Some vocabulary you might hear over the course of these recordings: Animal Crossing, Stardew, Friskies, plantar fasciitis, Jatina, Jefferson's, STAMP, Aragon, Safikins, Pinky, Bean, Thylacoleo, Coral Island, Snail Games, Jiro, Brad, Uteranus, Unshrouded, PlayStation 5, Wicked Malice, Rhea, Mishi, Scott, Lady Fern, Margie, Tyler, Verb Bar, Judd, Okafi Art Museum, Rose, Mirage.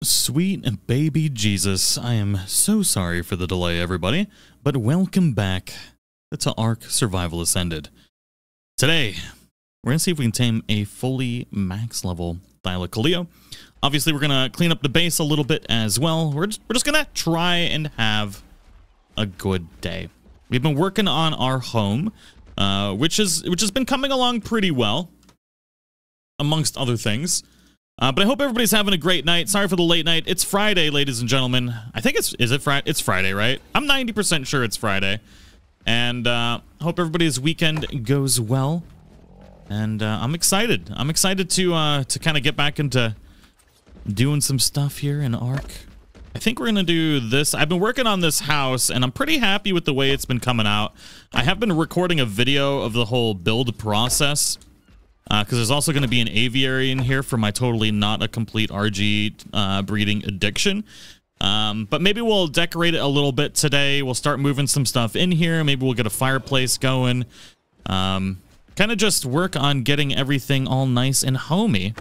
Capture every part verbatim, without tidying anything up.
Sweet baby Jesus, I am so sorry for the delay, everybody, but welcome back to Ark Survival Ascended. Today, we're going to see if we can tame a fully max level Thylacoleo. Obviously, we're going to clean up the base a little bit as well. We're just, we're just going to try and have a good day. We've been working on our home, uh, which is which has been coming along pretty well, amongst other things. Uh, but I hope everybody's having a great night. Sorry for the late night. It's Friday, ladies and gentlemen. I think it's, is it Friday? It's Friday, right? I'm ninety percent sure it's Friday. And uh, hope everybody's weekend goes well. And uh, I'm excited. I'm excited to uh, to kind of get back into doing some stuff here in Ark. I think we're going to do this. I've been working on this house, and I'm pretty happy with the way it's been coming out. I have been recording a video of the whole build process, because uh, there's also going to be an aviary in here for my totally not a complete R G uh, breeding addiction. Um, but maybe we'll decorate it a little bit today. We'll start moving some stuff in here. Maybe we'll get a fireplace going. Um, kind of just work on getting everything all nice and homey.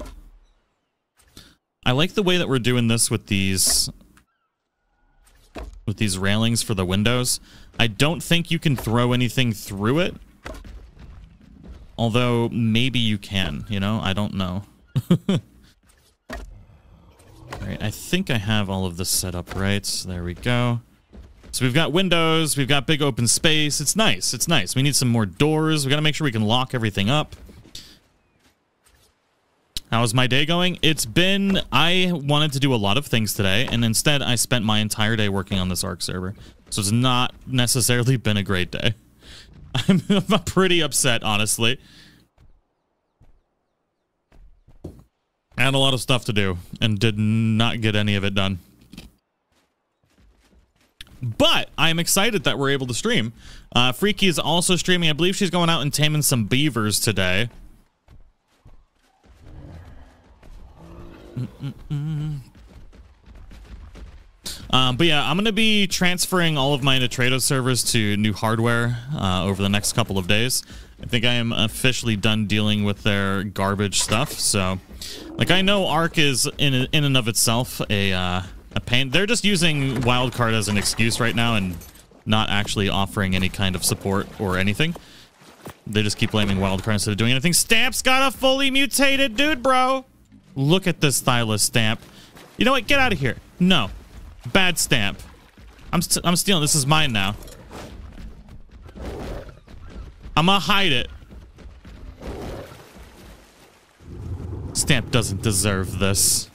I like the way that we're doing this with these, with these railings for the windows. I don't think you can throw anything through it. Although, maybe you can, you know? I don't know. Alright, I think I have all of this set up right. So there we go. So we've got windows, we've got big open space. It's nice, it's nice. We need some more doors. We gotta make sure we can lock everything up. How's my day going? It's been... I wanted to do a lot of things today, and instead I spent my entire day working on this Ark server. So it's not necessarily been a great day. I'm pretty upset, honestly. I had a lot of stuff to do and did not get any of it done. But I'm excited that we're able to stream. Uh, Freaky is also streaming. I believe she's going out and taming some beavers today. Mm-mm-mm. Um, but yeah, I'm going to be transferring all of my Nitrado servers to new hardware uh, over the next couple of days. I think I am officially done dealing with their garbage stuff. So, like, I know Ark is in in and of itself a, uh, a pain. They're just using Wildcard as an excuse right now and not actually offering any kind of support or anything. They just keep blaming Wildcard instead of doing anything. Stamp's got a fully mutated dude, bro. Look at this Thyla Stamp. You know what? Get out of here. No. Bad stamp. I'm st I'm stealing. This is mine now. I'm gonna hide it. Stamp doesn't deserve this.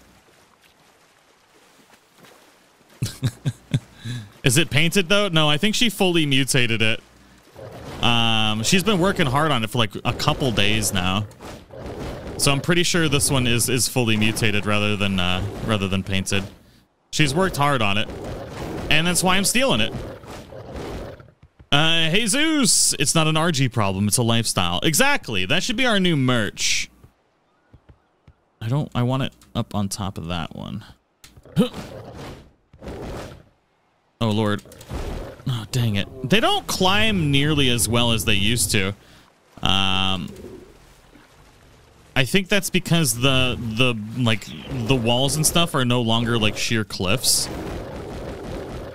Is it painted though? No, I think she fully mutated it. Um, she's been working hard on it for like a couple days now, so I'm pretty sure this one is is fully mutated rather than uh, rather than painted. She's worked hard on it, and that's why I'm stealing it. Uh, hey, Zeus! It's not an R G problem, it's a lifestyle. Exactly, that should be our new merch. I don't, I want it up on top of that one. Oh, Lord. Oh, dang it. They don't climb nearly as well as they used to. Um... I think that's because the the like the walls and stuff are no longer like sheer cliffs.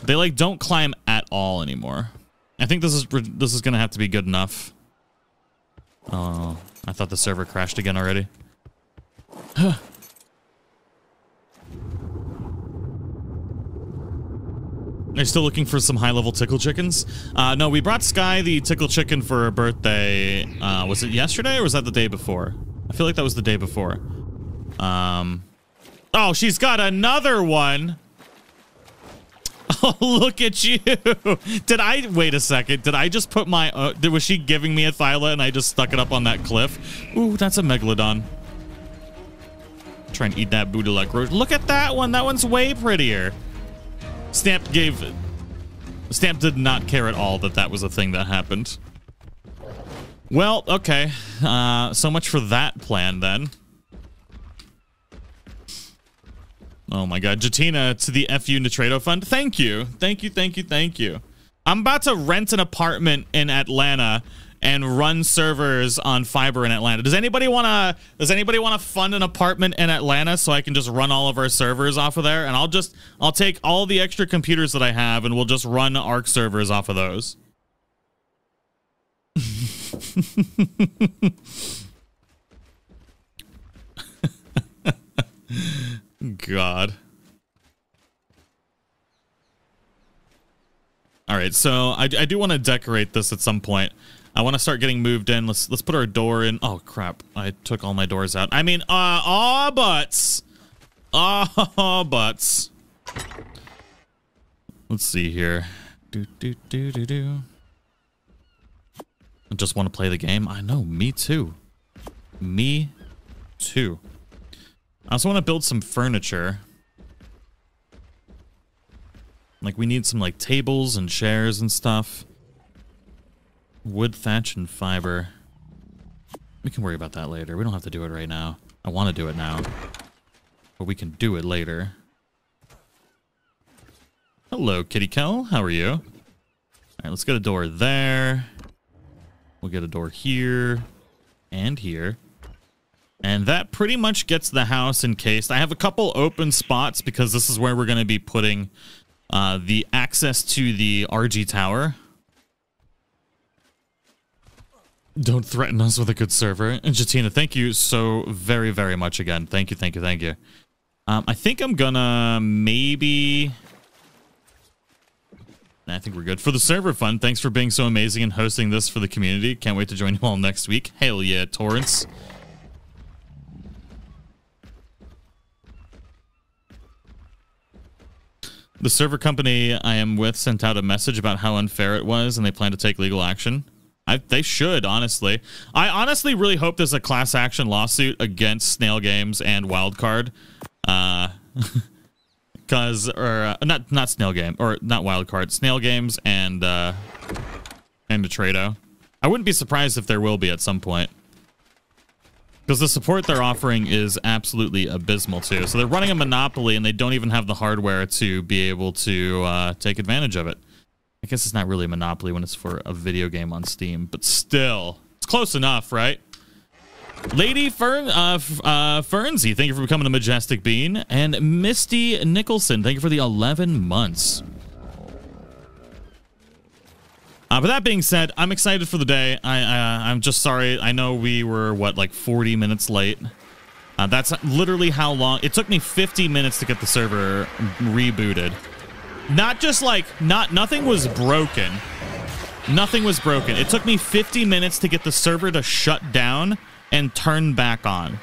They like don't climb at all anymore. I think this is this is gonna have to be good enough. Oh, I thought the server crashed again already. Huh. Are you still looking for some high-level tickle chickens? Uh, no, we brought Sky the tickle chicken for her birthday. Uh, was it yesterday or was that the day before? I feel like that was the day before. Um, oh, she's got another one. Oh, look at you. Did I... Wait a second. Did I just put my... Uh, was she giving me a Thyla and I just stuck it up on that cliff? Ooh, that's a Megalodon. Try and eat that booty like roach. Look at that one. That one's way prettier. Stamp gave... Stamp did not care at all that that was a thing that happened. Well, okay. Uh, so much for that plan, then. Oh, my God. Jatina to the F U Nitrado Fund. Thank you. Thank you, thank you, thank you. I'm about to rent an apartment in Atlanta and run servers on fiber in Atlanta. Does anybody want to does anybody want to fund an apartment in Atlanta so I can just run all of our servers off of there? And I'll just I'll take all the extra computers that I have and we'll just run Ark servers off of those. God. All right, so I, I do want to decorate this at some point. I want to start getting moved in. Let's let's put our door in. Oh crap! I took all my doors out. I mean, uh, oh buts, oh buts. Let's see here. Do do do do do. I just want to play the game. I know. Me too. Me too. I also want to build some furniture. Like, we need some, like, tables and chairs and stuff. Wood, thatch, and fiber. We can worry about that later. We don't have to do it right now. I want to do it now. But we can do it later. Hello, Kitty Kell. How are you? All right, let's get a door there. We'll get a door here and here. And that pretty much gets the house encased. I have a couple open spots because this is where we're going to be putting... Uh, the access to the R G tower. Don't threaten us with a good server. And Jatina, thank you so very, very much again. Thank you, thank you, thank you. Um, I think I'm gonna maybe... I think we're good. For the server fund, thanks for being so amazing and hosting this for the community. Can't wait to join you all next week. Hell yeah, Torrance. The server company I am with sent out a message about how unfair it was, and they plan to take legal action. I, they should, honestly. I honestly really hope there's a class action lawsuit against Snail Games and Wildcard. Uh, cause, or, uh, not, not Snail Game, or not Wildcard, Snail Games and, uh, and Nitrado. I wouldn't be surprised if there will be at some point. Because the support they're offering is absolutely abysmal, too. So they're running a monopoly, and they don't even have the hardware to be able to uh, take advantage of it. I guess it's not really a monopoly when it's for a video game on Steam, but still. It's close enough, right? Lady Fern, uh, uh, Fernsy, thank you for becoming a Majestic Bean. And Misty Nicholson, thank you for the eleven months. Uh, but that being said, I'm excited for the day. I, uh, I'm just sorry. I know we were, what, like forty minutes late. Uh, that's literally how long. It took me fifty minutes to get the server rebooted. Not just like, not nothing was broken. Nothing was broken. It took me fifty minutes to get the server to shut down and turn back on.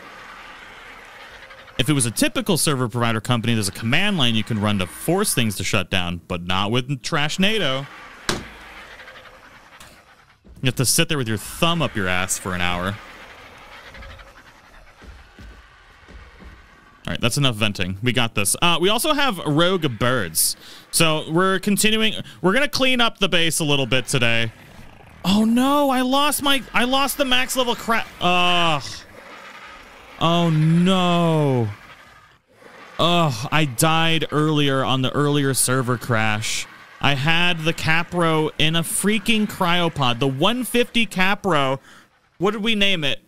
If it was a typical server provider company, there's a command line you can run to force things to shut down, but not with Trashnado. You have to sit there with your thumb up your ass for an hour. All right, that's enough venting. We got this. Uh, we also have rogue birds. So we're continuing. We're going to clean up the base a little bit today. Oh, no, I lost my I lost the max level crap. Ugh. Oh, no. Ugh, I died earlier on the earlier server crash. I had the Capro in a freaking cryopod. The one fifty Capro. What did we name it?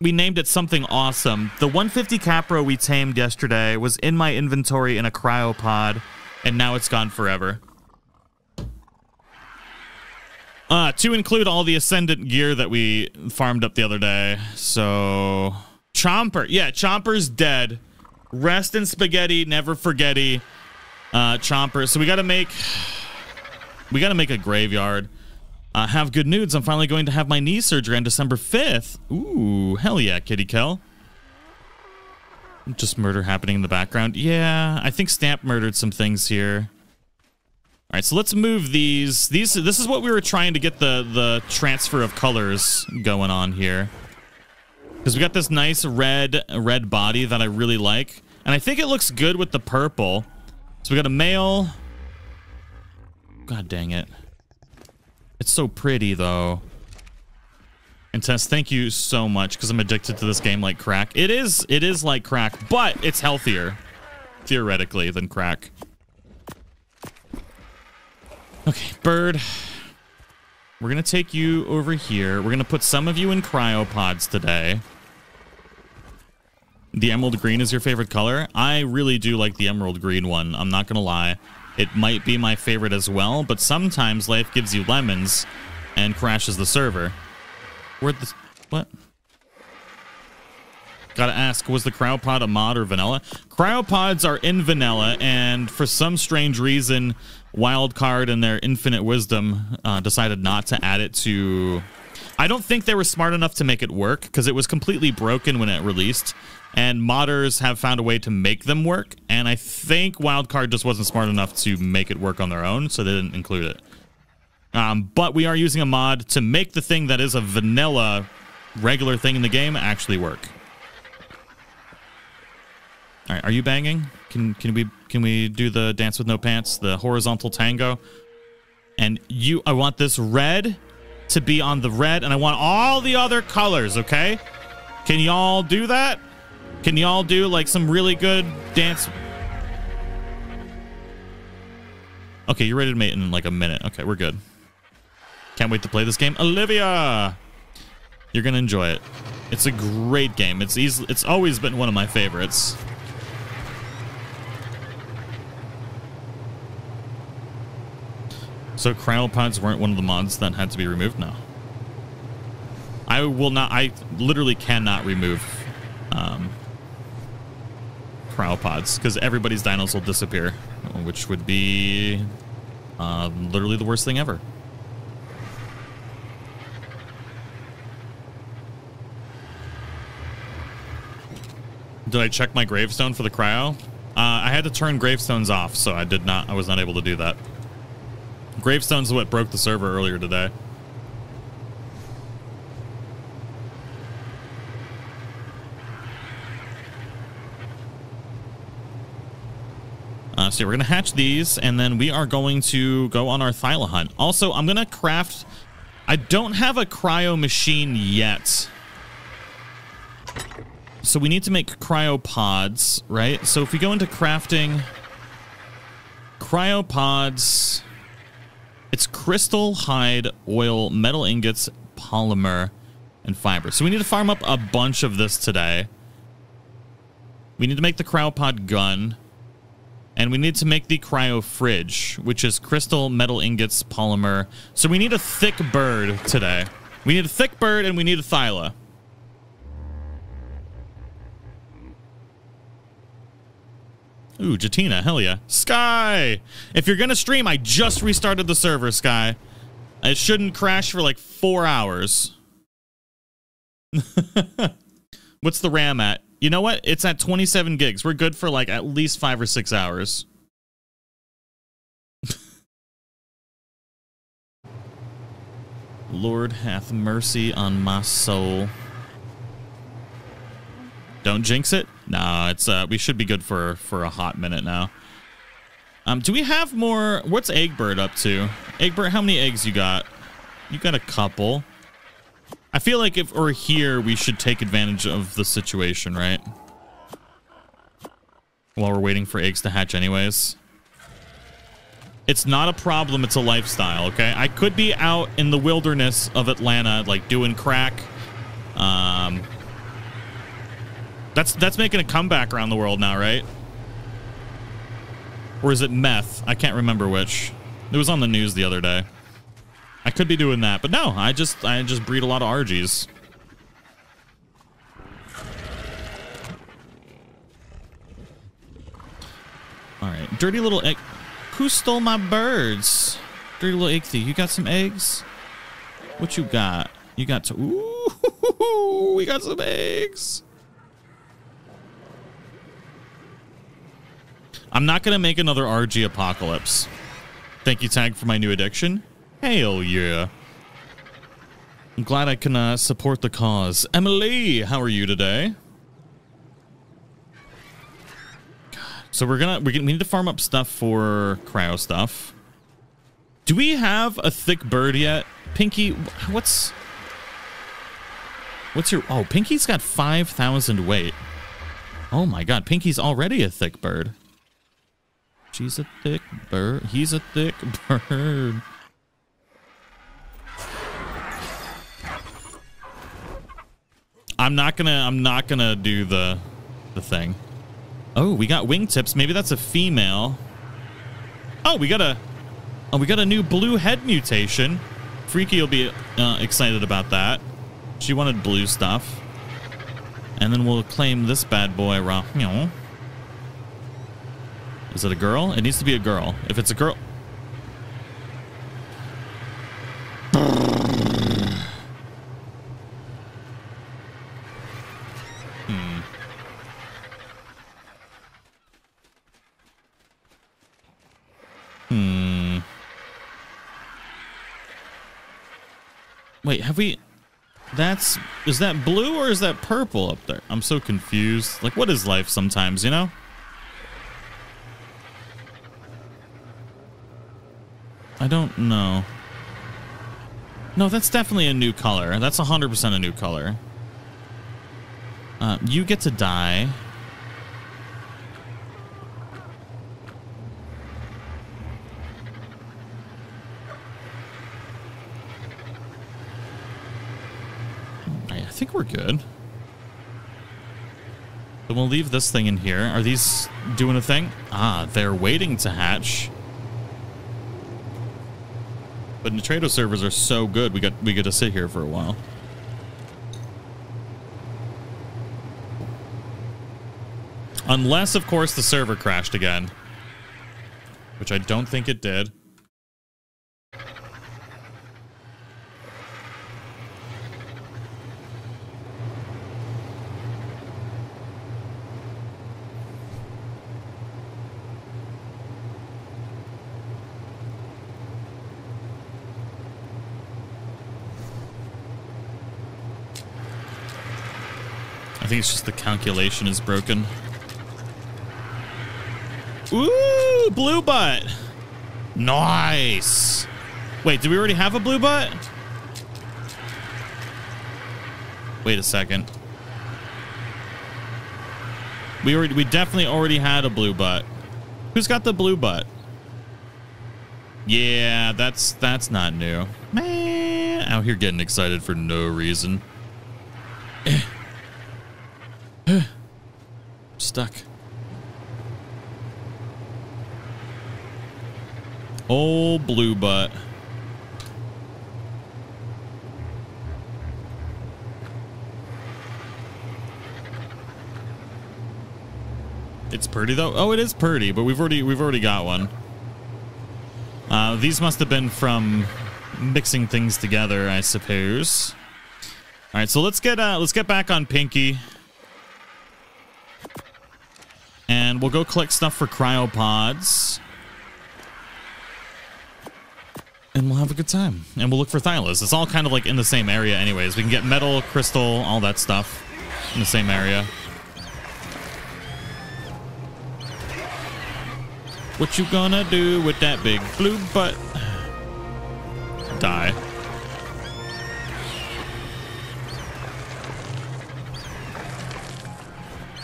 We named it something awesome. The one fifty Capro we tamed yesterday was in my inventory in a cryopod, and now it's gone forever. Uh, to include all the Ascendant gear that we farmed up the other day. So, Chomper. Yeah, Chomper's dead. Rest in spaghetti, never forgetty. Uh, Chomper. So we got to make... We got to make a graveyard. Uh, have good nudes. I'm finally going to have my knee surgery on December fifth. Ooh, hell yeah, Kitty Kell. Just murder happening in the background. Yeah, I think Stamp murdered some things here. All right, so let's move these. These. This is what we were trying to get the, the transfer of colors going on here. Because we got this nice red, red body that I really like. And I think it looks good with the purple. So we got a male... God dang it. It's so pretty, though. And Tess, thank you so much, because I'm addicted to this game like crack. It is, it is like crack, but it's healthier, theoretically, than crack. Okay, bird. We're going to take you over here. We're going to put some of you in cryopods today. The emerald green is your favorite color. I really do like the emerald green one. I'm not going to lie. It might be my favorite as well, but sometimes life gives you lemons and crashes the server. Where'd the... What? Gotta ask, was the cryopod a mod or vanilla? Cryopods are in vanilla, and for some strange reason, Wildcard and their infinite wisdom uh, decided not to add it to... I don't think they were smart enough to make it work, because it was completely broken when it released, and modders have found a way to make them work, and I think Wildcard just wasn't smart enough to make it work on their own, so they didn't include it. Um, but we are using a mod to make the thing that is a vanilla regular thing in the game actually work. All right, are you banging? Can can we can we do the dance with no pants, the horizontal tango? And you, I want this red to be on the red, and I want all the other colors. Okay, can y'all do that? Can y'all do like some really good dance? Okay, you're ready to mate in like a minute. Okay, we're good. Can't wait to play this game, Olivia. You're gonna enjoy it. It's a great game. It's easy. It's always been one of my favorites. So cryopods weren't one of the mods that had to be removed? No. I will not, I literally cannot remove um, cryopods because everybody's dinos will disappear, which would be uh, literally the worst thing ever. Did I check my gravestone for the cryo? Uh, I had to turn gravestones off, so I did not, I was not able to do that. Gravestones is what broke the server earlier today. Uh, so we're going to hatch these, and then we are going to go on our Thyla hunt. Also, I'm going to craft... I don't have a cryo machine yet. So we need to make cryopods, right? So if we go into crafting... Cryopods... It's crystal, hide, oil, metal ingots, polymer, and fiber. So we need to farm up a bunch of this today. We need to make the cryopod gun. And we need to make the cryo fridge, which is crystal, metal ingots, polymer. So we need a thick bird today. We need a thick bird and we need a Thyla. Ooh, Jatina, hell yeah. Sky! If you're gonna stream, I just restarted the server, Sky. It shouldn't crash for like four hours. What's the RAM at? You know what? It's at twenty-seven gigs. We're good for like at least five or six hours. Lord hath mercy on my soul. Don't jinx it. Nah, it's uh, we should be good for for a hot minute now. Um, do we have more? What's Eggbird up to? Eggbird, how many eggs you got? You got a couple. I feel like if we're here, we should take advantage of the situation, right? While we're waiting for eggs to hatch, anyways. It's not a problem. It's a lifestyle. Okay, I could be out in the wilderness of Atlanta, like doing crack. Um. That's that's making a comeback around the world now, right? Or is it meth? I can't remember which. It was on the news the other day. I could be doing that, but no, I just I just breed a lot of Argies. All right, dirty little egg. Who stole my birds? Dirty little egg thief. You got some eggs? What you got? You got to. Ooh, we got some eggs. I'm not going to make another R G apocalypse. Thank you, Tag, for my new addiction. Hell yeah. I'm glad I can uh, support the cause. Emily, how are you today? So we're going to, we need to farm up stuff for cryo stuff. Do we have a thick bird yet? Pinky, what's, what's your, oh, Pinky's got five thousand weight. Oh my God, Pinky's already a thick bird. She's a thick bird. He's a thick bird. I'm not gonna I'm not gonna do the the thing. Oh, we got wingtips. Maybe that's a female. Oh, we got a oh we got a new blue head mutation. Freaky will be uh, excited about that. She wanted blue stuff. And then we'll claim this bad boy. Ra Is it a girl? It needs to be a girl. If it's a girl. Hmm. Hmm. Wait, have we... That's, is that blue or is that purple up there? I'm so confused. Like, what is life sometimes, you know? I don't know. No, that's definitely a new color. That's one hundred percent a new color. Uh, you get to die. I think we're good. Then we'll leave this thing in here. Are these doing a thing? Ah, they're waiting to hatch. But Nitrado servers are so good. We got we get to sit here for a while. Unless, of course, the server crashed again, which I don't think it did. I think it's just the calculation is broken. Ooh, blue butt. Nice. Wait, did we already have a blue butt? Wait a second. We already, we definitely already had a blue butt. Who's got the blue butt? Yeah, that's that's not new. Man, out here getting excited for no reason. Stuck. Old blue butt. It's Purdy though. Oh, it is Purdy, but we've already we've already got one. Uh, these must have been from mixing things together, I suppose. All right, so let's get uh, let's get back on Pinky. And we'll go collect stuff for cryopods. And we'll have a good time. And we'll look for Thylas. It's all kind of like in the same area anyways. We can get metal, crystal, all that stuff in the same area. What you gonna do with that big blue butt? Die.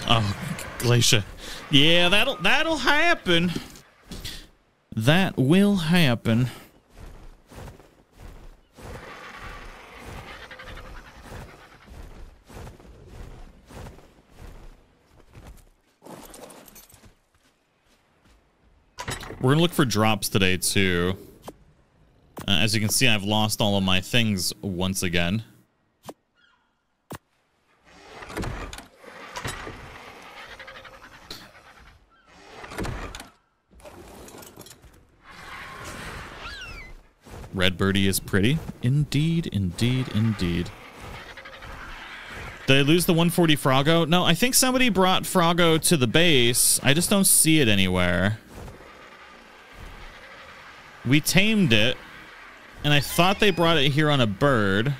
Oh, Glacier. Yeah, that'll that'll happen. That will happen. We're gonna look for drops today too. Uh, as you can see, I've lost all of my things once again. Red birdie is pretty. Indeed, indeed, indeed. Did I lose the one forty Froggo? No, I think somebody brought Froggo to the base. I just don't see it anywhere. We tamed it, and I thought they brought it here on a bird.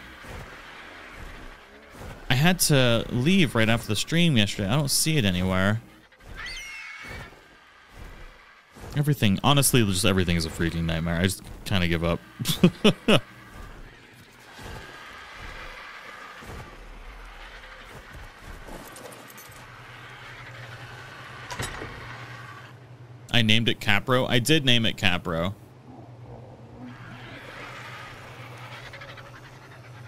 I had to leave right after the stream yesterday. I don't see it anywhere. Everything, honestly, just everything is a freaking nightmare. I just kind of give up. I named it Capro. I did name it Capro.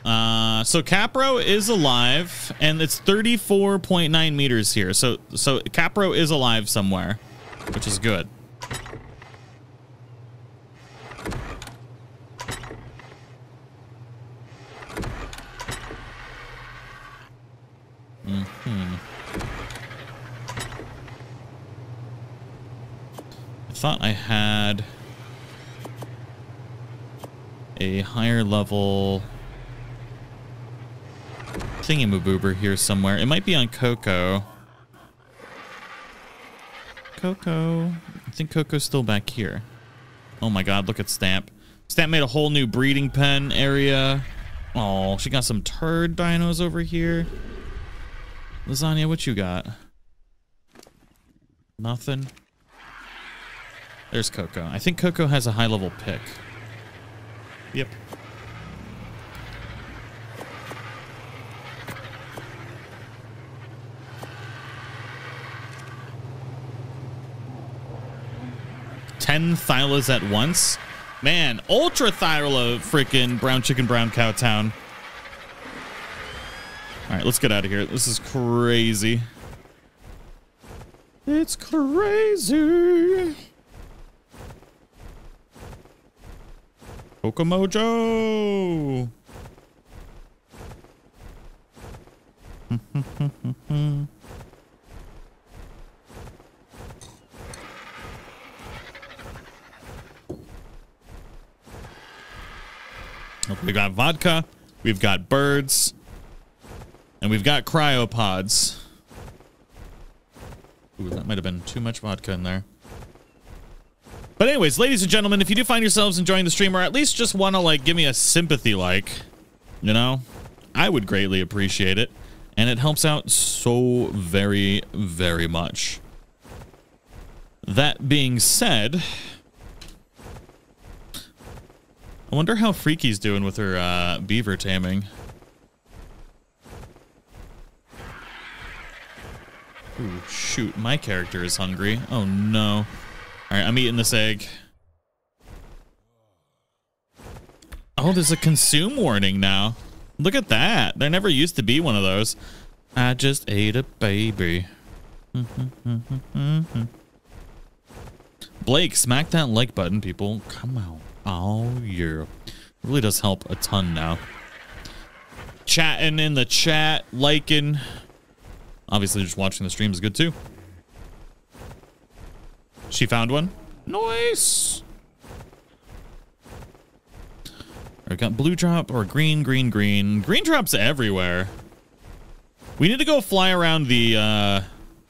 Uh, so Capro is alive, and it's thirty-four point nine meters here. So, so Capro is alive somewhere, which is good. Mm-hmm. I thought I had a higher level thingamaboober here somewhere. It might be on Coco. Coco. I think Coco's still back here. Oh my god, look at Stamp. Stamp made a whole new breeding pen area. Oh, she got some turd dinos over here. Lasagna, what you got? Nothing. There's Coco. I think Coco has a high level pick. Yep. ten Thylas at once? Man, ultra Thyla freaking brown chicken, brown cow town. All right, let's get out of here. This is crazy. It's crazy. Pokemojo. We got vodka. We've got birds. And we've got cryopods. Ooh, that might have been too much vodka in there. But anyways, ladies and gentlemen, if you do find yourselves enjoying the stream, or at least just want to, like, give me a sympathy like, you know, I would greatly appreciate it. And it helps out so very, very much. That being said, I wonder how Freaky's doing with her uh, beaver taming. Ooh, shoot, my character is hungry. Oh, no. All right, I'm eating this egg. Oh, there's a consume warning now. Look at that. There never used to be one of those. I just ate a baby. Blake, smack that like button, people. Come on. Oh, yeah. Really does help a ton now. Chatting in the chat, liking. Obviously, just watching the stream is good, too. She found one. Nice! I got blue drop or green, green, green. Green drops everywhere. We need to go fly around the, uh,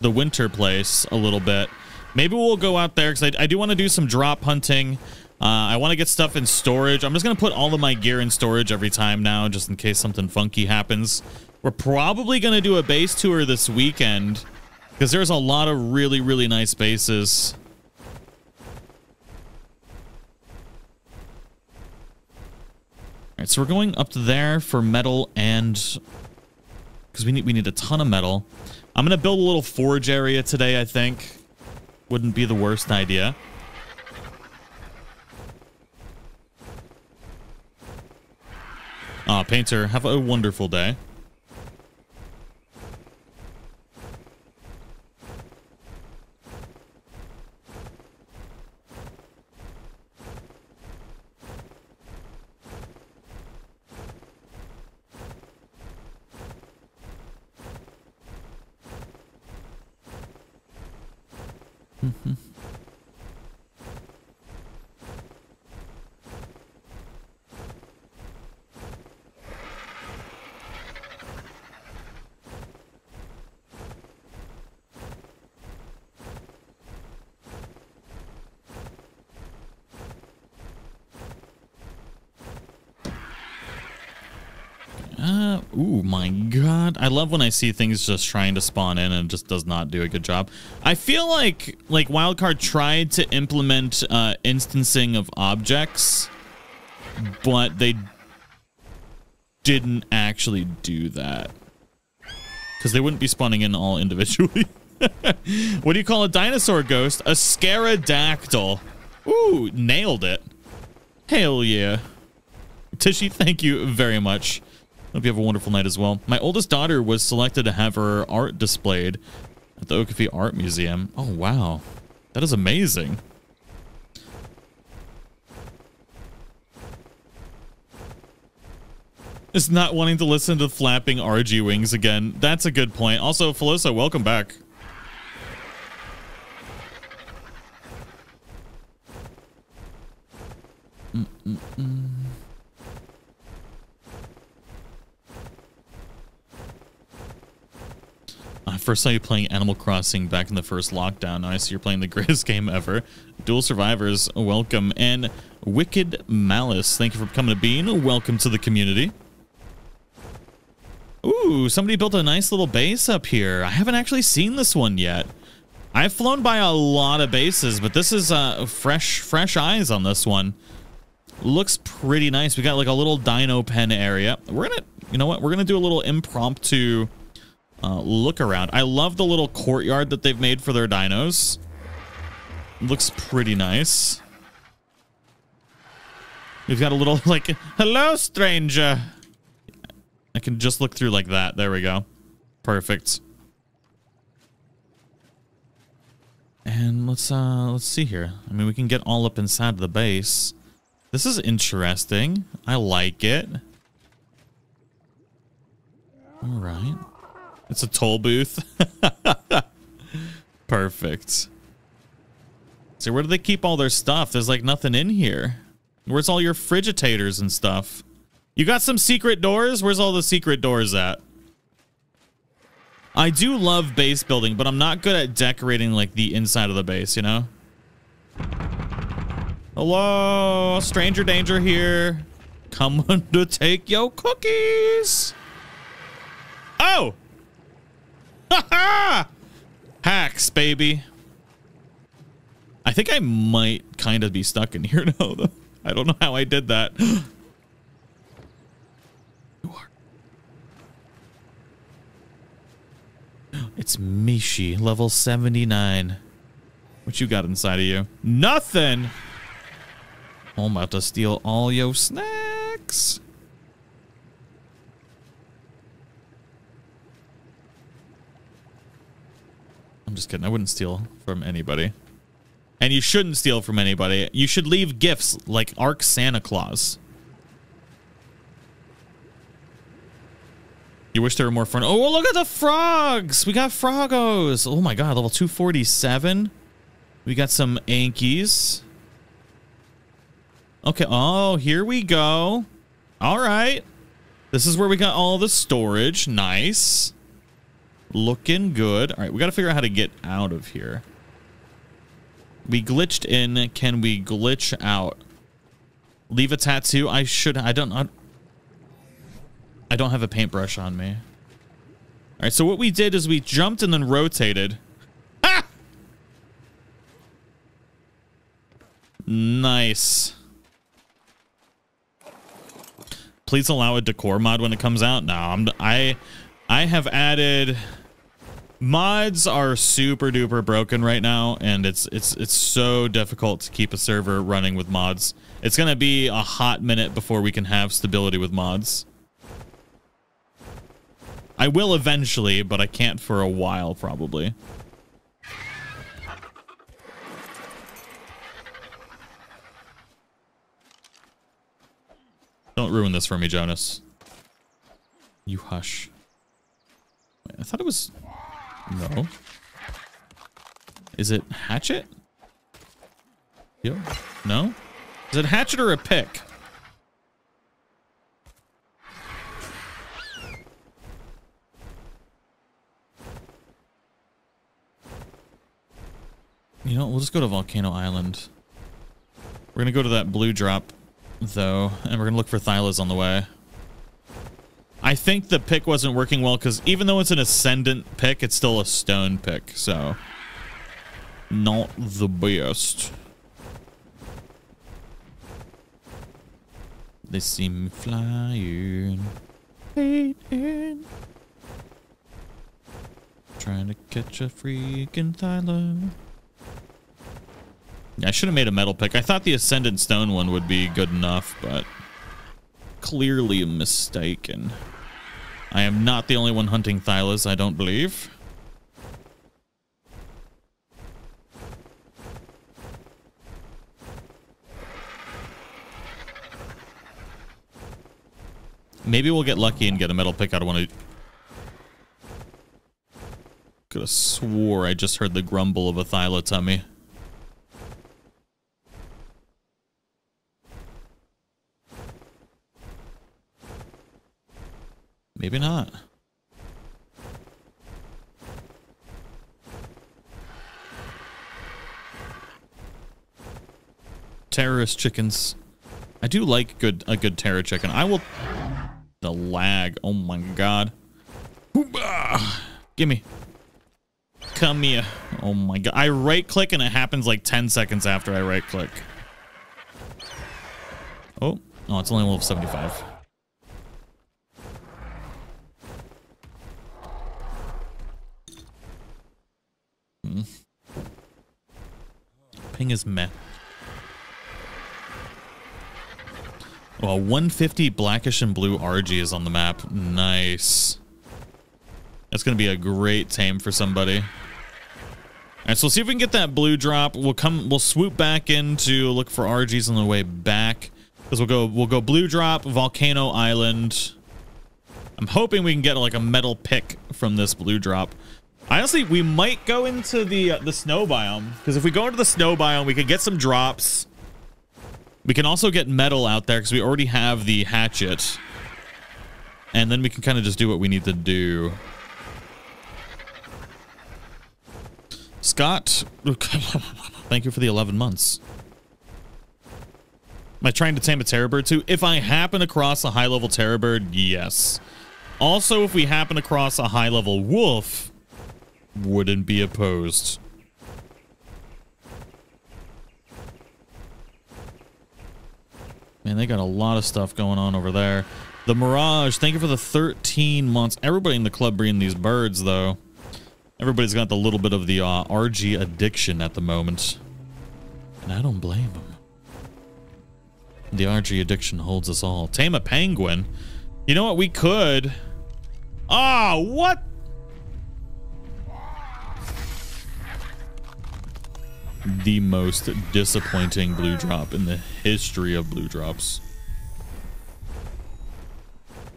the winter place a little bit. Maybe we'll go out there, because I, I do want to do some drop hunting. Uh, I want to get stuff in storage. I'm just going to put all of my gear in storage every time now, just in case something funky happens. We're probably going to do a base tour this weekend because there's a lot of really, really nice bases. All right, so we're going up to there for metal and because we need we need a ton of metal. I'm going to build a little forge area today, I think. Wouldn't be the worst idea. Ah, oh, Painter, have a wonderful day. Uh, oh my god. I love when I see things just trying to spawn in and just does not do a good job. I feel like like Wildcard tried to implement uh, instancing of objects, but they didn't actually do that. Because they wouldn't be spawning in all individually. What do you call a dinosaur ghost? A scarodactyl. Ooh, nailed it. Hell yeah. Tishy, thank you very much. Hope you have a wonderful night as well. My oldest daughter was selected to have her art displayed at the Okafi Art Museum. Oh, wow. That is amazing. It's not wanting to listen to flapping R G wings again. That's a good point. Also, Filosa, welcome back. Mm -mm -mm. I first saw you playing Animal Crossing back in the first lockdown. Now I see you're playing the greatest game ever. Dual Survivors, welcome. And Wicked Malice, thank you for becoming a Bean. Welcome to the community. Ooh, somebody built a nice little base up here. I haven't actually seen this one yet. I've flown by a lot of bases, but this is uh, fresh, fresh eyes on this one. Looks pretty nice. We got like a little dino pen area. We're going to, you know what? We're going to do a little impromptu... Uh, look around. I love the little courtyard that they've made for their dinos. Looks pretty nice. We've got a little like, hello, stranger. I can just look through like that. There we go. Perfect. And let's uh, let's see here. I mean, we can get all up inside the base. This is interesting. I like it. All right. It's a toll booth. Perfect. So where do they keep all their stuff? There's like nothing in here. Where's all your frigitators and stuff? You got some secret doors? Where's all the secret doors at? I do love base building, but I'm not good at decorating like the inside of the base, you know? Hello, stranger danger here. Come to take your cookies. Oh! Hacks, baby. I think I might kind of be stuck in here now, though. I don't know how I did that. You are. It's Mishi, level seventy-nine. What you got inside of you? Nothing. I'm about to steal all your snacks. I'm just kidding. I wouldn't steal from anybody. And you shouldn't steal from anybody. You should leave gifts like Ark Santa Claus. You wish there were more fun. Oh, look at the frogs. We got froggos. Oh my God. Level two forty-seven. We got some Ankies. Okay. Oh, here we go. All right. This is where we got all the storage. Nice. Looking good. All right, we got to figure out how to get out of here. We glitched in. Can we glitch out? Leave a tattoo. I should. I don't. I, I don't have a paintbrush on me. All right. So what we did is we jumped and then rotated. Ah! Nice. Please allow a decor mod when it comes out. No, I'm. I. I have added. Mods are super duper broken right now, and it's it's it's so difficult to keep a server running with mods. It's gonna be a hot minute before we can have stability with mods. I will eventually, but I can't for a while probably. Don't ruin this for me, Jonas. You hush. Wait, I thought it was... No. Is it hatchet? Yo. No? Is it hatchet or a pick? You know, we'll just go to Volcano Island. We're going to go to that blue drop, though, and we're going to look for Thylas on the way. I think the pick wasn't working well because even though it's an ascendant pick, it's still a stone pick, so not the best. They see me flying, waiting, trying to catch a freaking Thyla. Yeah, I should have made a metal pick. I thought the ascendant stone one would be good enough, but clearly mistaken. I am not the only one hunting Thylas, I don't believe. Maybe we'll get lucky and get a metal pick out of one of... Could have swore I just heard the grumble of a Thyla tummy. Maybe not. Terrorist chickens. I do like good a good terror chicken. I will... The lag. Oh my god. Gimme. Come here. Oh my god. I right click and it happens like ten seconds after I right click. Oh. Oh, it's only level seventy-five. Hmm. Ping is meh. Oh, one fifty blackish and blue R G is on the map. Nice. That's going to be a great tame for somebody. All right, so we'll see if we can get that blue drop. We'll come we'll swoop back in to look for R Gs on the way back. Cuz we'll go we'll go blue drop, Volcano Island. I'm hoping we can get like a metal pick from this blue drop. Honestly, we might go into the uh, the snow biome, cuz if we go into the snow biome, we can get some drops. We can also get metal out there because we already have the hatchet. And then we can kind of just do what we need to do. Scott, thank you for the eleven months. Am I trying to tame a terror bird too? If I happen across a high level terror bird, yes. Also, if we happen across a high level wolf, wouldn't be opposed. Man, they got a lot of stuff going on over there. The Mirage, thank you for the thirteen months. Everybody in the club bringing these birds, though. Everybody's got the little bit of the uh, R G addiction at the moment. And I don't blame them. The R G addiction holds us all. Tame a penguin. You know what? We could. Ah, oh, what? The most disappointing blue drop in the history of blue drops.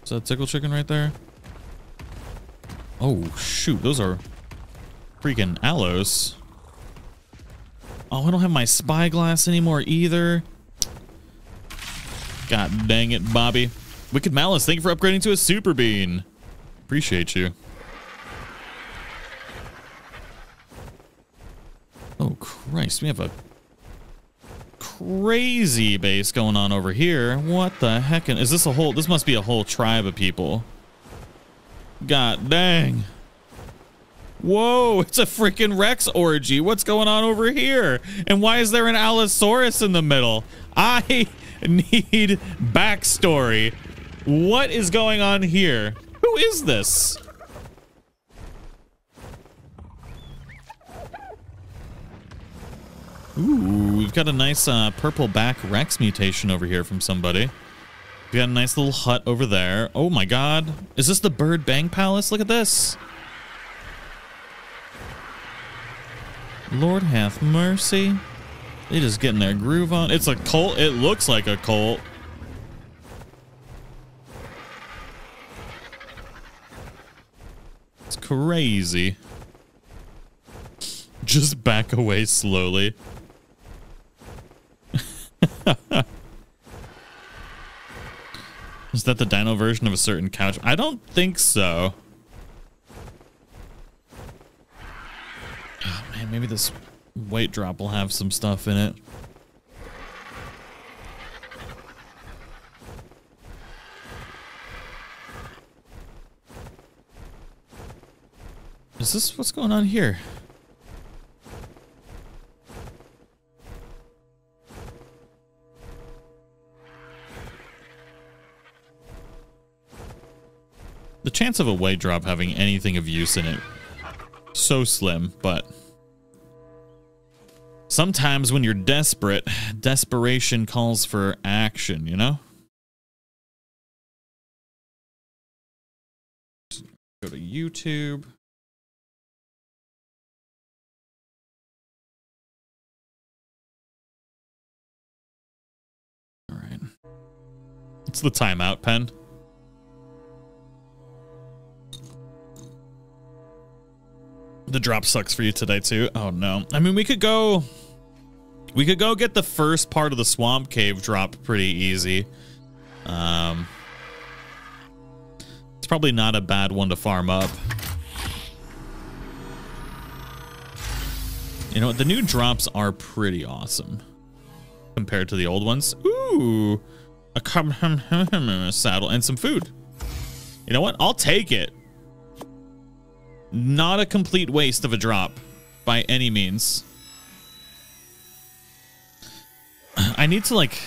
Is that tickle chicken right there? Oh shoot, those are freaking aloes. Oh, I don't have my spyglass anymore either. God dang it, Bobby. Wicked Malice, thank you for upgrading to a super bean. Appreciate you. Oh, Christ. We have a crazy base going on over here. What the heck? Is this a whole... This must be a whole tribe of people. God dang. Whoa, it's a freaking Rex orgy. What's going on over here? And why is there an Allosaurus in the middle? I need backstory. What is going on here? Who is this? Ooh, we've got a nice uh, purple back Rex mutation over here from somebody. We got a nice little hut over there. Oh my god. Is this the Bird Bang Palace? Look at this. Lord hath mercy. They just getting their groove on. It's a cult. It looks like a cult. It's crazy. Just back away slowly. Is that the dino version of a certain couch? I don't think so. Oh, man, maybe this weight drop will have some stuff in it. Is this what's going on here? The chance of a weight drop having anything of use in it, so slim, but sometimes when you're desperate, desperation calls for action, you know? YouTube. All right. It's the timeout pen. The drop sucks for you today too. Oh no. I mean, we could go, we could go get the first part of the swamp cave drop pretty easy. Um, it's probably not a bad one to farm up. You know what? The new drops are pretty awesome compared to the old ones. Ooh, a saddle and some food. You know what? I'll take it. Not a complete waste of a drop by any means. I need to, like,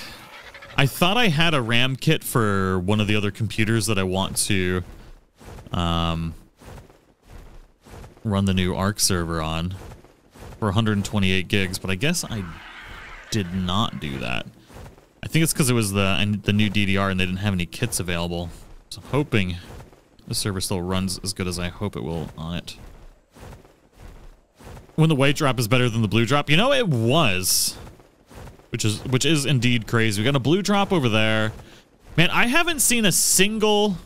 I thought I had a RAM kit for one of the other computers that I want to um, run the new Ark server on for one hundred twenty-eight gigs, but I guess I did not do that. I think it's because it was the, the new D D R and they didn't have any kits available. So I'm hoping the server still runs as good as I hope it will on it. When the white drop is better than the blue drop, you know, it was, which is which is indeed crazy. We got a blue drop over there, man. I haven't seen a single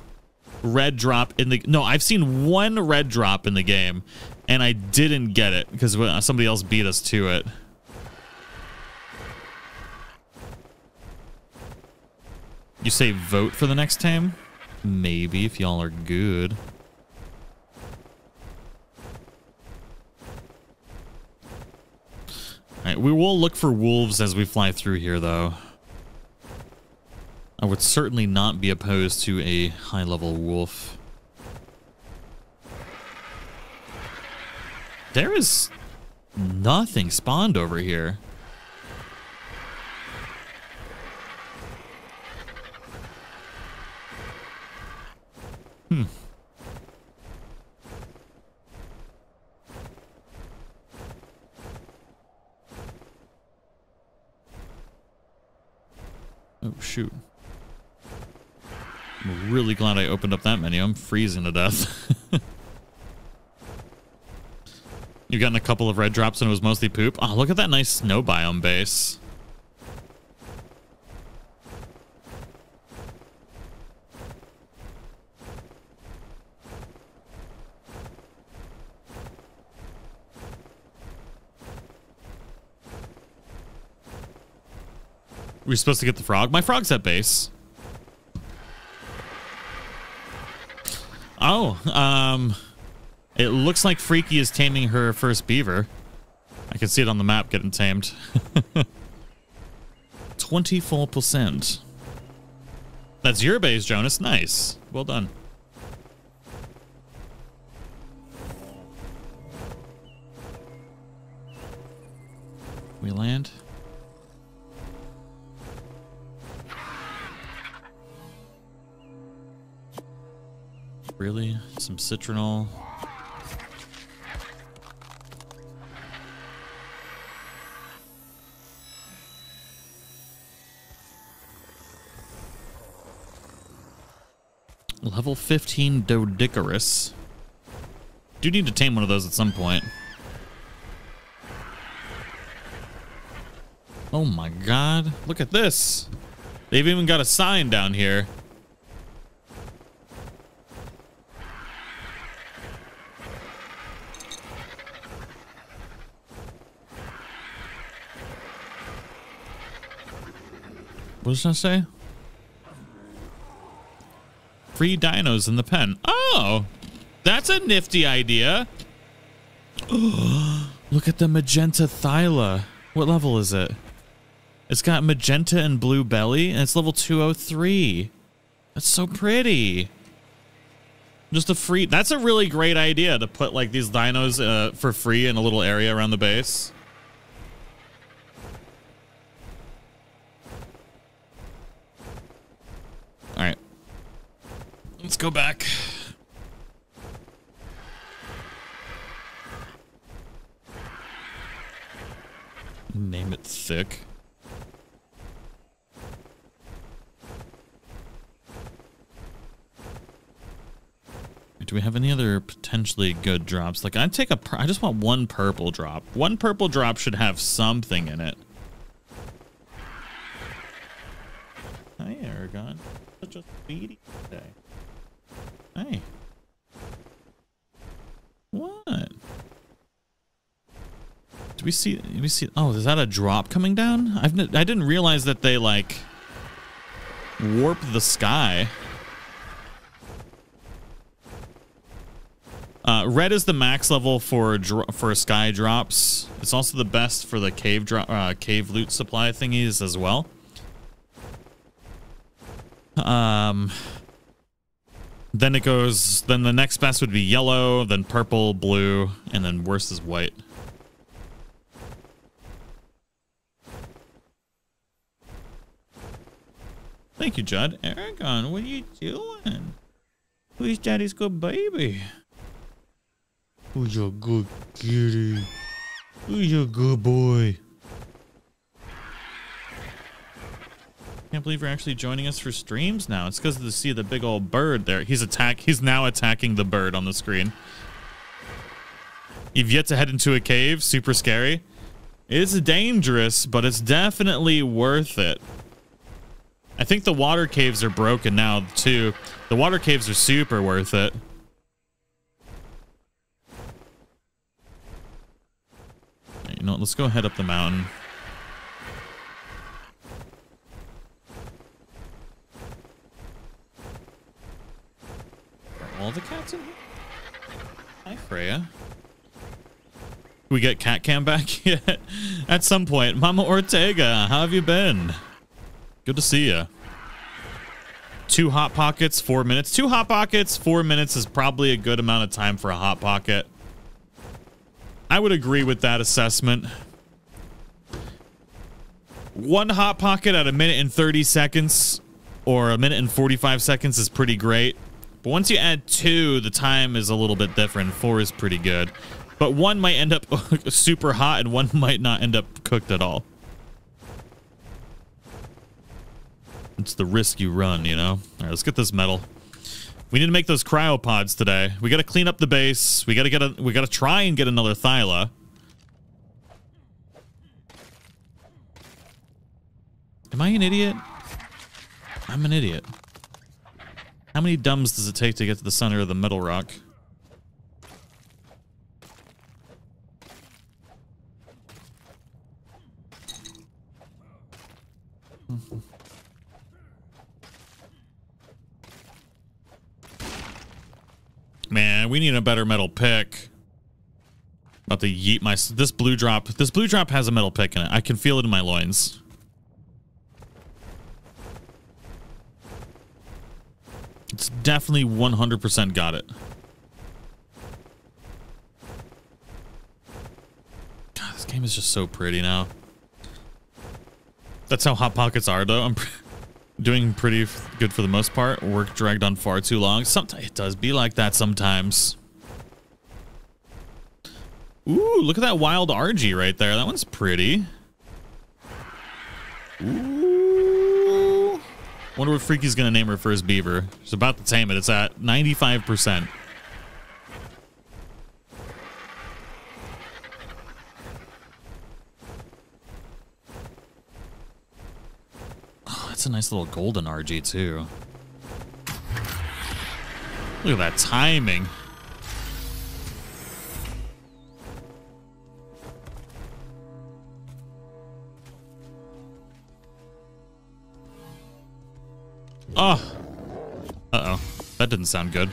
red drop in the. No, I've seen one red drop in the game, and I didn't get it because somebody else beat us to it. You say vote for the next time. Maybe, if y'all are good. Alright, we will look for wolves as we fly through here, though. I would certainly not be opposed to a high-level wolf. There is nothing spawned over here. Hmm. Oh, shoot. I'm really glad I opened up that menu. I'm freezing to death. You've gotten a couple of red drops and it was mostly poop. Oh, look at that nice snow biome base. We're supposed to get the frog. My frog's at base. Oh, um, it looks like Freaky is taming her first beaver. I can see it on the map getting tamed. twenty-four percent. That's your base, Jonas. Nice. Well done. We land. Really? Some citronel. Level fifteen Dodicarus. Do need to tame one of those at some point. Oh my god. Look at this. They've even got a sign down here. What does that say? Free dinos in the pen. Oh, that's a nifty idea. Look at the magenta Thyla. What level is it? It's got magenta and blue belly, and it's level two oh three. That's so pretty. Just a free. That's a really great idea to put like these dinos uh, for free in a little area around the base. All right, let's go back. Name it thick. Do we have any other potentially good drops? Like, I'd take a... I just want one purple drop. One purple drop should have something in it. Hi, Aragon. Such a speedy today. Hey. What? Do we see... Do we see... Oh, is that a drop coming down? I've, I didn't realize that they, like... warp the sky. Uh, red is the max level for dro for sky drops. It's also the best for the cave drop, uh, cave loot supply thingies as well. Um, then it goes. Then the next best would be yellow, then purple, blue, and then worst is white. Thank you, Judd. Aragon, what are you doing? Who's Daddy's good baby? Who's your good kitty? Who's your good boy? Can't believe you're actually joining us for streams now. It's because of the see the big old bird there. He's attack. He's now attacking the bird on the screen. You've yet to head into a cave. Super scary. It's dangerous, but it's definitely worth it. I think the water caves are broken now too. The water caves are super worth it. You know what, let's go head up the mountain. Are all the cats in here? Hi, Freya. We get cat cam back yet? At some point. Mama Ortega, how have you been? Good to see you. Two hot pockets, four minutes. Two hot pockets, four minutes is probably a good amount of time for a hot pocket. I would agree with that assessment. One hot pocket at a minute and thirty seconds or a minute and forty-five seconds is pretty great. But once you add two, the time is a little bit different. Four is pretty good. But one might end up super hot and one might not end up cooked at all. It's the risk you run, you know? All right, let's get this metal. We need to make those cryopods today. We got to clean up the base. We got to get a. We got to try and get another Thyla. Am I an idiot? I'm an idiot. How many dumbs does it take to get to the center of the metal rock? Mm-hmm. Man, we need a better metal pick. About to yeet my... This blue drop... This blue drop has a metal pick in it. I can feel it in my loins. It's definitely one hundred percent got it. God, this game is just so pretty now. That's how Hot Pockets are, though. I'm... Doing pretty f good for the most part. Work dragged on far too long. Sometimes it does be like that sometimes. Ooh, look at that wild Argy right there. That one's pretty. Ooh. Wonder what Freaky's gonna name her first beaver. She's about to tame it. It's at ninety-five percent. That's a nice little golden R G too. Look at that timing. Oh. Uh-oh. That didn't sound good.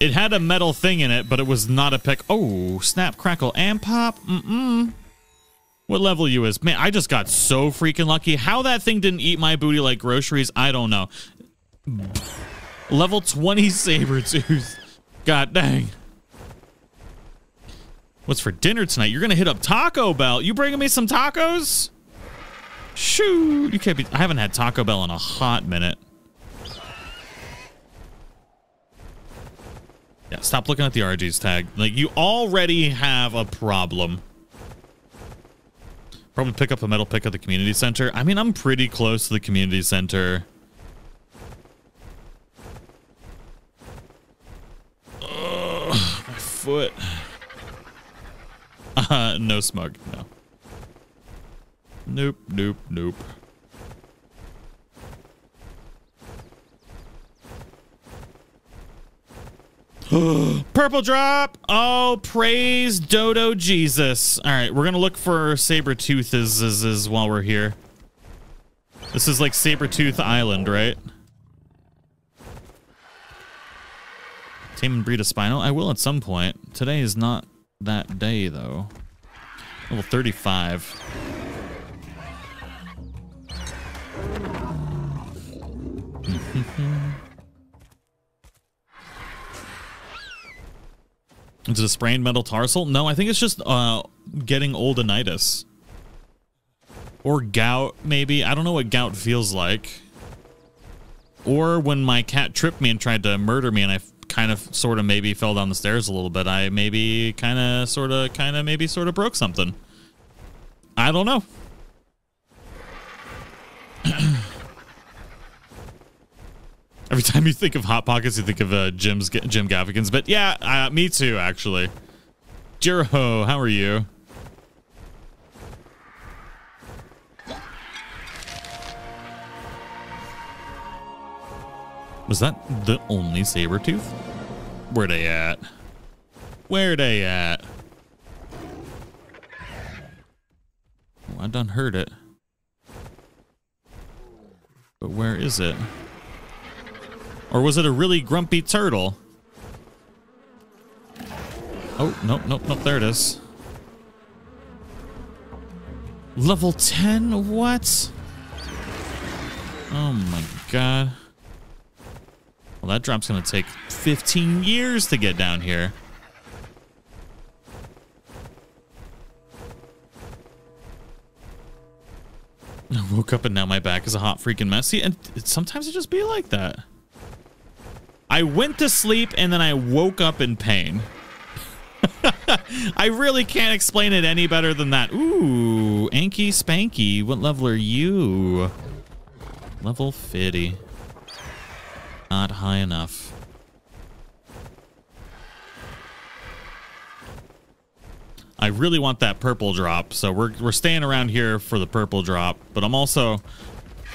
It had a metal thing in it, but it was not a pick. Oh, snap, crackle, and pop. Mm-mm. What level you is? Man, I just got so freaking lucky. How that thing didn't eat my booty like groceries, I don't know. Level twenty Sabertooth. God dang. What's for dinner tonight? You're going to hit up Taco Bell. You bringing me some tacos? Shoot. You can't be... I haven't had Taco Bell in a hot minute. Yeah, stop looking at the R G's tag. Like, you already have a problem. Probably pick up a metal pick at the community center. I mean, I'm pretty close to the community center. foot. Uh, no smug, no. Nope, nope, nope. Purple drop! Oh, praise Dodo Jesus. All right, we're gonna look for Sabretooth is, is, is while we're here. This is like Sabretooth Island, right? Tame and breed a Spinel. I will at some point. Today is not that day, though. Level thirty-five. Is it a sprained metal tarsal? No, I think it's just uh, getting oldenitis. Or gout, maybe. I don't know what gout feels like. Or when my cat tripped me and tried to murder me and I kind of, sort of, maybe fell down the stairs a little bit. I maybe kind of, sort of, kind of, maybe sort of broke something. I don't know. Every time you think of Hot Pockets, you think of uh, Jim's, Jim Gaffigan's. But yeah, uh, me too, actually. Jiro, how are you? Was that the only Sabretooth? Where they at? Where they at? Oh, I done heard it. But where is it? Or was it a really grumpy turtle? Oh, nope, nope, nope. There it is. Level ten? What? Oh my god. Well, that drop's gonna take fifteen years to get down here. I woke up and now my back is a hot freaking mess. See, and sometimes it just be like that. I went to sleep and then I woke up in pain. I really can't explain it any better than that. Ooh, Anky Spanky, what level are you? Level fifty. Not high enough. I really want that purple drop, so we're we're staying around here for the purple drop, but I'm also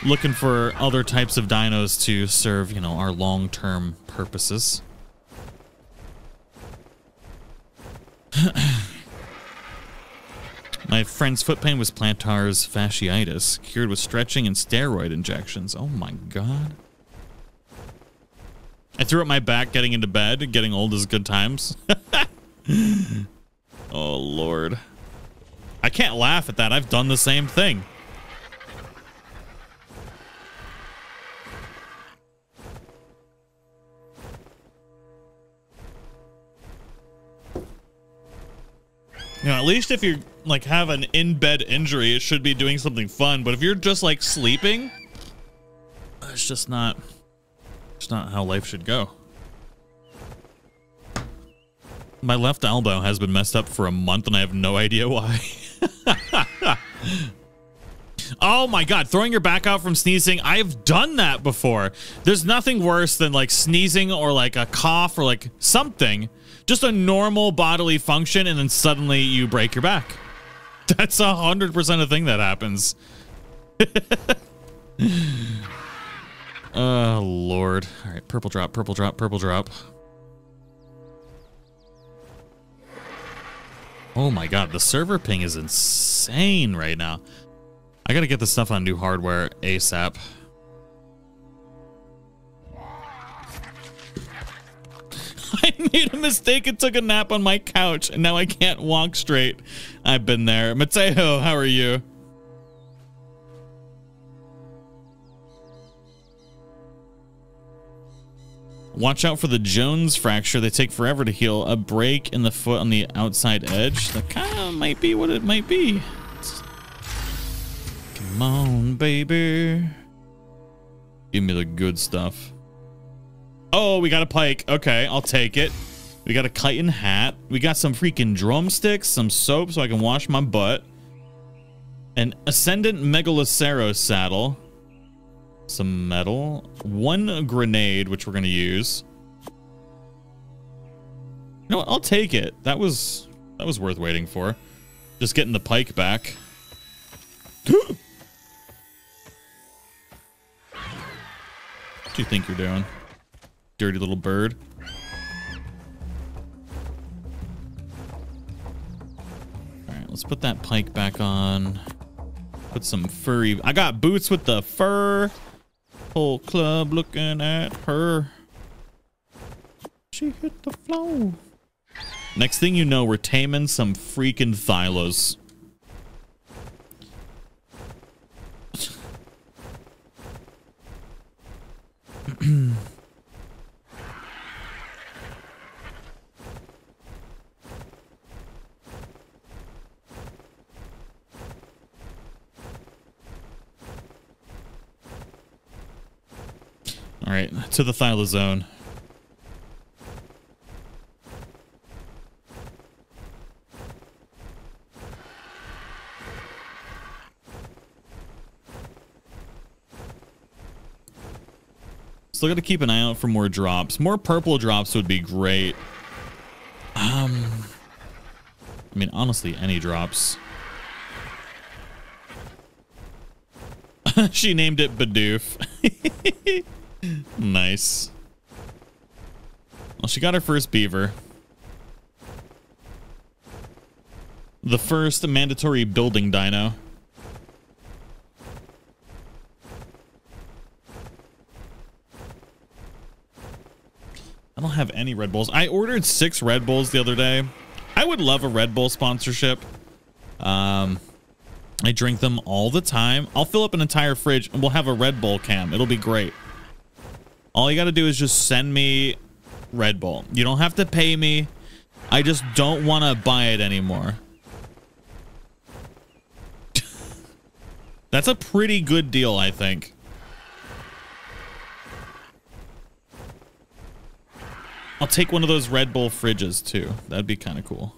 looking for other types of dinos to serve, you know, our long-term purposes. My friend's foot pain was plantar's fasciitis, cured with stretching and steroid injections. Oh my god. I threw up my back getting into bed. Getting old is good times. Oh, Lord. I can't laugh at that. I've done the same thing. You know, at least if you like have an in-bed injury, it should be doing something fun. But if you're just like sleeping, it's just not... It's not how life should go. My left elbow has been messed up for a month and I have no idea why. Oh my god, throwing your back out from sneezing. I've done that before. There's nothing worse than like sneezing or like a cough or like something. Just a normal bodily function and then suddenly you break your back. That's a hundred percent a thing that happens. Oh, Lord. All right, purple drop, purple drop, purple drop. Oh, my God. The server ping is insane right now. I got to get this stuff on new hardware ASAP. I made a mistake and took a nap on my couch, and now I can't walk straight. I've been there. Mateo, how are you? Watch out for the Jones fracture. They take forever to heal. A break in the foot on the outside edge. That kind of might be what it might be. Come on, baby. Give me the good stuff. Oh, we got a pike. Okay, I'll take it. We got a chitin hat. We got some freaking drumsticks, some soap so I can wash my butt. An Ascendant Megalocero saddle. Some metal, one grenade, which we're going to use. You know what? I'll take it. That was that was worth waiting for. Just getting the pike back. What do you think you're doing? Dirty little bird. Alright, let's put that pike back on. Put some furry. I got boots with the fur. Whole club looking at her. She hit the floor. Next thing you know, we're taming some freaking Thylos. All right, to the Thylazone. Still got to keep an eye out for more drops. More purple drops would be great. Um, I mean, honestly, any drops. She named it Bidoof. Nice. Well, she got her first beaver. The first mandatory building dino. I don't have any Red Bulls. I ordered six Red Bulls the other day. I would love a Red Bull sponsorship. Um, I drink them all the time. I'll fill up an entire fridge and we'll have a Red Bull cam. It'll be great. All you got to do is just send me Red Bull. You don't have to pay me. I just don't want to buy it anymore. That's a pretty good deal, I think. I'll take one of those Red Bull fridges too. That'd be kind of cool.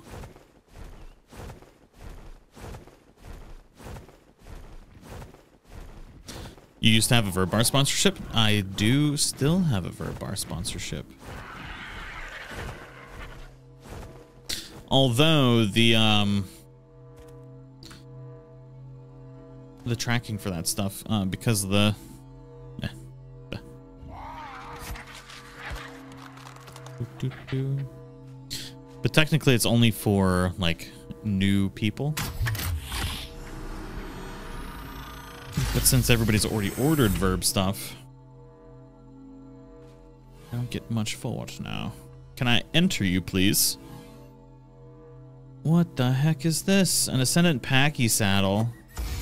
You used to have a Verb Bar sponsorship? I do still have a Verb Bar sponsorship. Although the um the tracking for that stuff, uh, because of the but technically it's only for like new people, but since everybody's already ordered Verb stuff, I don't get much forward now. Can I enter you, please? What the heck is this? An Ascendant Packy saddle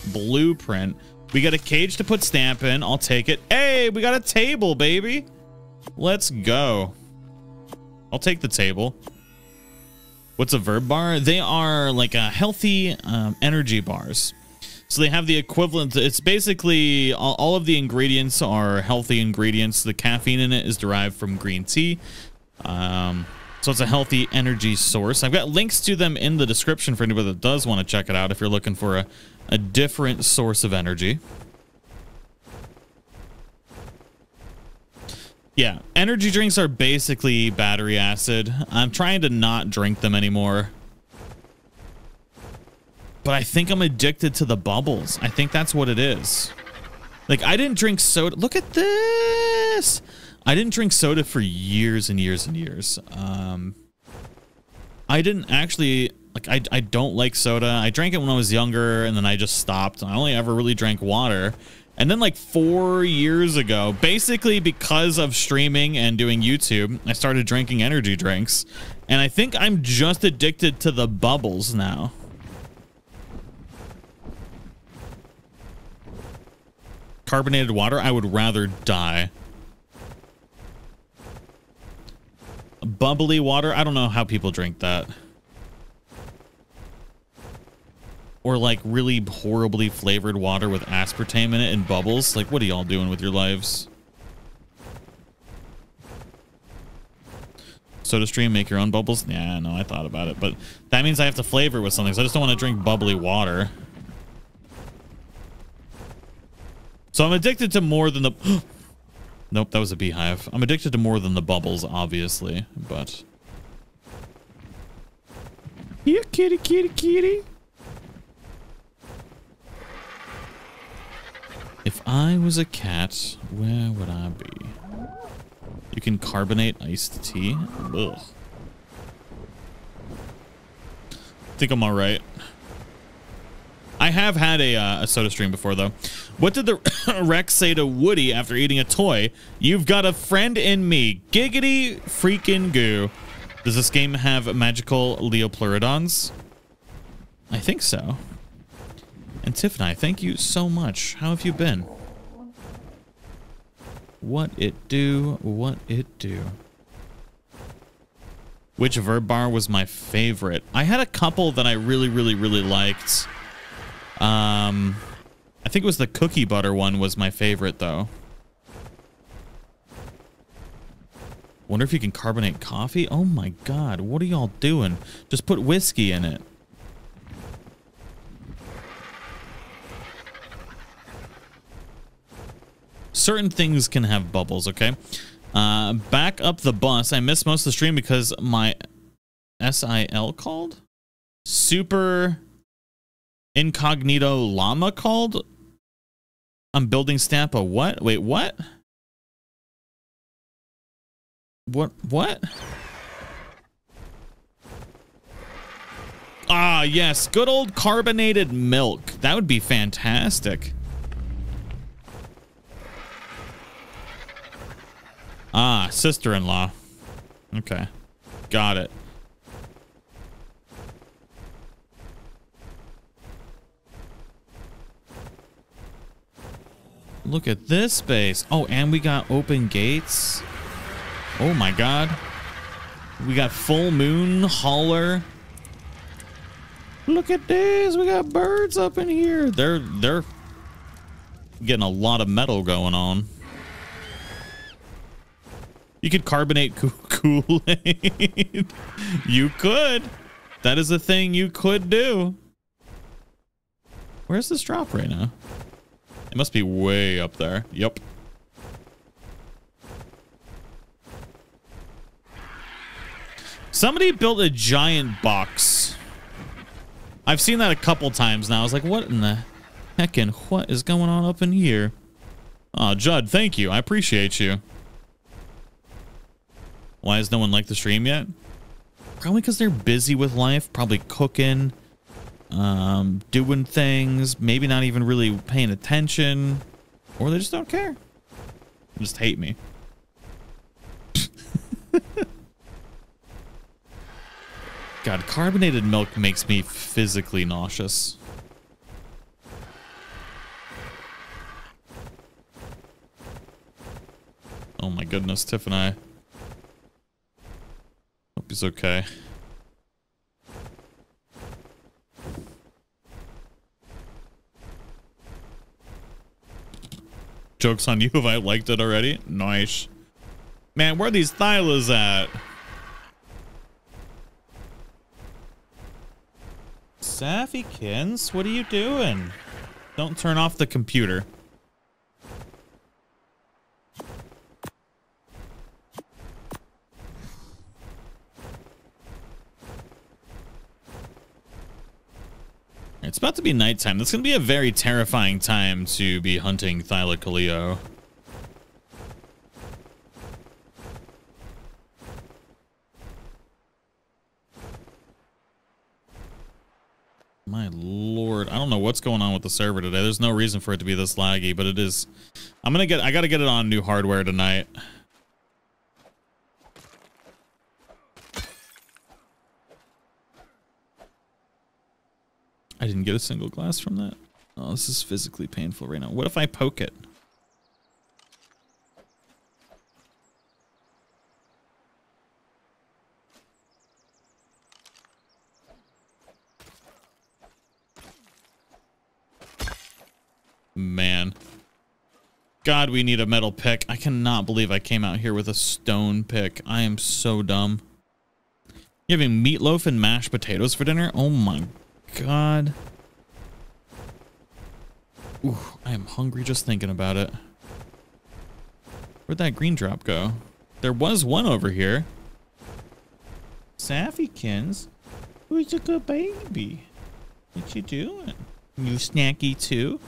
blueprint. We got a cage to put stamp in. I'll take it. Hey, we got a table, baby. Let's go. I'll take the table. What's a Verb Bar? They are like a healthy um, energy bars. So they have the equivalent. It's basically all, all of the ingredients are healthy ingredients. The caffeine in it is derived from green tea. Um, so it's a healthy energy source. I've got links to them in the description for anybody that does want to check it out if you're looking for a, a different source of energy. Yeah, energy drinks are basically battery acid. I'm trying to not drink them anymore. But I think I'm addicted to the bubbles. I think that's what it is. Like, I didn't drink soda. Look at this. I didn't drink soda for years and years and years. Um, I didn't actually, like, I, I don't like soda. I drank it when I was younger, and then I just stopped. I only ever really drank water. And then like four years ago, basically because of streaming and doing YouTube, I started drinking energy drinks. And I think I'm just addicted to the bubbles now. Carbonated water, I would rather die. Bubbly water, I don't know how people drink that. Or like really horribly flavored water with aspartame in it and bubbles. Like, what are y'all doing with your lives? SodaStream, make your own bubbles? Yeah, no, I thought about it. But that means I have to flavor it with something. So I just don't want to drink bubbly water. So I'm addicted to more than the... Nope, that was a beehive. I'm addicted to more than the bubbles, obviously. But Here, kitty, kitty, kitty. If I was a cat, where would I be? You can carbonate iced tea? Ugh. I think I'm all right. I have had a, uh, a SodaStream before, though. What did the Rex say to Woody after eating a toy? You've got a friend in me. Giggity freaking goo. Does this game have magical Leopleurodons? I think so. And Tiffany, thank you so much. How have you been? What it do? What it do? Which Verb Bar was my favorite? I had a couple that I really, really, really liked. Um, I think it was the cookie butter one was my favorite, though. Wonder if you can carbonate coffee? Oh my god, what are y'all doing? Just put whiskey in it. Certain things can have bubbles, okay? Uh, back up the bus. I missed most of the stream because my S I L called? Super... Incognito llama called. I'm building Stampa. What? Wait, what? What? What? Ah, yes. Good old carbonated milk. That would be fantastic. Ah, sister-in-law. Okay. Got it. Look at this space. Oh, and we got open gates. Oh my god. We got full moon, holler. Look at this. We got birds up in here. They're they're getting a lot of metal going on. You could carbonate Kool-Aid. You could. That is a thing you could do. Where's this drop right now? It must be way up there. Yep. Somebody built a giant box. I've seen that a couple times now. I was like, what in the heck and what is going on up in here? Oh, Judd, thank you. I appreciate you. Why has no one liked the stream yet? Probably because they're busy with life. Probably cooking. Um, doing things, maybe not even really paying attention, or they just don't care. They just hate me. God, carbonated milk makes me physically nauseous. Oh my goodness, Tiff and I. Hope he's okay. Joke's on you if I liked it already. Nice. Man, where are these Thylas at? Safikins, what are you doing? Don't turn off the computer. It's about to be nighttime. That's going to be a very terrifying time to be hunting Thylacoleo. My lord. I don't know what's going on with the server today. There's no reason for it to be this laggy, but it is. I'm going to get, I got to get it on new hardware tonight. I didn't get a single glass from that. Oh, this is physically painful right now. What if I poke it? Man. God, we need a metal pick. I cannot believe I came out here with a stone pick. I am so dumb. You're having meatloaf and mashed potatoes for dinner? Oh my god. God. Ooh, I am hungry just thinking about it. Where'd that green drop go? There was one over here. Safikins? Who's a good baby? What you doing? You snacky too?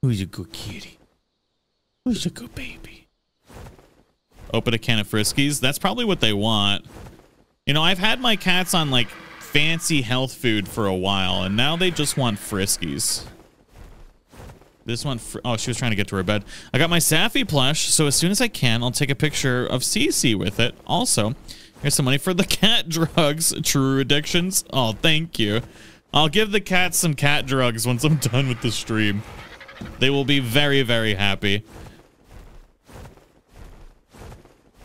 Who's a good kitty? Who's a good baby? Open a can of Friskies. That's probably what they want. You know, I've had my cats on like fancy health food for a while, and now they just want Friskies. This one, fr oh, she was trying to get to her bed. I got my Safi plush, so as soon as I can, I'll take a picture of Cece with it. Also, here's some money for the cat drugs. True addictions. Oh, thank you. I'll give the cats some cat drugs once I'm done with the stream. They will be very, very happy.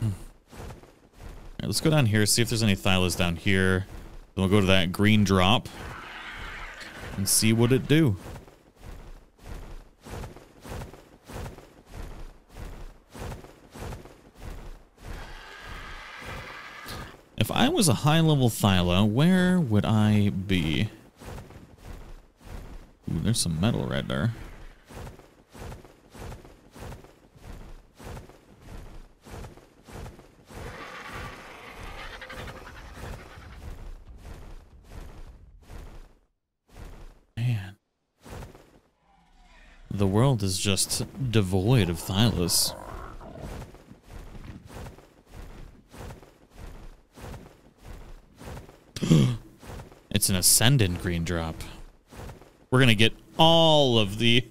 Hmm. All right, let's go down here, see if there's any Thylas down here. Then we'll go to that green drop and see what it do. If I was a high-level Thyla, where would I be? Ooh, there's some metal right there. Man. The world is just devoid of Thylas. It's an ascendant green drop. We're gonna get all of the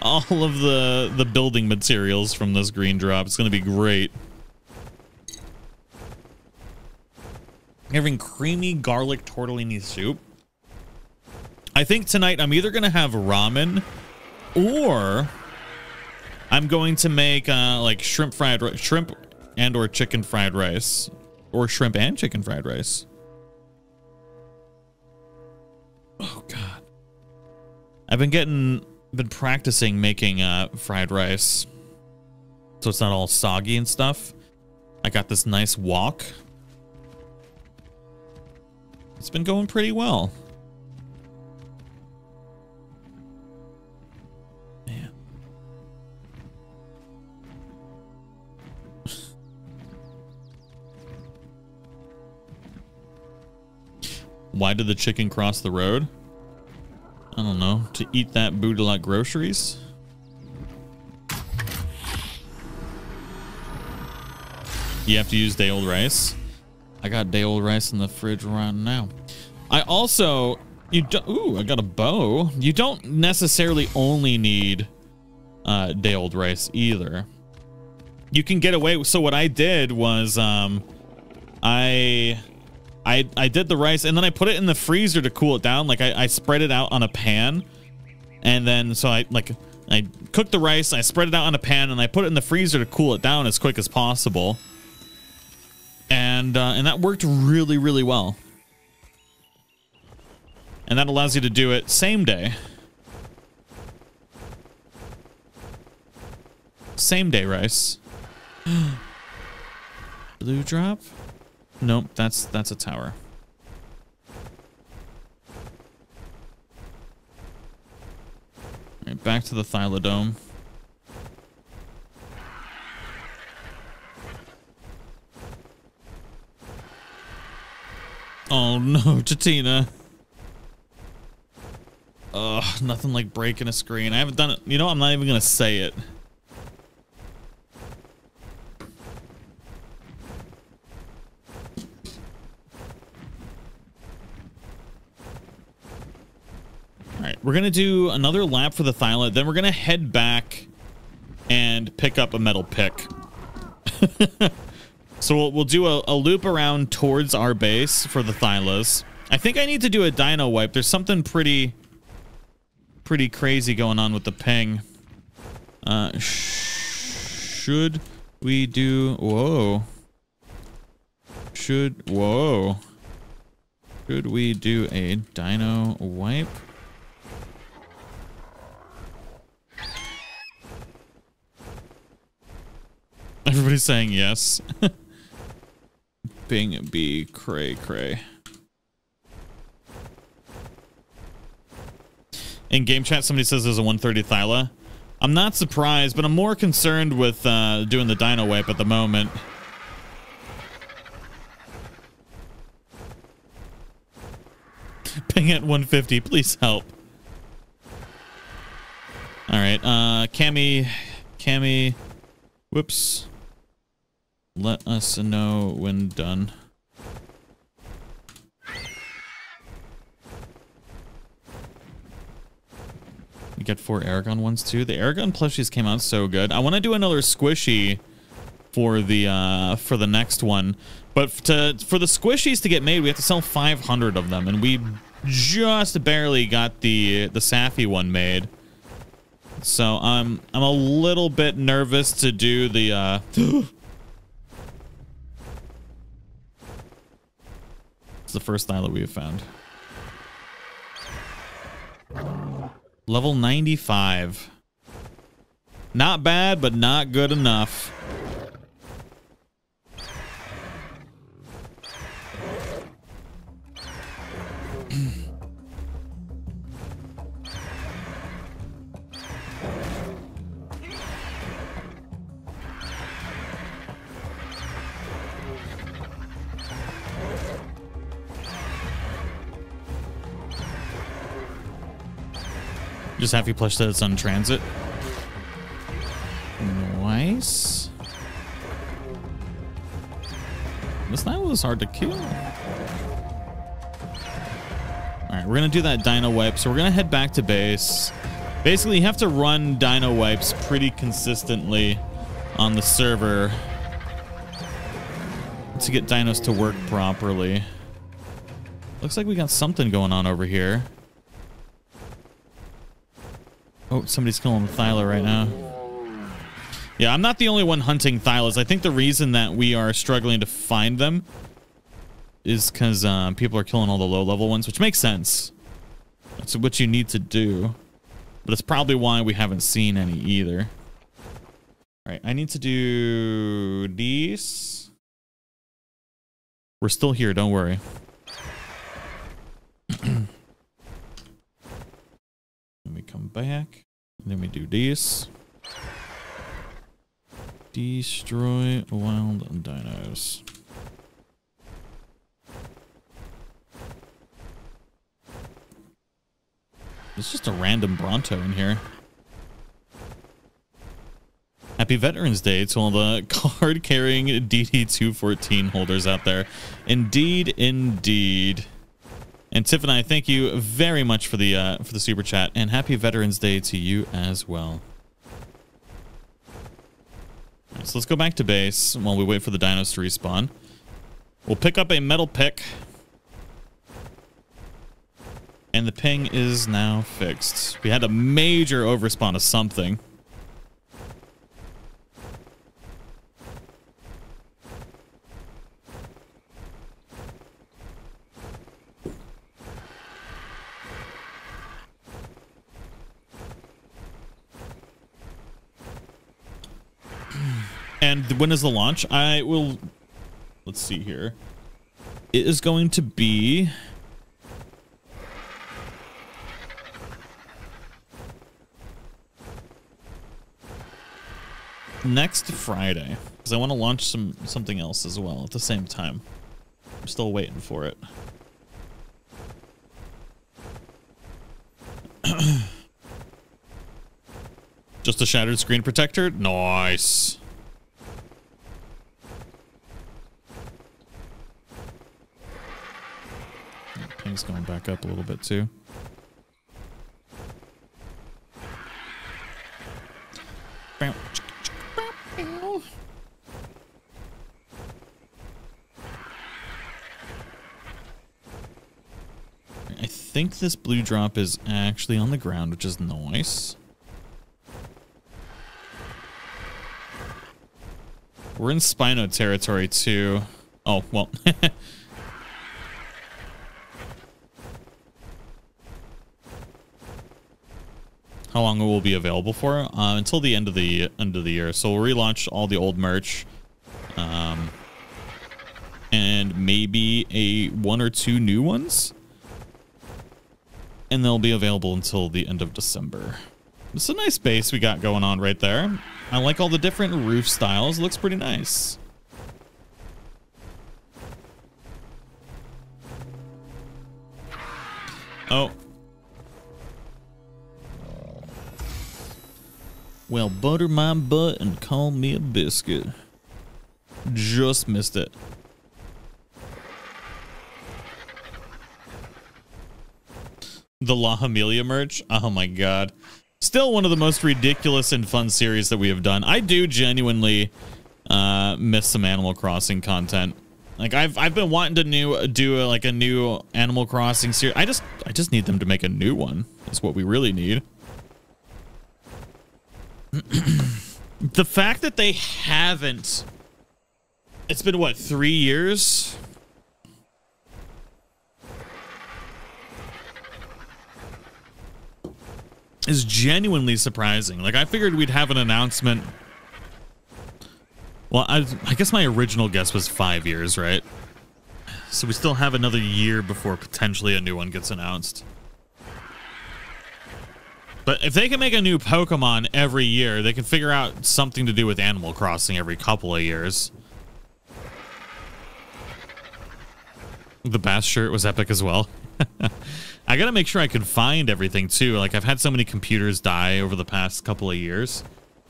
all of the the building materials from this green drop. It's gonna be great. Having creamy garlic tortellini soup. I think tonight I'm either gonna have ramen or I'm going to make uh, like shrimp fried shrimp and or chicken fried rice. Or shrimp and chicken fried rice. Oh God, I've been getting, been practicing making uh, fried rice, so it's not all soggy and stuff. I got this nice wok. It's been going pretty well. Why did the chicken cross the road? I don't know. To eat that bootylot groceries? You have to use day-old rice. I got day-old rice in the fridge right now. I also... you do, ooh, I got a bow. You don't necessarily only need uh, day-old rice either. You can get away... So what I did was... Um, I... I, I did the rice and then I put it in the freezer to cool it down. Like I, I spread it out on a pan and then so I like I cooked the rice. I spread it out on a pan and I put it in the freezer to cool it down as quick as possible. And, uh, and that worked really, really well. And that allows you to do it same day. Same day rice. Blue drop. Nope, that's that's a tower. All right, back to the Thylodome. Oh no, Jatina. Ugh, nothing like breaking a screen. I haven't done it. You know, I'm not even gonna say it. Alright, we're going to do another lap for the Thyla, then we're going to head back and pick up a metal pick. So we'll, we'll do a, a loop around towards our base for the Thylas. I think I need to do a dino wipe. There's something pretty, pretty crazy going on with the ping. Uh, sh should we do... Whoa. Should... Whoa. Should we do a dino wipe? Everybody's saying yes. Bing B cray cray. In game chat, somebody says there's a one thirty Thyla. I'm not surprised, but I'm more concerned with uh, doing the dino wipe at the moment. Ping at one fifty. Please help. All right. Uh, Cammy. Cammy. Whoops. Let us know when done. We got four Aragon ones too. The Aragon plushies came out so good. I want to do another squishy for the uh, for the next one, but to for the squishies to get made, we have to sell five hundred of them, and we just barely got the the Safi one made. So I'm um, I'm a little bit nervous to do the. Uh, it's the first Thyla we have found. Level ninety-five. Not bad, but not good enough. Just happy plush that it's on transit. Nice. This night was hard to kill. Alright, we're gonna do that dino wipe, so we're gonna head back to base. Basically, you have to run dino wipes pretty consistently on the server to get dinos to work properly. Looks like we got something going on over here. Oh, somebody's killing Thyla right now. Yeah, I'm not the only one hunting Thylas. I think the reason that we are struggling to find them is because um, people are killing all the low-level ones, which makes sense. That's what you need to do. But it's probably why we haven't seen any either. All right, I need to do these. We're still here, don't worry. Let me come back. And then we do this. Destroy wild dinos. It's just a random Bronto in here. Happy Veterans Day to all the card-carrying D D two fourteen holders out there. Indeed, indeed. And Tiffany, I thank you very much for the uh, for the super chat, and happy Veterans Day to you as well. All right, so let's go back to base while we wait for the dinos to respawn. We'll pick up a metal pick, and the ping is now fixed. We had a major overspawn of something. And when is the launch? I will... Let's see here. It is going to be... next Friday. Because I want to launch some something else as well at the same time. I'm still waiting for it. Just a shattered screen protector? Nice. Ping's going back up a little bit too. I think this blue drop is actually on the ground, which is nice. We're in Spino territory too. Oh, well. How long it will be available for? Uh, until the end of the end of the year. So we'll relaunch all the old merch, um, and maybe a one or two new ones, and they'll be available until the end of December. It's a nice base we got going on right there. I like all the different roof styles. It looks pretty nice. Oh. Well, butter my butt and call me a biscuit. Just missed it. The La Familia merch? Oh my god. Still one of the most ridiculous and fun series that we have done. I do genuinely uh, miss some Animal Crossing content. Like I've I've been wanting to new do a, like a new Animal Crossing series. I just I just need them to make a new one. That's what we really need. The fact that they haven't. It's been what, three years? Is genuinely surprising. Like I figured we'd have an announcement. Well, I, I guess my original guess was five years, right? So we still have another year before potentially a new one gets announced. But if they can make a new Pokemon every year, they can figure out something to do with Animal Crossing every couple of years. The Bass shirt was epic as well. I gotta make sure I can find everything too. Like I've had so many computers die over the past couple of years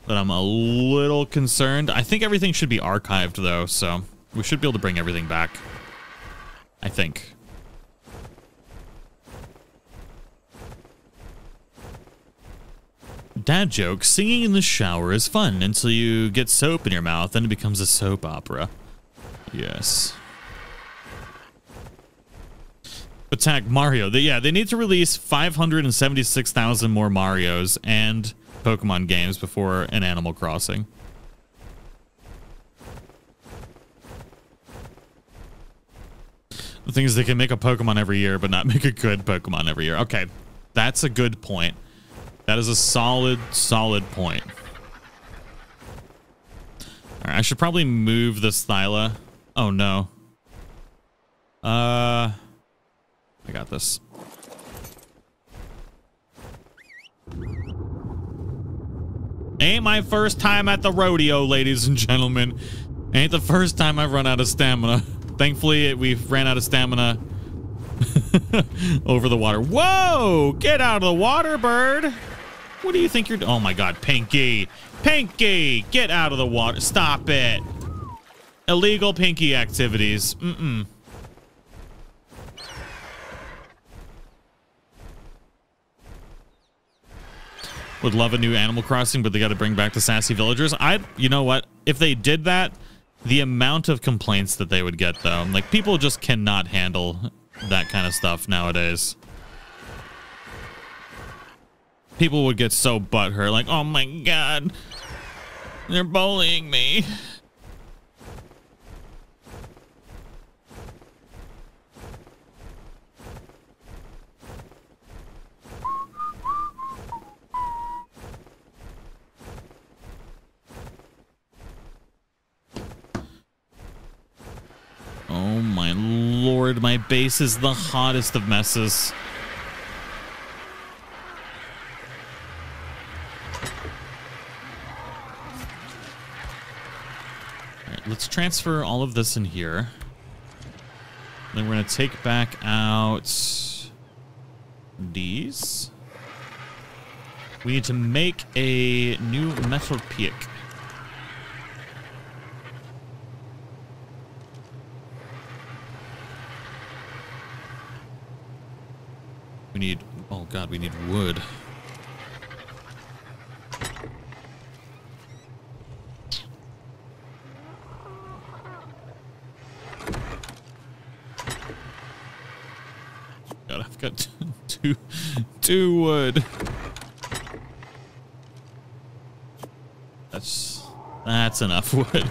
that I'm a little concerned. I think everything should be archived though, so we should be able to bring everything back. I think. Dad joke, singing in the shower is fun until you get soap in your mouth, then it becomes a soap opera. Yes. Attack Mario. They, yeah, they need to release five hundred seventy-six thousand more Marios and Pokemon games before an Animal Crossing. The thing is, they can make a Pokemon every year, but not make a good Pokemon every year. Okay, that's a good point. That is a solid, solid point. All right, I should probably move this Thyla. Oh, no. Uh... I got this. Ain't my first time at the rodeo, ladies and gentlemen. Ain't the first time I've run out of stamina. Thankfully, we've ran out of stamina over the water. Whoa! Get out of the water, bird. What do you think you're doing? Oh my god, Pinky. Pinky, get out of the water. Stop it. Illegal Pinky activities. Mm-mm. Would love a new Animal Crossing, but they got to bring back the sassy villagers. I, you know what? If they did that, the amount of complaints that they would get, though, like people just cannot handle that kind of stuff nowadays. People would get so butthurt, like, "Oh my god, they're bullying me." Oh my lord, my base is the hottest of messes. All right, let's transfer all of this in here. Then we're going to take back out these. We need to make a new metal pick. We need, oh god, we need wood. God, I've got two, two wood. That's, that's enough wood.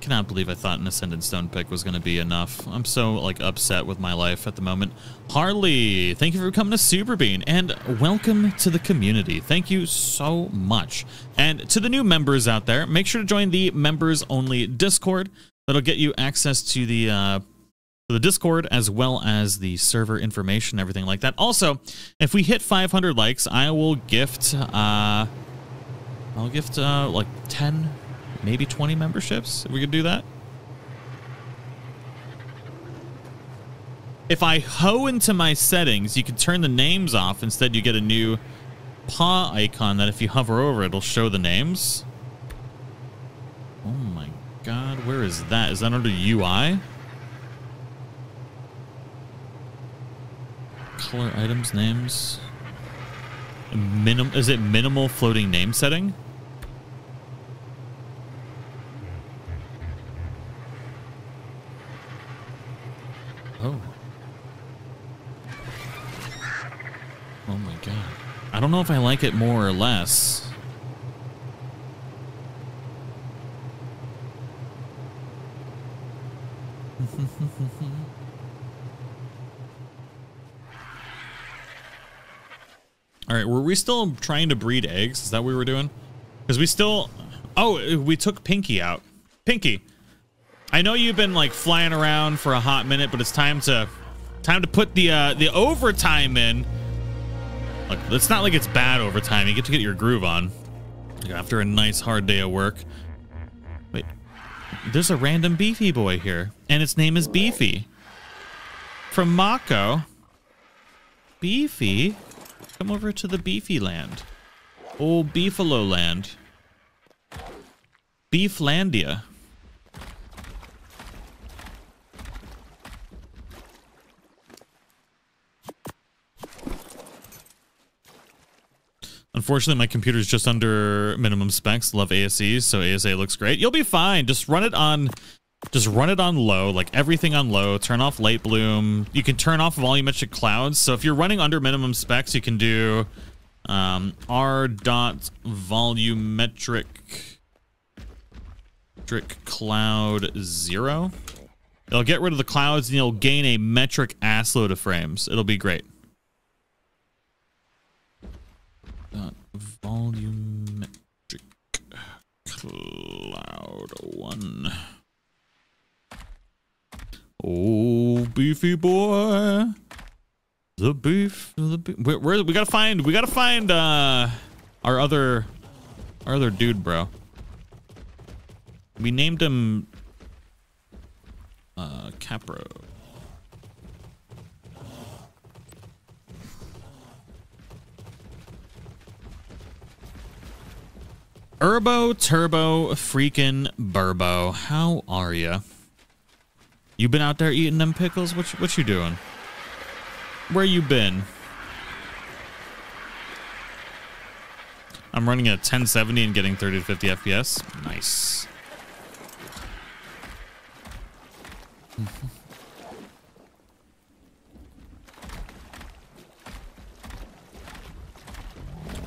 Cannot believe I thought an Ascended Stone pick was going to be enough. I'm so like upset with my life at the moment. Harley, thank you for becoming a Super Bean and welcome to the community. Thank you so much. And to the new members out there, make sure to join the members only Discord. That'll get you access to the uh, the Discord as well as the server information, everything like that. Also, if we hit five hundred likes, I will gift uh, I'll gift uh, like ten. Maybe twenty memberships if we could do that. If I hoe into my settings, you can turn the names off. Instead, you get a new paw icon that if you hover over, it'll show the names. Oh my God, where is that? Is that under U I? Color items, names. Minim- is it minimal floating name setting? Oh. Oh my God. I don't know if I like it more or less. All right, were we still trying to breed eggs? Is that what we were doing? Because we still... Oh, we took Pinky out. Pinky, I know you've been like flying around for a hot minute, but it's time to time to put the uh, the overtime in. Look, it's not like it's bad overtime. You get to get your groove on after a nice hard day of work. Wait, there's a random beefy boy here, and its name is Beefy. From Mako. Beefy? Come over to the beefy land. Old Beefalo land. Beeflandia. Unfortunately, my computer's just under minimum specs. Love A S E, so A S A looks great. You'll be fine. Just run it on just run it on low, like everything on low. Turn off late bloom. You can turn off volumetric clouds. So if you're running under minimum specs, you can do um, R dot volumetric cloud zero. It'll get rid of the clouds and you'll gain a metric assload of frames. It'll be great. Dot volumetric cloud one. Oh, beefy boy, the beef, the beef. Where, where we gotta find, we gotta find uh, our other, our other dude, bro. We named him uh, Capro. Urbo, Turbo, freaking Burbo. How are ya? You been out there eating them pickles? What you, what you doing? Where you been? I'm running at ten seventy and getting thirty to fifty F P S. Nice.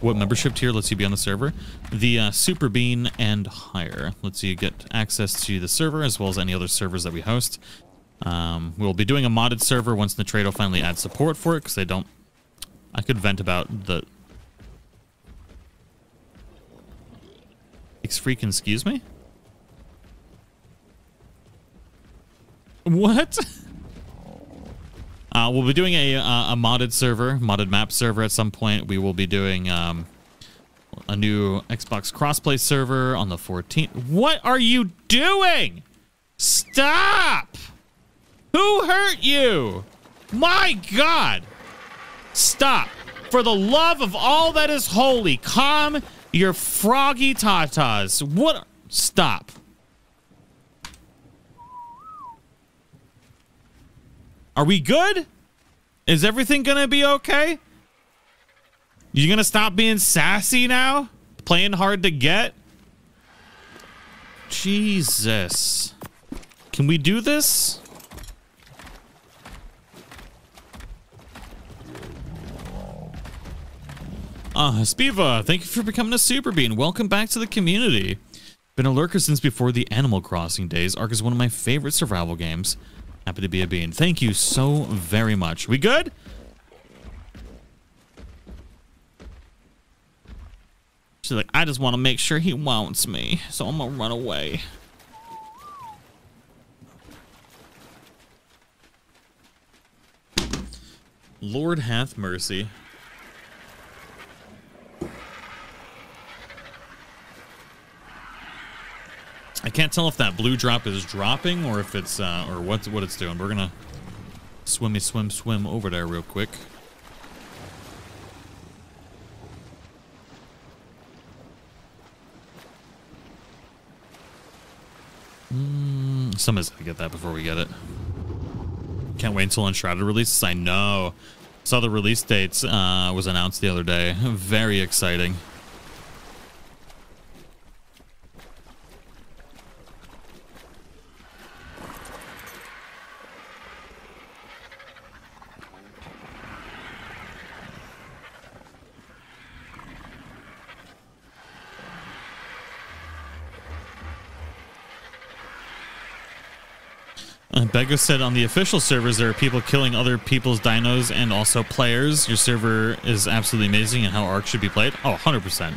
What membership tier lets you be on the server? The uh, Super Bean and higher lets you get access to the server as well as any other servers that we host. Um, we'll be doing a modded server once Nitrado finally adds support for it, because they don't... I could vent about the... Freaking excuse me? What? Uh, we'll be doing a, uh, a modded server, modded map server at some point. We will be doing um, a new Xbox crossplay server on the fourteenth. What are you doing? Stop! Who hurt you? My God! Stop! For the love of all that is holy, calm your froggy tatas. What? Stop. Are we good? Is everything gonna be okay? You gonna stop being sassy now? Playing hard to get? Jesus. Can we do this? Ah, uh, Spiva, thank you for becoming a Super Bean. Welcome back to the community. Been a lurker since before the Animal Crossing days. Ark is one of my favorite survival games. Happy to be a bean. Thank you so very much. We good? She's like, I just want to make sure he wants me, so I'm going to run away. Lord hath mercy. I can't tell if that blue drop is dropping or if it's uh, or what's what it's doing. We're gonna swimmy swim swim over there real quick. Mm, somebody's got to get that before we get it. Can't wait until Unshrouded releases. I know. Saw the release dates uh, was announced the other day. Very exciting. Bego said on the official servers there are people killing other people's dinos and also players. Your server is absolutely amazing and how Ark should be played. Oh, one hundred percent.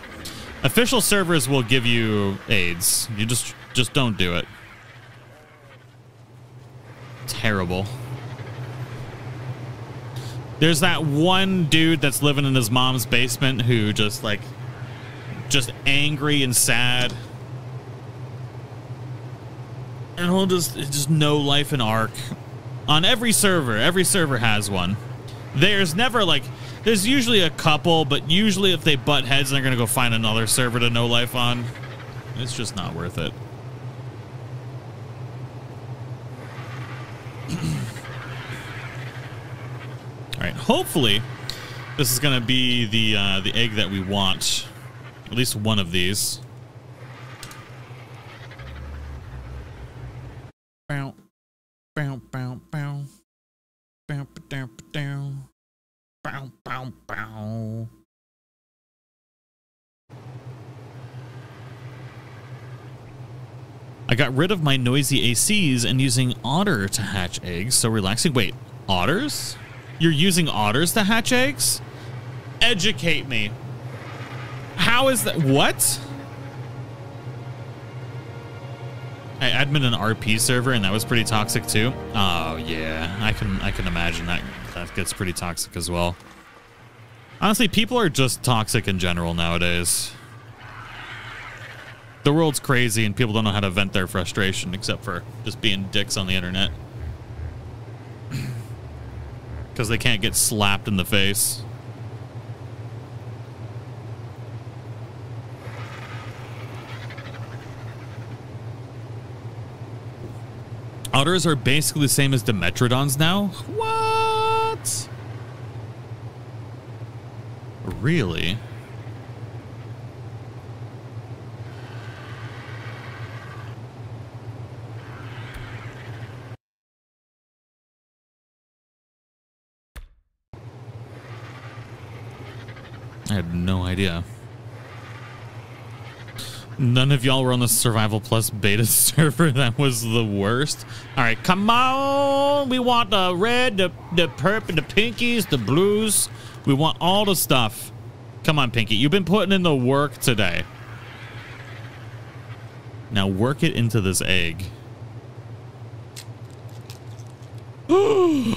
Official servers will give you aids. You just just don't do it. Terrible. There's that one dude that's living in his mom's basement who just like just angry and sad. And we'll just, just no life in Ark. On every server, every server has one. There's never like, there's usually a couple, but usually if they butt heads, they're going to go find another server to no life on. It's just not worth it. All right, hopefully this is going to be the, uh, the egg that we want. At least one of these. Bow, bow, bow, bow, bow, down, down, bow, bow, bow. I got rid of my noisy A Cs and using otter to hatch eggs. So relaxing. Wait, otters? You're using otters to hatch eggs? Educate me. How is that? What? I admin an R P server and that was pretty toxic too. Oh yeah, I can I can imagine that that gets pretty toxic as well. Honestly, people are just toxic in general nowadays. The world's crazy and people don't know how to vent their frustration except for just being dicks on the internet. Because they can't get slapped in the face. Otters are basically the same as Dimetrodons now? What? Really? I had no idea. None of y'all were on the Survival Plus beta server. That was the worst. All right, come on. We want the red, the, the purple, the pinkies, the blues. We want all the stuff. Come on, Pinky. You've been putting in the work today. Now work it into this egg. Ooh.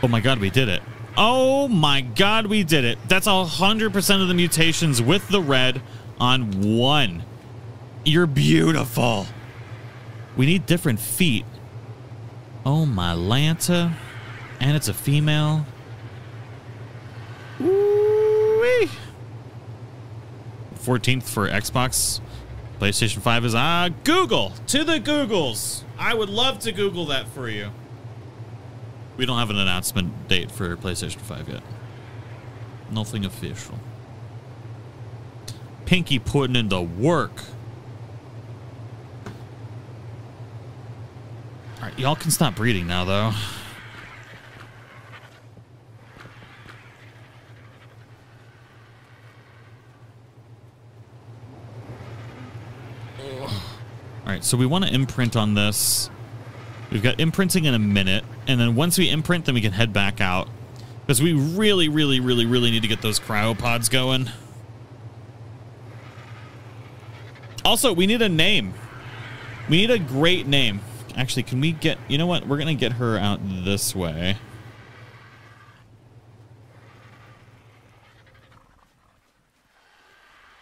Oh, my God, we did it. Oh, my God, we did it. That's one hundred percent of the mutations with the red. On one. You're beautiful. We need different feet. Oh my Lanta. And it's a female. Ooh-wee. fourteenth for Xbox. PlayStation five is ah uh, Google. To the Googles. I would love to Google that for you. We don't have an announcement date for PlayStation five yet. Nothing official. Pinky putting in the work. All right, y'all can stop breeding now, though. All right, so we want to imprint on this. We've got imprinting in a minute, and then once we imprint, then we can head back out because we really, really, really, really need to get those cryopods going. Also, we need a name. We need a great name. Actually, can we get... You know what? We're going to get her out this way.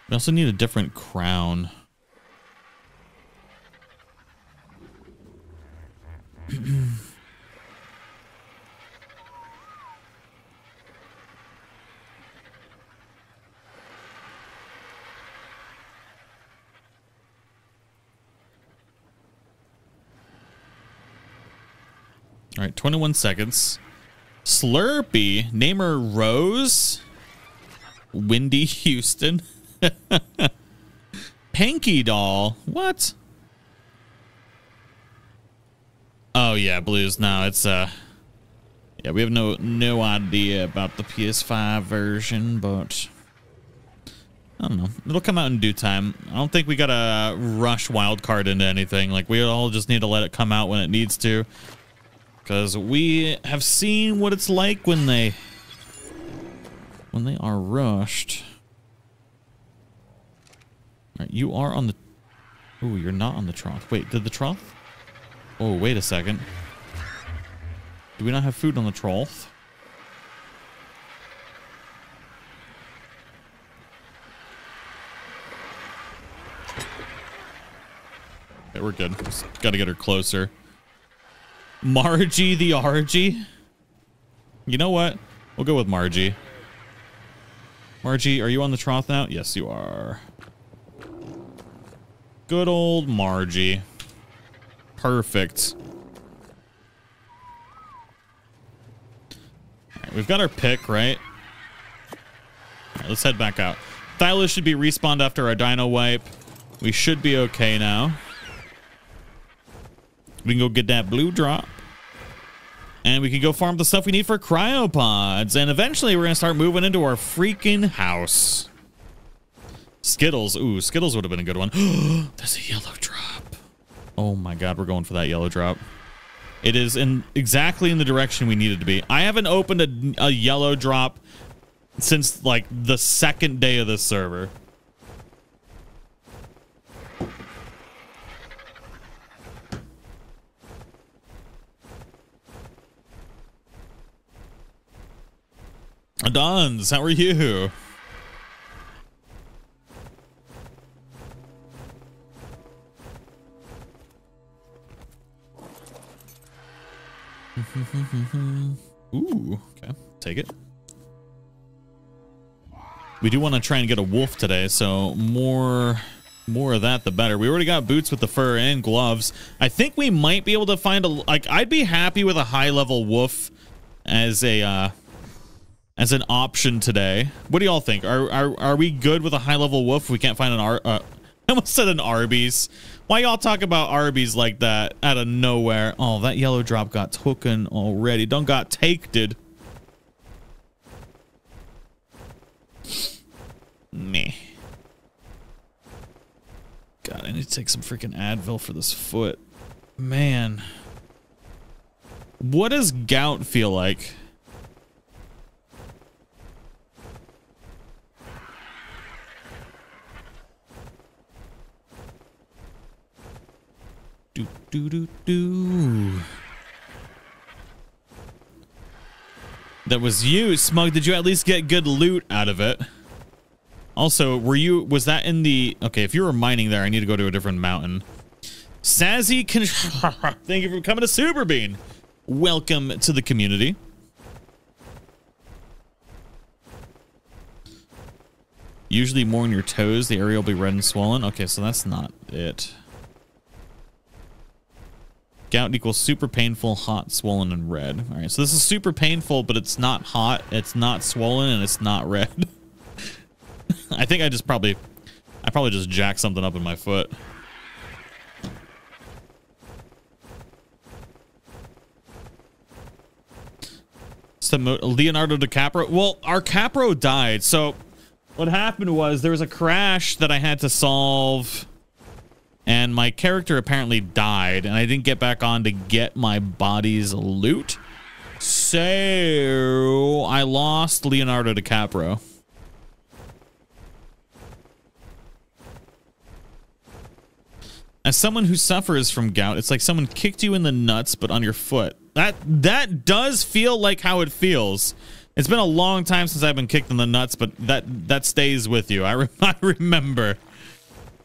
We also need a different crown. All right, twenty-one seconds. Slurpee, name her Rose. Wendy Houston. Pinky doll. What? Oh yeah, blues. No, it's uh yeah, we have no no idea about the P S five version, but I don't know. It'll come out in due time. I don't think we gotta rush Wildcard into anything. Like, we all just need to let it come out when it needs to. Because we have seen what it's like when they when they are rushed. All right, you are on the... Oh, you're not on the trough. Wait, did the trough... Oh, wait a second. Do we not have food on the trough? Okay, we're good. Just gotta get her closer. Margie the R G? You know what? We'll go with Margie. Margie, are you on the trough now? Yes, you are. Good old Margie. Perfect. Right, we've got our pick, right? Right? Let's head back out. Thyla should be respawned after our dino wipe. We should be okay now. We can go get that blue drop. And we can go farm the stuff we need for cryopods. And eventually we're going to start moving into our freaking house. Skittles. Ooh, Skittles would have been a good one. There's a yellow drop. Oh my God, we're going for that yellow drop. It is in exactly in the direction we needed to be. I haven't opened a, a yellow drop since like the second day of this server. Adons, how are you? Ooh, okay. Take it. We do want to try and get a wolf today, so more more of that the better. We already got boots with the fur and gloves. I think we might be able to find a, like, I'd be happy with a high level wolf as a uh as an option today. What do y'all think? Are, are are we good with a high level wolf if we can't find an ar uh, I almost said an Arby's. Why y'all talk about Arby's like that out of nowhere? Oh, that yellow drop got taken already. Don't got taked. Meh. God, I need to take some freaking Advil for this foot. Man. What does gout feel like? Do, do, do, do. That was you, Smug. Did you at least get good loot out of it? Also, were you, was that in the, okay, if you were mining there, I need to go to a different mountain. Sazzy, can, thank you for coming to Super Bean. Welcome to the community. Usually more on your toes, the area will be red and swollen. Okay, so that's not it. Gout equals super painful, hot, swollen, and red. All right, so this is super painful, but it's not hot, it's not swollen, and it's not red. I think I just probably, I probably just jacked something up in my foot. Some Leonardo DiCaprio. Well, our Capro died. So what happened was there was a crash that I had to solve. And my character apparently died, and I didn't get back on to get my body's loot. So I lost Leonardo DiCaprio. As someone who suffers from gout, it's like someone kicked you in the nuts, but on your foot. That that does feel like how it feels. It's been a long time since I've been kicked in the nuts, but that that stays with you. I, re I remember.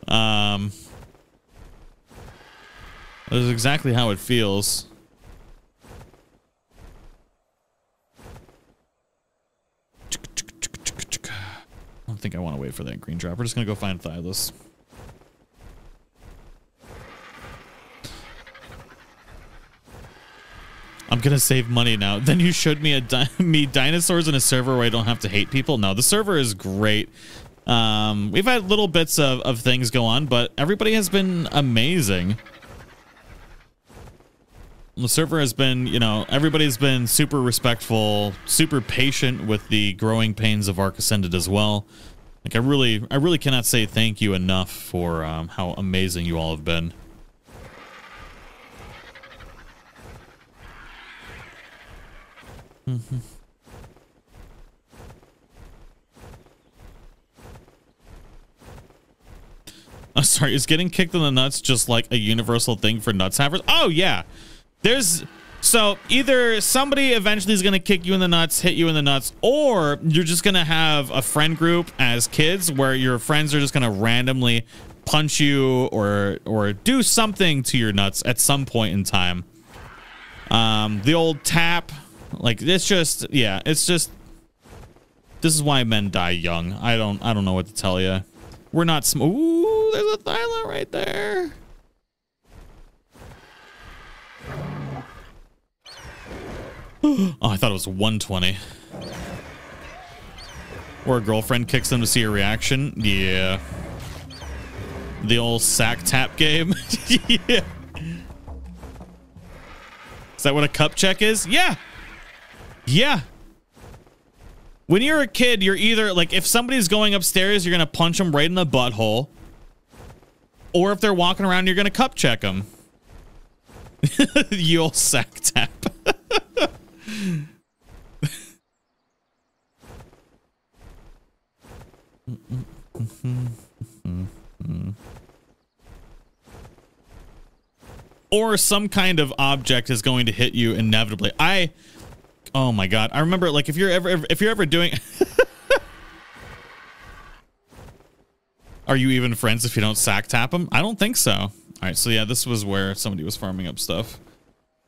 Um... This is exactly how it feels. I don't think I want to wait for that green drop. We're just going to go find Thylas. I'm I'm going to save money now. Then you showed me a di me dinosaurs in a server where I don't have to hate people. No, the server is great. Um, we've had little bits of, of things go on, but everybody has been amazing. The server has been, you know, everybody's been super respectful, super patient with the growing pains of Ark Ascended as well. Like, I really, I really cannot say thank you enough for um, how amazing you all have been. Mm-hmm. Oh, sorry, is getting kicked in the nuts just like a universal thing for nuts havers? Oh, yeah. There's so either somebody eventually is going to kick you in the nuts, hit you in the nuts, or you're just going to have a friend group as kids where your friends are just going to randomly punch you or or do something to your nuts at some point in time. Um, the old tap, like it's just yeah, it's just this is why men die young. I don't I don't know what to tell you. We're not sm ooh, there's a Thyla right there. Oh, I thought it was one twenty. Or a girlfriend kicks them to see a reaction. Yeah. The old sack tap game. Yeah. Is that what a cup check is? Yeah. Yeah. When you're a kid, you're either like, if somebody's going upstairs, you're going to punch them right in the butthole. Or if they're walking around, you're going to cup check them. You old sack tap. Or some kind of object is going to hit you inevitably. I, oh my God. I remember, like, if you're ever, if you're ever doing, are you even friends if you don't sack tap them? I don't think so. All right. So yeah, this was where somebody was farming up stuff.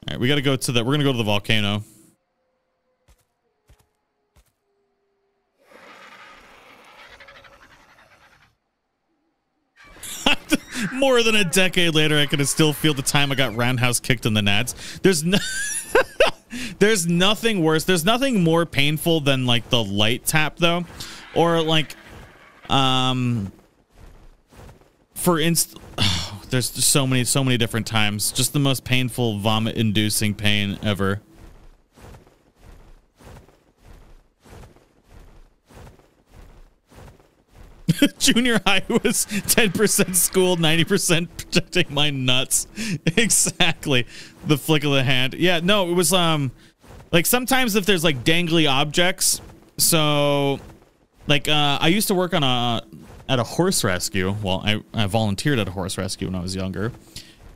All right. We got to go to the, we're going to go to the volcano. More than a decade later, I can still feel the time I got roundhouse kicked in the nads. There's no there's nothing worse. There's nothing more painful than like the light tap though, or like, um, for instance, oh, there's so many, so many different times. Just the most painful vomit inducing pain ever. Junior high was ten percent school, ninety percent protecting my nuts. Exactly. The flick of the hand. Yeah, no, it was um like sometimes if there's like dangly objects. So like uh I used to work on a at a horse rescue. Well, I, I volunteered at a horse rescue when I was younger.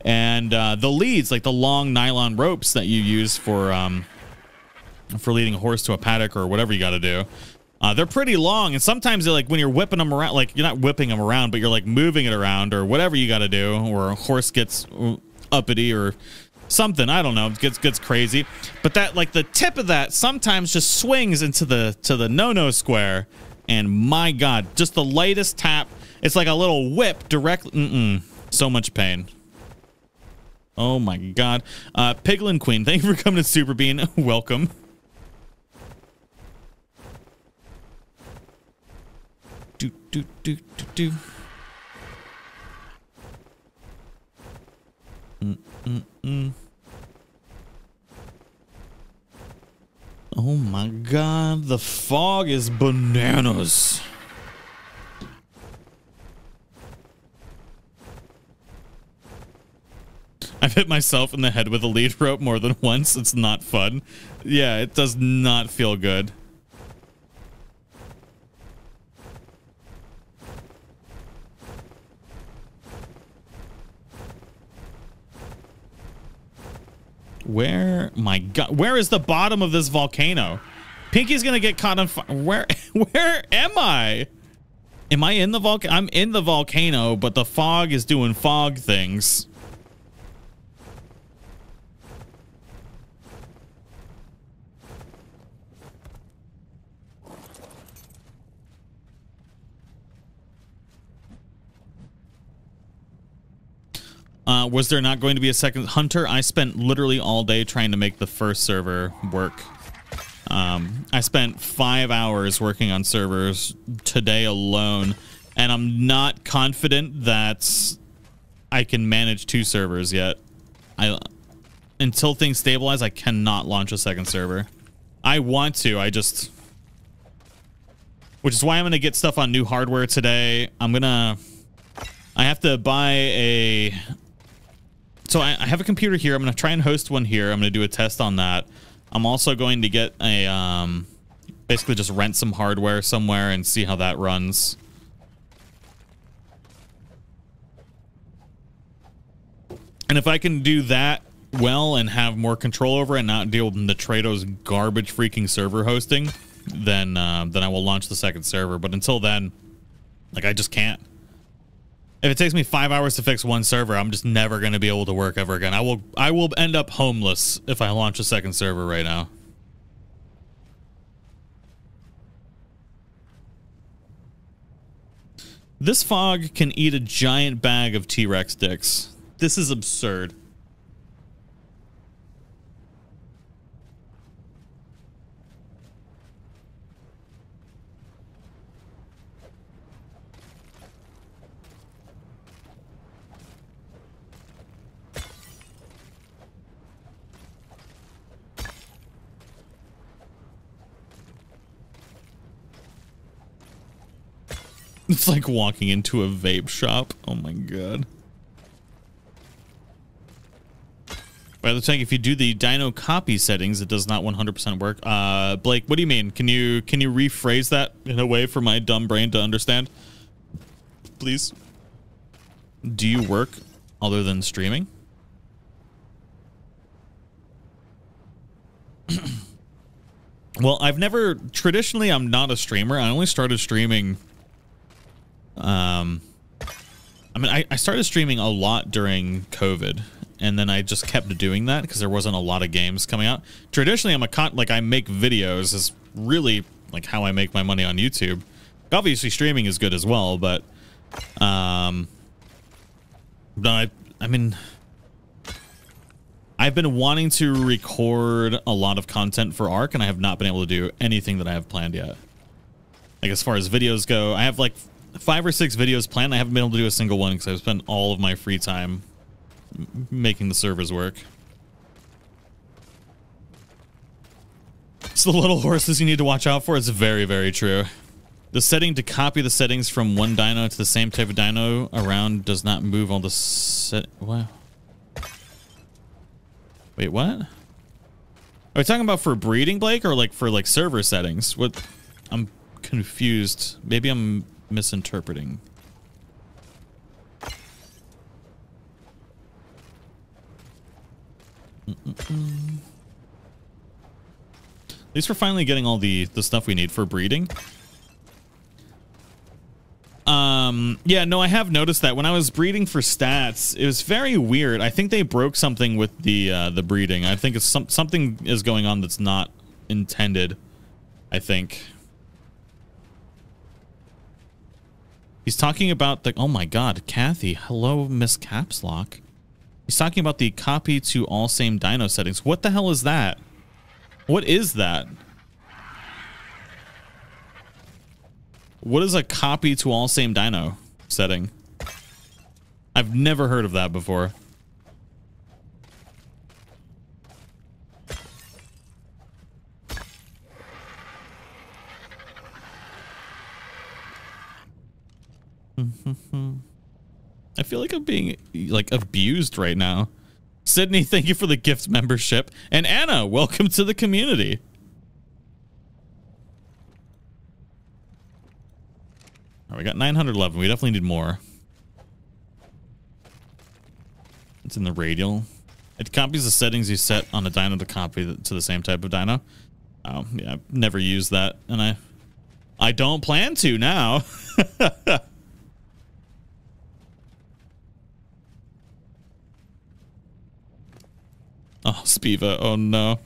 And uh the leads, like the long nylon ropes that you use for um for leading a horse to a paddock or whatever you got to do. Uh, they're pretty long, and sometimes they're like when you're whipping them around, like you're not whipping them around, but you're like moving it around or whatever you got to do, or a horse gets uppity or something. I don't know. It gets gets crazy, but that like the tip of that sometimes just swings into the to the no-no square, and my God, just the lightest tap, it's like a little whip directly. Mm-mm, so much pain. Oh my God, uh, Piglin Queen, thank you for coming to Super Bean. Welcome. Do, do, do, do, do. Mm, mm, mm. Oh my God, the fog is bananas. I've hit myself in the head with a lead rope more than once. It's not fun. Yeah, it does not feel good. Where, my God, where is the bottom of this volcano? Pinky's gonna get caught on fire. Where, where am I? Am I in the volcano? I'm in the volcano, but the fog is doing fog things. Uh, was there not going to be a second hunter? I spent literally all day trying to make the first server work. Um, I spent five hours working on servers today alone, and I'm not confident that I can manage two servers yet. I, until things stabilize, I cannot launch a second server. I want to, I just... Which is why I'm going to get stuff on new hardware today. I'm going to... I have to buy a... So I, I have a computer here. I'm going to try and host one here. I'm going to do a test on that. I'm also going to get a, um, basically just rent some hardware somewhere and see how that runs. And if I can do that well and have more control over it and not deal with Nitrado's garbage freaking server hosting, then, uh, then I will launch the second server. But until then, like, I just can't. If it takes me five hours to fix one server, I'm just never going to be able to work ever again. I will I will end up homeless if I launch a second server right now. This fog can eat a giant bag of T-Rex dicks. This is absurd. It's like walking into a vape shop. Oh my god. By the time, if you do the dino copy settings, it does not one hundred percent work. Uh, Blake, what do you mean? Can you can you rephrase that in a way for my dumb brain to understand? Please. Do you work other than streaming? Well, I've never... Traditionally, I'm not a streamer. I only started streaming... Um, I mean, I, I started streaming a lot during COVID, and then I just kept doing that because there wasn't a lot of games coming out. Traditionally, I'm a con like I make videos is really like how I make my money on YouTube. Obviously, streaming is good as well, but um, no, I I mean, I've been wanting to record a lot of content for Ark, and I have not been able to do anything that I have planned yet. Like as far as videos go, I have like. Five or six videos planned. I haven't been able to do a single one because I've spent all of my free time making the servers work. It's the little horses you need to watch out for. It's very, very true. The setting to copy the settings from one dino to the same type of dino around does not move on the set. Wow. Wait, what? Are we talking about for breeding, Blake, or like for like server settings? What? I'm confused. Maybe I'm misinterpreting. Mm-mm-mm. At least we're finally getting all the the stuff we need for breeding. Um, yeah, no, I have noticed that when I was breeding for stats, it was very weird. I think they broke something with the uh, the breeding. I think it's some something is going on that's not intended. I think. He's talking about the... Oh, my God. Kathy. Hello, Miss Caps Lock. He's talking about the copy to all same dino settings. What the hell is that? What is that? What is a copy to all same dino setting? I've never heard of that before. I feel like I'm being like abused right now. Sydney, thank you for the gift membership. And Anna, welcome to the community. All right, we got nine hundred eleven. We definitely need more. It's in the radial. It copies the settings you set on a dyno to copy to the same type of dyno. Oh, yeah, I've never used that. And I, I don't plan to now. Oh, Spiva. Oh, no.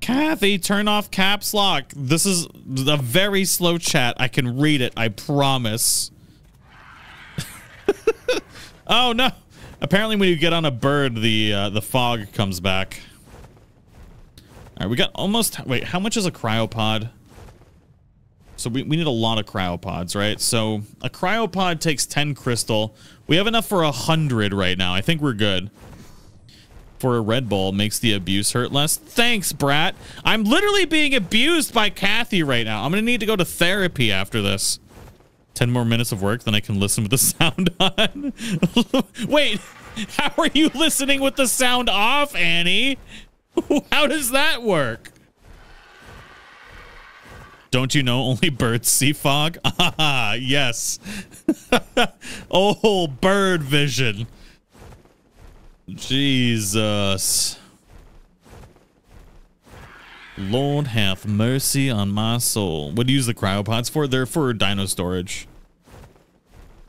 Kathy, turn off caps lock. This is a very slow chat. I can read it. I promise. Oh, no. Apparently, when you get on a bird, the uh, the fog comes back. All right, we got almost... Wait, how much is a cryopod? So we, we need a lot of cryopods, right? So a cryopod takes ten crystal. We have enough for one hundred right now. I think we're good. For a Red Bull makes the abuse hurt less. Thanks, brat. I'm literally being abused by Kathy right now. I'm going to need to go to therapy after this. ten more minutes of work, then I can listen with the sound on. Wait, how are you listening with the sound off, Annie? How does that work? Don't you know only birds see fog? Ah, yes. Oh, bird vision. Jesus. Lord have mercy on my soul. What do you use the cryopods for? They're for dino storage.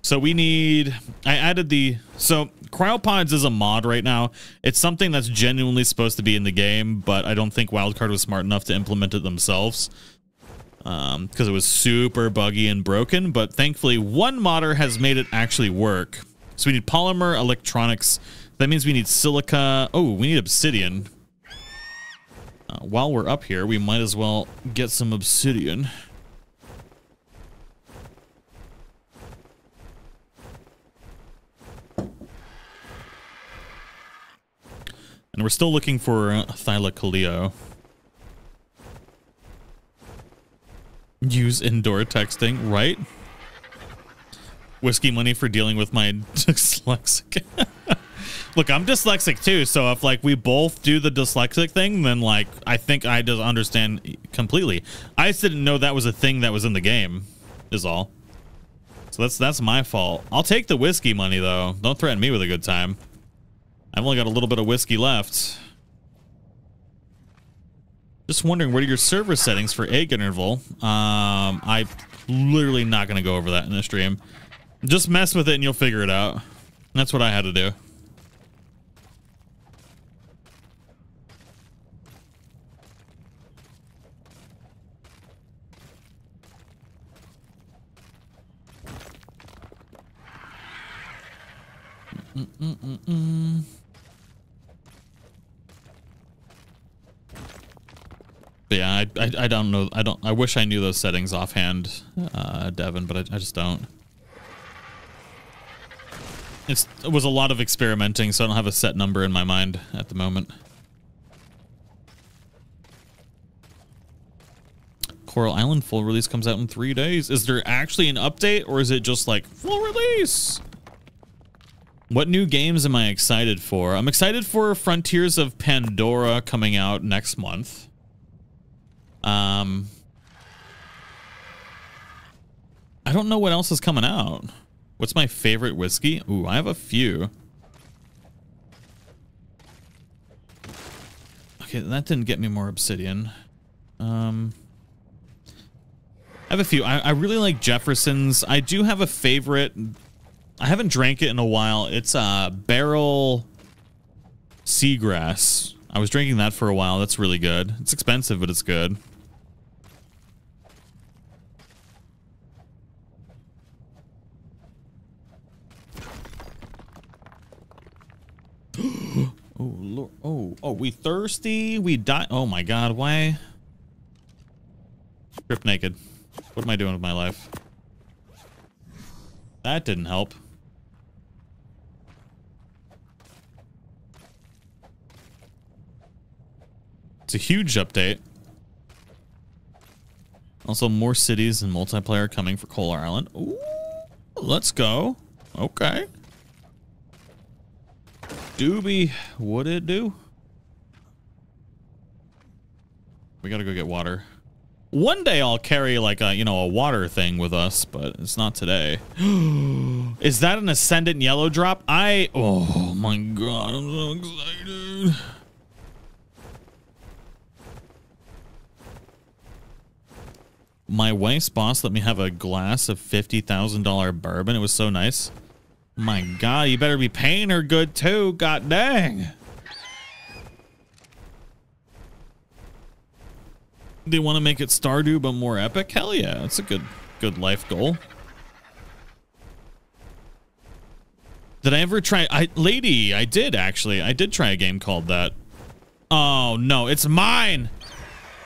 So we need... I added the... So cryopods is a mod right now. It's something that's genuinely supposed to be in the game, but I don't think Wildcard was smart enough to implement it themselves. Um, because it was super buggy and broken, but thankfully one modder has made it actually work. So we need polymer electronics. That means we need silica. Oh, we need obsidian. Uh, while we're up here, we might as well get some obsidian. And we're still looking for uh, Thylacoleo. Use indoor texting, right? Whiskey money for dealing with my dyslexic. Look, I'm dyslexic too, so if like we both do the dyslexic thing, then like I think I just understand completely. I just didn't know that was a thing that was in the game, is all. So that's that's my fault. I'll take the whiskey money though. Don't threaten me with a good time. I've only got a little bit of whiskey left. Just wondering, what are your server settings for egg interval? Um, I'm literally not going to go over that in the stream. Just mess with it and you'll figure it out. And that's what I had to do. Mm-mm-mm-mm. But yeah, I, I I don't know. I don't. I wish I knew those settings offhand, uh, Devin, but I, I just don't. It's, it was a lot of experimenting, so I don't have a set number in my mind at the moment. Coral Island full release comes out in three days. Is there actually an update, or is it just like full release? What new games am I excited for? I'm excited for Frontiers of Pandora coming out next month. Um, I don't know what else is coming out. What's my favorite whiskey? Ooh, I have a few. Okay, that didn't get me more obsidian. Um, I have a few. I, I really like Jefferson's. I do have a favorite. I haven't drank it in a while. It's uh, Barrel Seagrass. I was drinking that for a while. That's really good. It's expensive, but it's good. Oh, Lord. Oh, oh, we thirsty. We die. Oh, my God. Why? Strip naked. What am I doing with my life? That didn't help. It's a huge update. Also, more cities and multiplayer coming for Coal Island. Ooh, let's go. Okay. Doobie, what it do? We gotta go get water. One day I'll carry like a, you know, a water thing with us, but it's not today. Is that an Ascendant yellow drop? I, oh my God, I'm so excited. My wife's boss let me have a glass of fifty thousand dollar bourbon. It was so nice. My God, you better be paying her good too. God dang. They want to make it Stardew, but more epic? Hell yeah, that's a good, good life goal. Did I ever try? I, lady, I did actually. I did try a game called that. Oh no, it's mine.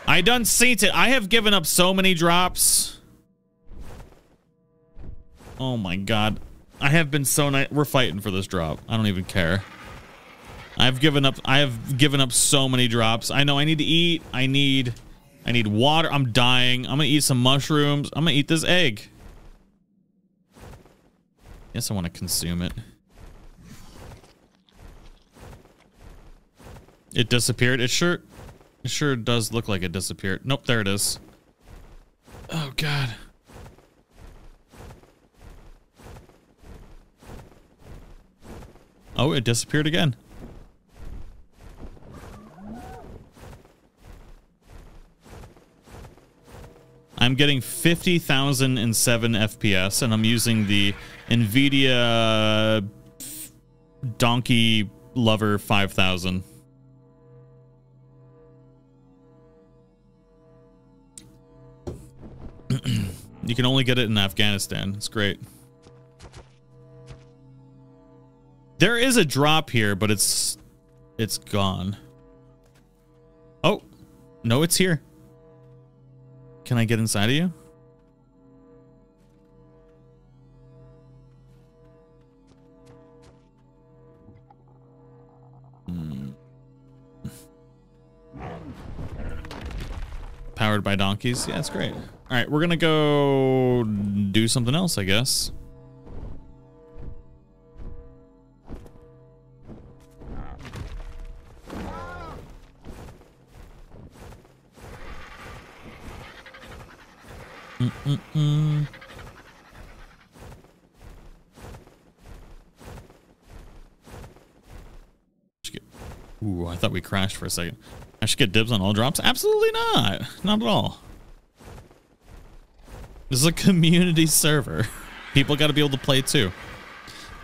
I done seen it. I have given up so many drops. Oh my God. I have been so nice. We're fighting for this drop. I don't even care. I've given up. I have given up so many drops. I know I need to eat. I need, I need water. I'm dying. I'm going to eat some mushrooms. I'm going to eat this egg. Yes, I want to consume it. It disappeared. It sure, it sure does look like it disappeared. Nope, there it is. Oh God. Oh, it disappeared again. I'm getting fifty thousand seven F P S, and I'm using the NVIDIA Donkey Lover five thousand. You can only get it in Afghanistan. It's great. There is a drop here, but it's it's gone. Oh, no, it's here. Can I get inside of you? Mm. Powered by donkeys. Yeah, that's great. All right, we're gonna go do something else, I guess. Mm-mm-mm. Ooh, I thought we crashed for a second. I should get dibs on all drops? Absolutely not. Not at all. This is a community server. People got to be able to play too.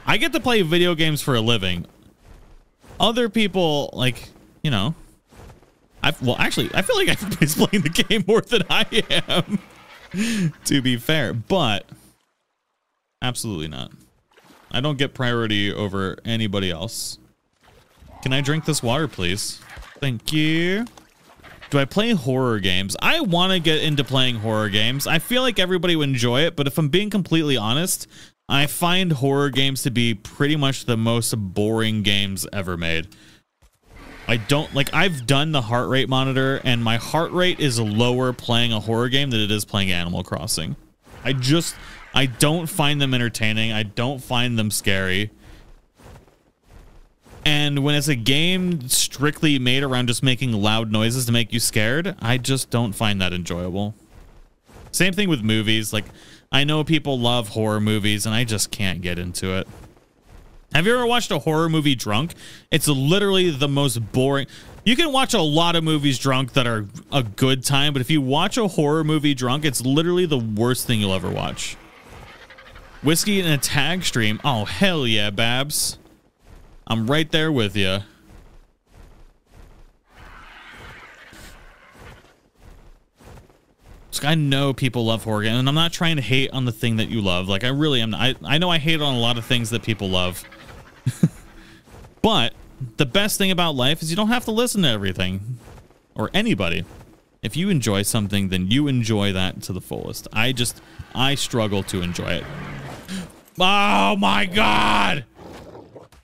I get to play video games for a living. Other people, like, you know, I've, well, actually, I feel like I've been playing the game more than I am. To be fair, but absolutely not. I don't get priority over anybody else. Can I drink this water, please? Thank you. Do I play horror games? I want to get into playing horror games. I feel like everybody would enjoy it, but if I'm being completely honest, I find horror games to be pretty much the most boring games ever made. I don't like I've done the heart rate monitor, and my heart rate is lower playing a horror game than it is playing Animal Crossing. I just I don't find them entertaining. I don't find them scary. And when it's a game strictly made around just making loud noises to make you scared, I just don't find that enjoyable. Same thing with movies. Like, I know people love horror movies, and I just can't get into it. Have you ever watched a horror movie drunk? It's literally the most boring. You can watch a lot of movies drunk that are a good time, but if you watch a horror movie drunk, it's literally the worst thing you'll ever watch. Whiskey in a tag stream. Oh, hell yeah, Babs. I'm right there with you. So I know people love horror games, and I'm not trying to hate on the thing that you love. Like, I really am. I, I know I hate on a lot of things that people love. But the best thing about life is you don't have to listen to everything or anybody. If you enjoy something, then you enjoy that to the fullest. I just, I struggle to enjoy it. Oh my God.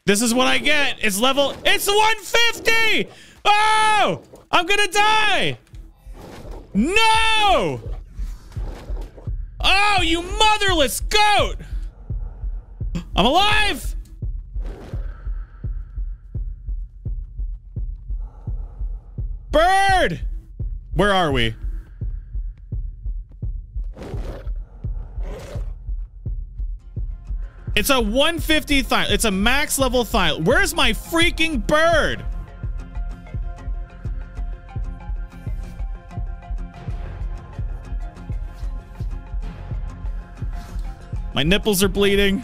This is what I get. It's level, it's one fifty. Oh, I'm gonna die. No! Oh, you motherless goat! I'm alive! Bird! Where are we? It's a one fifty Thylacoleo. It's a max level Thylacoleo. Where's my freaking bird? My nipples are bleeding.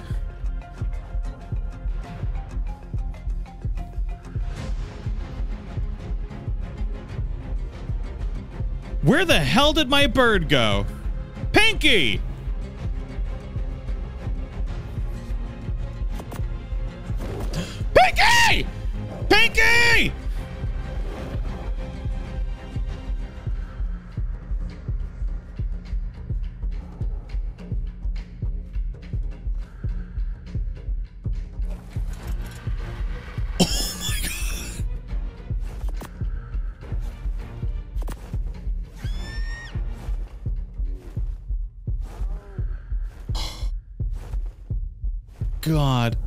Where the hell did my bird go? Pinky! Pinky! God.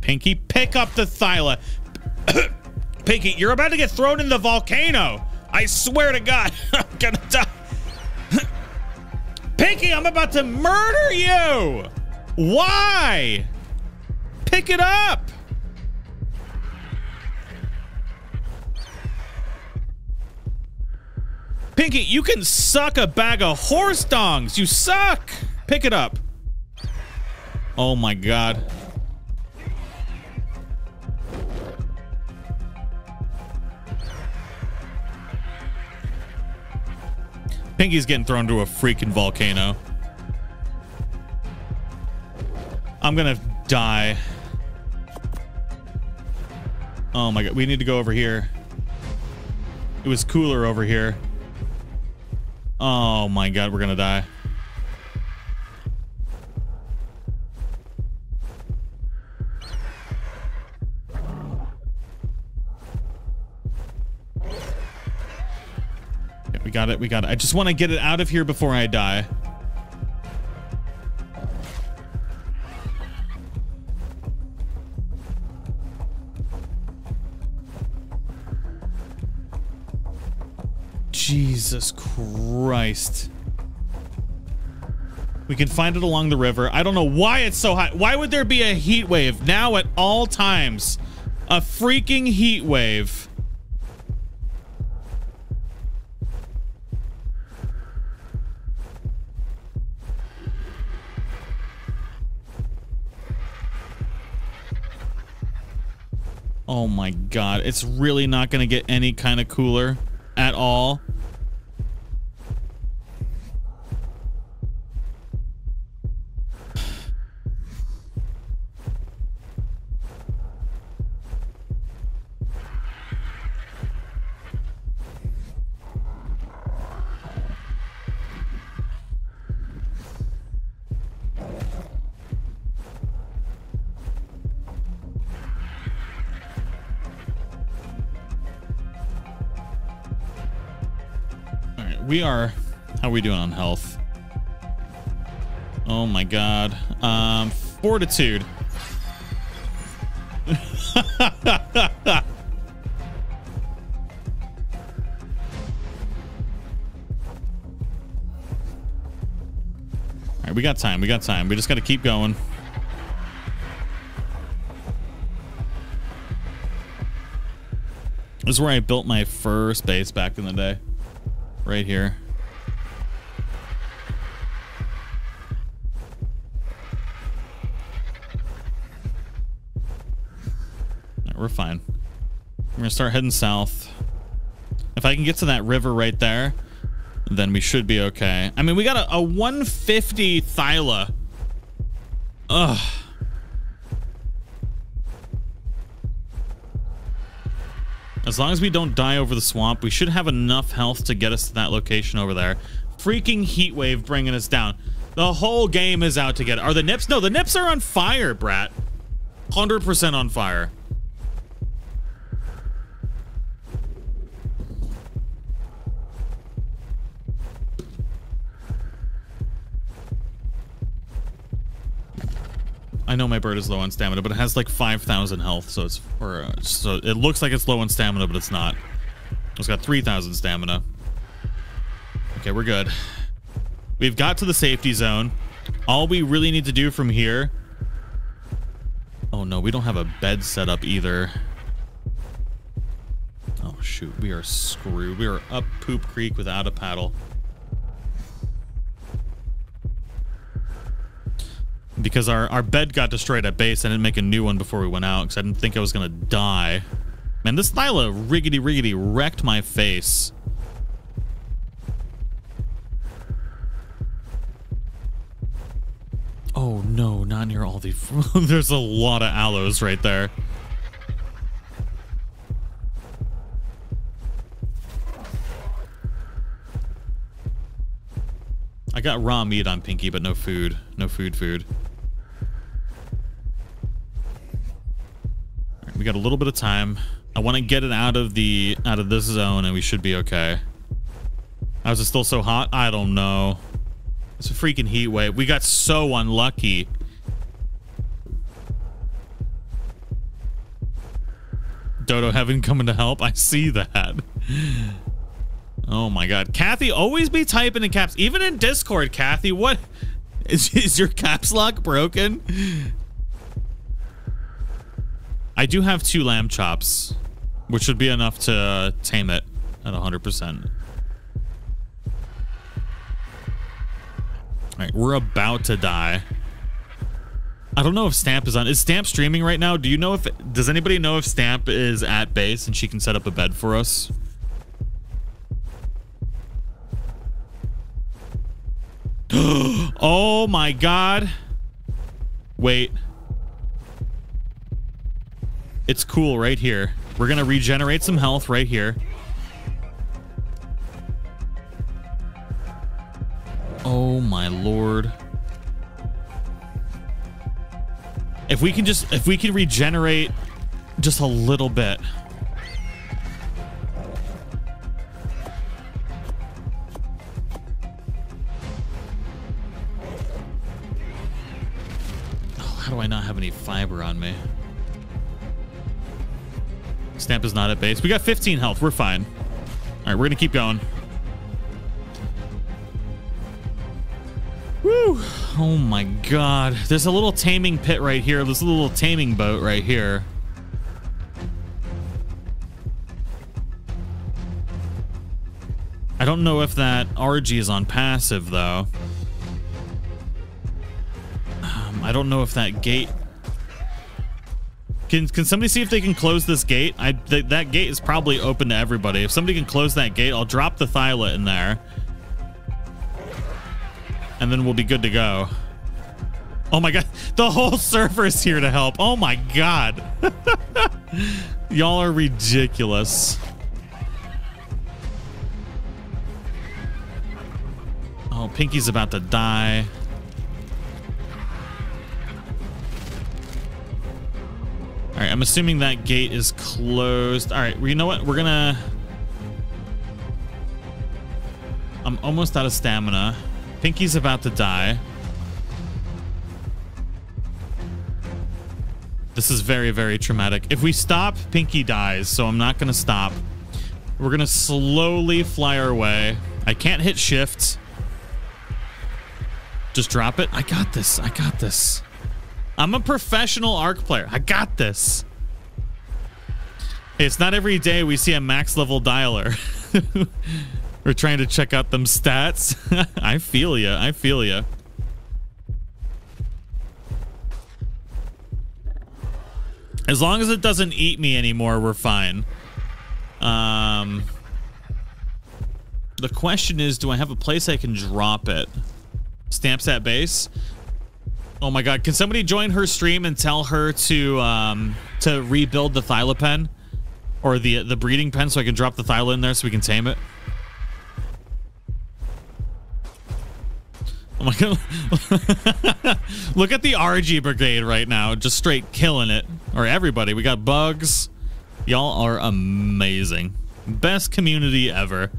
Pinky, pick up the Thyla. Pinky, you're about to get thrown in the volcano. I swear to God, I'm gonna die. Pinky, I'm about to murder you! Why? Pick it up! Pinky, you can suck a bag of horse dongs! You suck! Pick it up. Oh my God. Pinky's getting thrown to a freaking volcano. I'm gonna die. Oh my God, we need to go over here. It was cooler over here. Oh my God, we're gonna die. Got it, we got it. I just want to get it out of here before I die. Jesus Christ. We can find it along the river. I don't know why it's so hot. Why would there be a heat wave now at all times? A freaking heat wave. Oh my God, it's really not gonna get any kind of cooler at all. We are, how are we doing on health? Oh my God. Um, fortitude. All right, we got time, we got time. We just gotta keep going. This is where I built my first base back in the day. Right here. No, we're fine. We're gonna start heading south. If I can get to that river right there, then we should be okay. I mean, we got a, a one fifty Thyla. Ugh. As long as we don't die over the swamp, we should have enough health to get us to that location over there. Freaking heat wave bringing us down. The whole game is out to get it. Are the Nips? No, the Nips are on fire, brat. one hundred percent on fire. I know my bird is low on stamina, but it has like five thousand health, so it's or uh, so it looks like it's low on stamina, but it's not. It's got three thousand stamina. Okay, we're good. We've got to the safety zone. All we really need to do from here. Oh no, we don't have a bed set up either. Oh shoot, we are screwed. We are up Poop Creek without a paddle. because our, our bed got destroyed at base. I didn't make a new one before we went out because I didn't think I was going to die. Man, this Thyla riggedy riggedy wrecked my face. Oh no, not near all the... There's a lot of aloes right there. I got raw meat on Pinky, but no food. No food food. All right, we got a little bit of time. I want to get it out of the out of this zone and we should be okay. How's it still so hot? I don't know. It's a freaking heat wave. We got so unlucky. Dodo Heaven coming to help. I see that. Oh my God. Kathy, always be typing in caps. Even in Discord, Kathy, what? Is, is your caps lock broken? I do have two lamb chops, which should be enough to tame it at one hundred percent. All right, we're about to die. I don't know if Stamp is on. Is Stamp streaming right now? Do you know if, does anybody know if Stamp is at base and she can set up a bed for us? Oh my God. Wait. It's cool right here. We're going to regenerate some health right here. Oh my Lord. If we can just, if we can regenerate just a little bit. How do I not have any fiber on me? Stamp is not at base. We got fifteen health. We're fine. All right, we're gonna keep going. Woo! Oh my God. There's a little taming pit right here. There's a little taming boat right here. I don't know if that R G is on passive though. I don't know if that gate can can somebody see if they can close this gate. I th that gate is probably open to everybody. If somebody can close that gate, I'll drop the Thyla in there and then we'll be good to go. Oh my God, the whole server's here to help. Oh my God. Y'all are ridiculous. Oh, Pinky's about to die. All right, I'm assuming that gate is closed. All right, well, you know what? We're gonna... I'm almost out of stamina. Pinky's about to die. This is very, very traumatic. If we stop, Pinky dies, so I'm not gonna stop. We're gonna slowly fly our way. I can't hit shift. Just drop it. I got this, I got this. I'm a professional Ark player. I got this. It's not every day we see a max level dialer. We're trying to check out them stats. I feel ya. I feel ya. As long as it doesn't eat me anymore, we're fine. Um, the question is, do I have a place I can drop it? Stamps at base. Oh my God, can somebody join her stream and tell her to um, to rebuild the Thyla pen or the the breeding pen so I can drop the Thyla in there so we can tame it? Oh my God. Look at the R G brigade right now, just straight killing it. Or everybody, we got bugs. Y'all are amazing. Best community ever.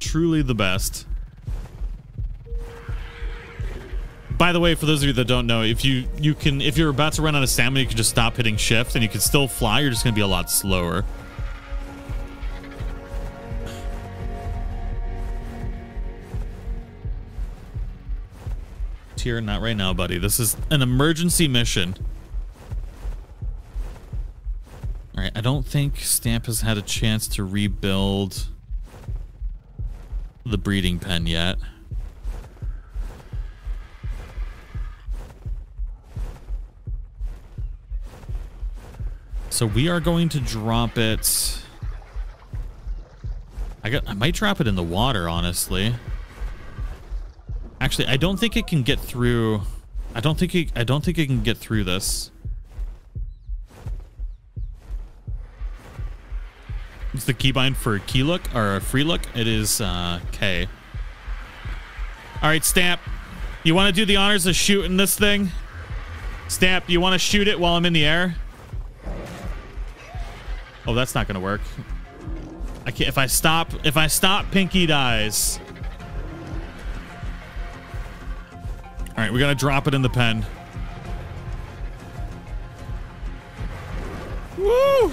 Truly the best. By the way, for those of you that don't know, if you you can if you're about to run out of stamina, you can just stop hitting shift and you can still fly. You're just gonna be a lot slower. Tier, not right now, buddy. This is an emergency mission. Alright, I don't think Stamp has had a chance to rebuild the breeding pen yet. So we are going to drop it. I got, I might drop it in the water, honestly. Actually, I don't think it can get through. I don't think it, I don't think it can get through this. It's the keybind for a key look or a free look. It is uh, K. All right, Stamp. You want to do the honors of shooting this thing? Stamp, you want to shoot it while I'm in the air? Oh, that's not gonna work. I can't. If I stop, if I stop, Pinky dies. All right, we gotta drop it in the pen. Woo!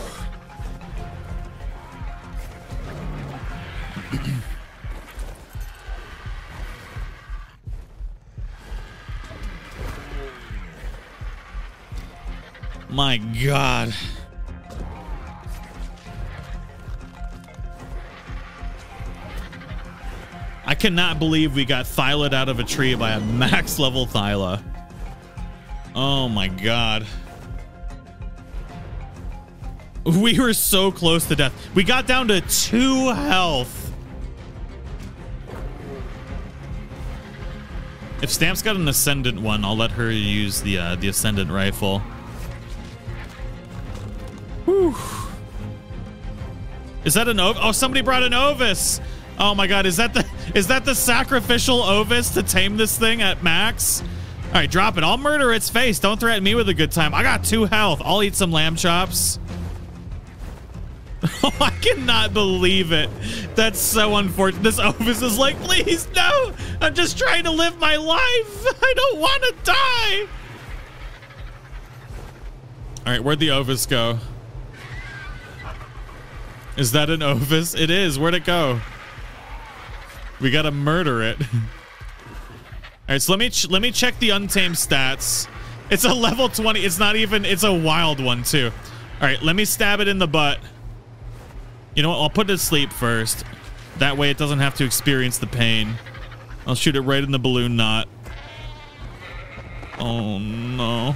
My God. I cannot believe we got Thylaed out of a tree by a max level Thyla. Oh my God. We were so close to death. We got down to two health. If Stamp's got an Ascendant one, I'll let her use the, uh, the Ascendant rifle. Whew. Is that an Ovis? Oh, somebody brought an Ovis. Oh my God, is that the is that the sacrificial Ovis to tame this thing at max? All right, drop it. I'll murder its face. Don't threaten me with a good time. I got two health. I'll eat some lamb chops. Oh, I cannot believe it. That's so unfortunate. This Ovis is like, please, no. I'm just trying to live my life. I don't want to die. All right, where'd the Ovis go? Is that an Ovis? It is. Where'd it go? We gotta murder it. All right, so let me ch let me check the untamed stats. It's a level twenty. It's not even. It's a wild one too. All right, let me stab it in the butt. You know what? I'll put it to sleep first. That way, it doesn't have to experience the pain. I'll shoot it right in the balloon knot. Oh no!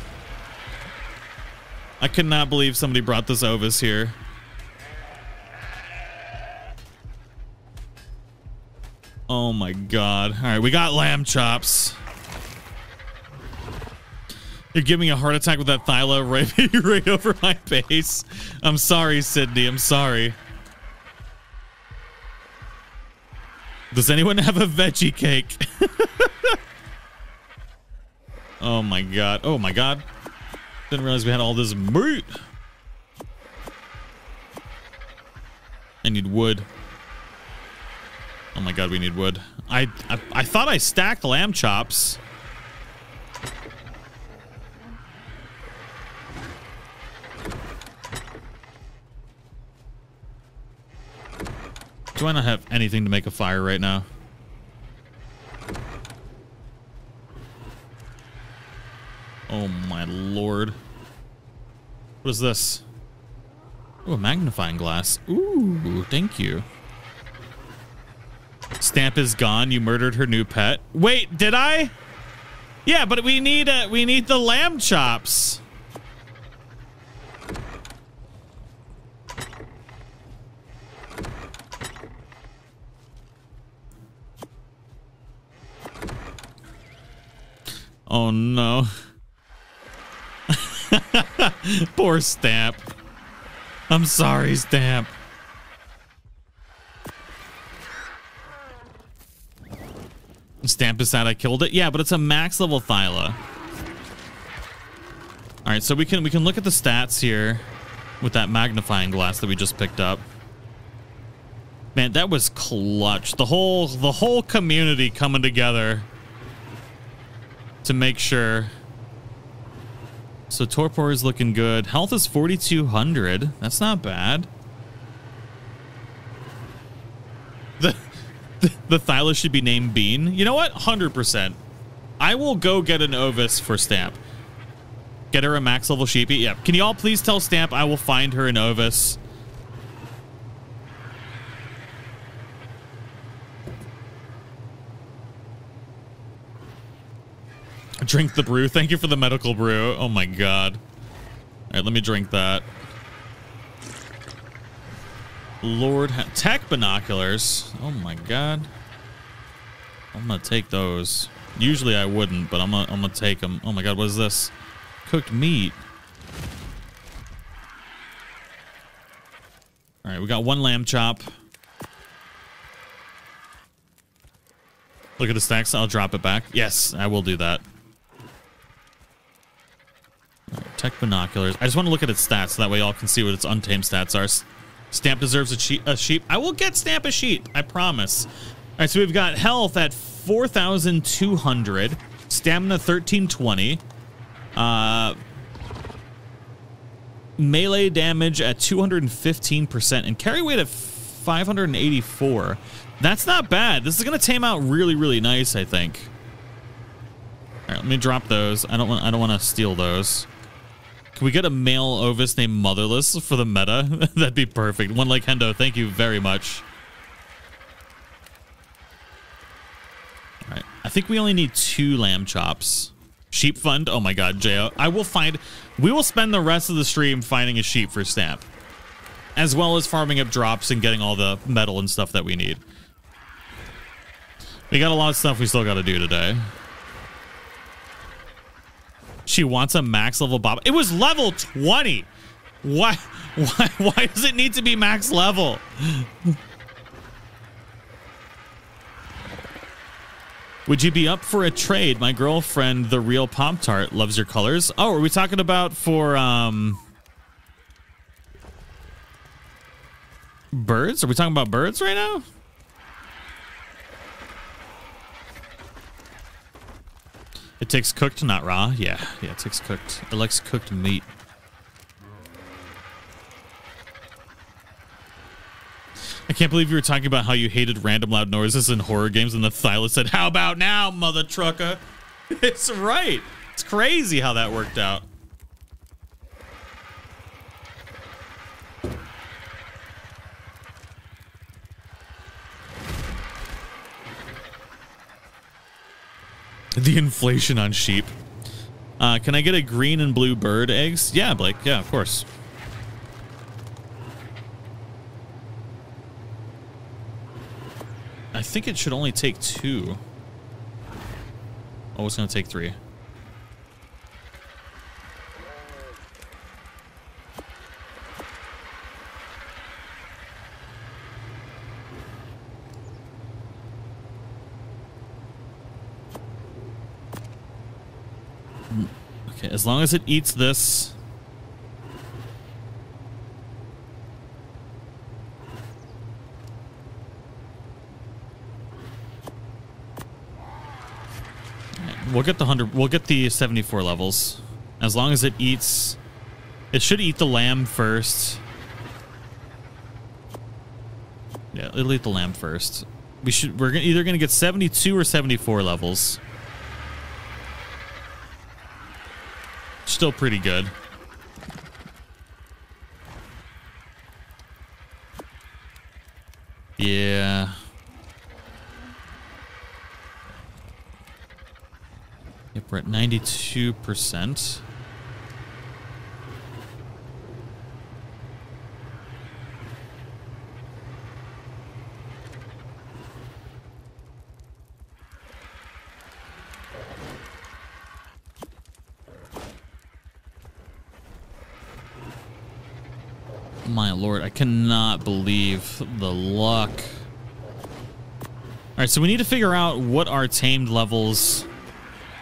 I cannot believe somebody brought this Ovis here. Oh my God. All right, we got lamb chops. You're giving me a heart attack with that Thyla right, right over my face. I'm sorry, Sydney. I'm sorry. Does anyone have a veggie cake? Oh my God. Oh my God. Didn't realize we had all this meat. I need wood. Oh my God, we need wood. I, I I thought I stacked lamb chops. Do I not have anything to make a fire right now? Oh my Lord. What is this? Ooh, a magnifying glass. Ooh, thank you. Stamp is gone. You murdered her new pet. Wait, did I? Yeah, but we need uh, we need the lamb chops. Oh no! Poor Stamp. I'm sorry, Stamp. Stamp is sad I killed it. Yeah, but it's a max level Thyla. All right, so we can we can look at the stats here with that magnifying glass that we just picked up. Man, that was clutch. The whole the whole community coming together to make sure. So Torpor is looking good. Health is forty-two hundred. That's not bad. The The Thyla should be named Bean. You know what? one hundred percent. I will go get an Ovis for Stamp. Get her a max level sheepy. Yeah. Can you all please tell Stamp I will find her an Ovis? Drink the brew. Thank you for the medical brew. Oh my god. All right, let me drink that. Lord, tech binoculars. Oh my god. I'm gonna take those. Usually I wouldn't, but I'm gonna, I'm gonna take them. Oh my god, what is this? Cooked meat. All right, we got one lamb chop. Look at the stacks. I'll drop it back. Yes, I will do that. Right, tech binoculars. I just want to look at its stats. So that way y'all can see what its untamed stats are. Stamp deserves a, a sheep. I will get Stamp a sheep. I promise. All right, so we've got health at four thousand two hundred. Stamina thirteen twenty. Uh, melee damage at two hundred fifteen percent. And carry weight at five hundred eighty-four. That's not bad. This is going to tame out really, really nice, I think. All right, let me drop those. I don't want I don't want to steal those. Can we get a male Ovis named Motherless for the meta? That'd be perfect. One like Hendo. Thank you very much. All right. I think we only need two lamb chops. Sheep fund. Oh my god, J O. I will find we will spend the rest of the stream finding a sheep for Stamp, as well as farming up drops and getting all the metal and stuff that we need. We got a lot of stuff we still got to do today. She wants a max level bob. It was level twenty. Why, why, why does it need to be max level? Would you be up for a trade? My girlfriend, the real Pop-Tart, loves your colors. Oh, are we talking about for um, birds? Are we talking about birds right now? It takes cooked, not raw. Yeah, yeah, it takes cooked. It likes cooked meat. I can't believe you were talking about how you hated random loud noises in horror games, and the Thyla said, "How about now, mother trucker?" It's right. It's crazy how that worked out. The inflation on sheep. Uh, can I get a green and blue bird eggs? Yeah, Blake. Yeah, of course. I think it should only take two. Oh, it's going to take three. Okay, as long as it eats this. We'll get the hundred. We'll get the seventy-four levels. As long as it eats, it should eat the lamb first. Yeah, it'll eat the lamb first. We should. We're either gonna get seventy-two or seventy-four levels. Still pretty good. Yeah. Yep, we're at ninety-two percent. My lord, I cannot believe the luck. All right, so we need to figure out what our tamed levels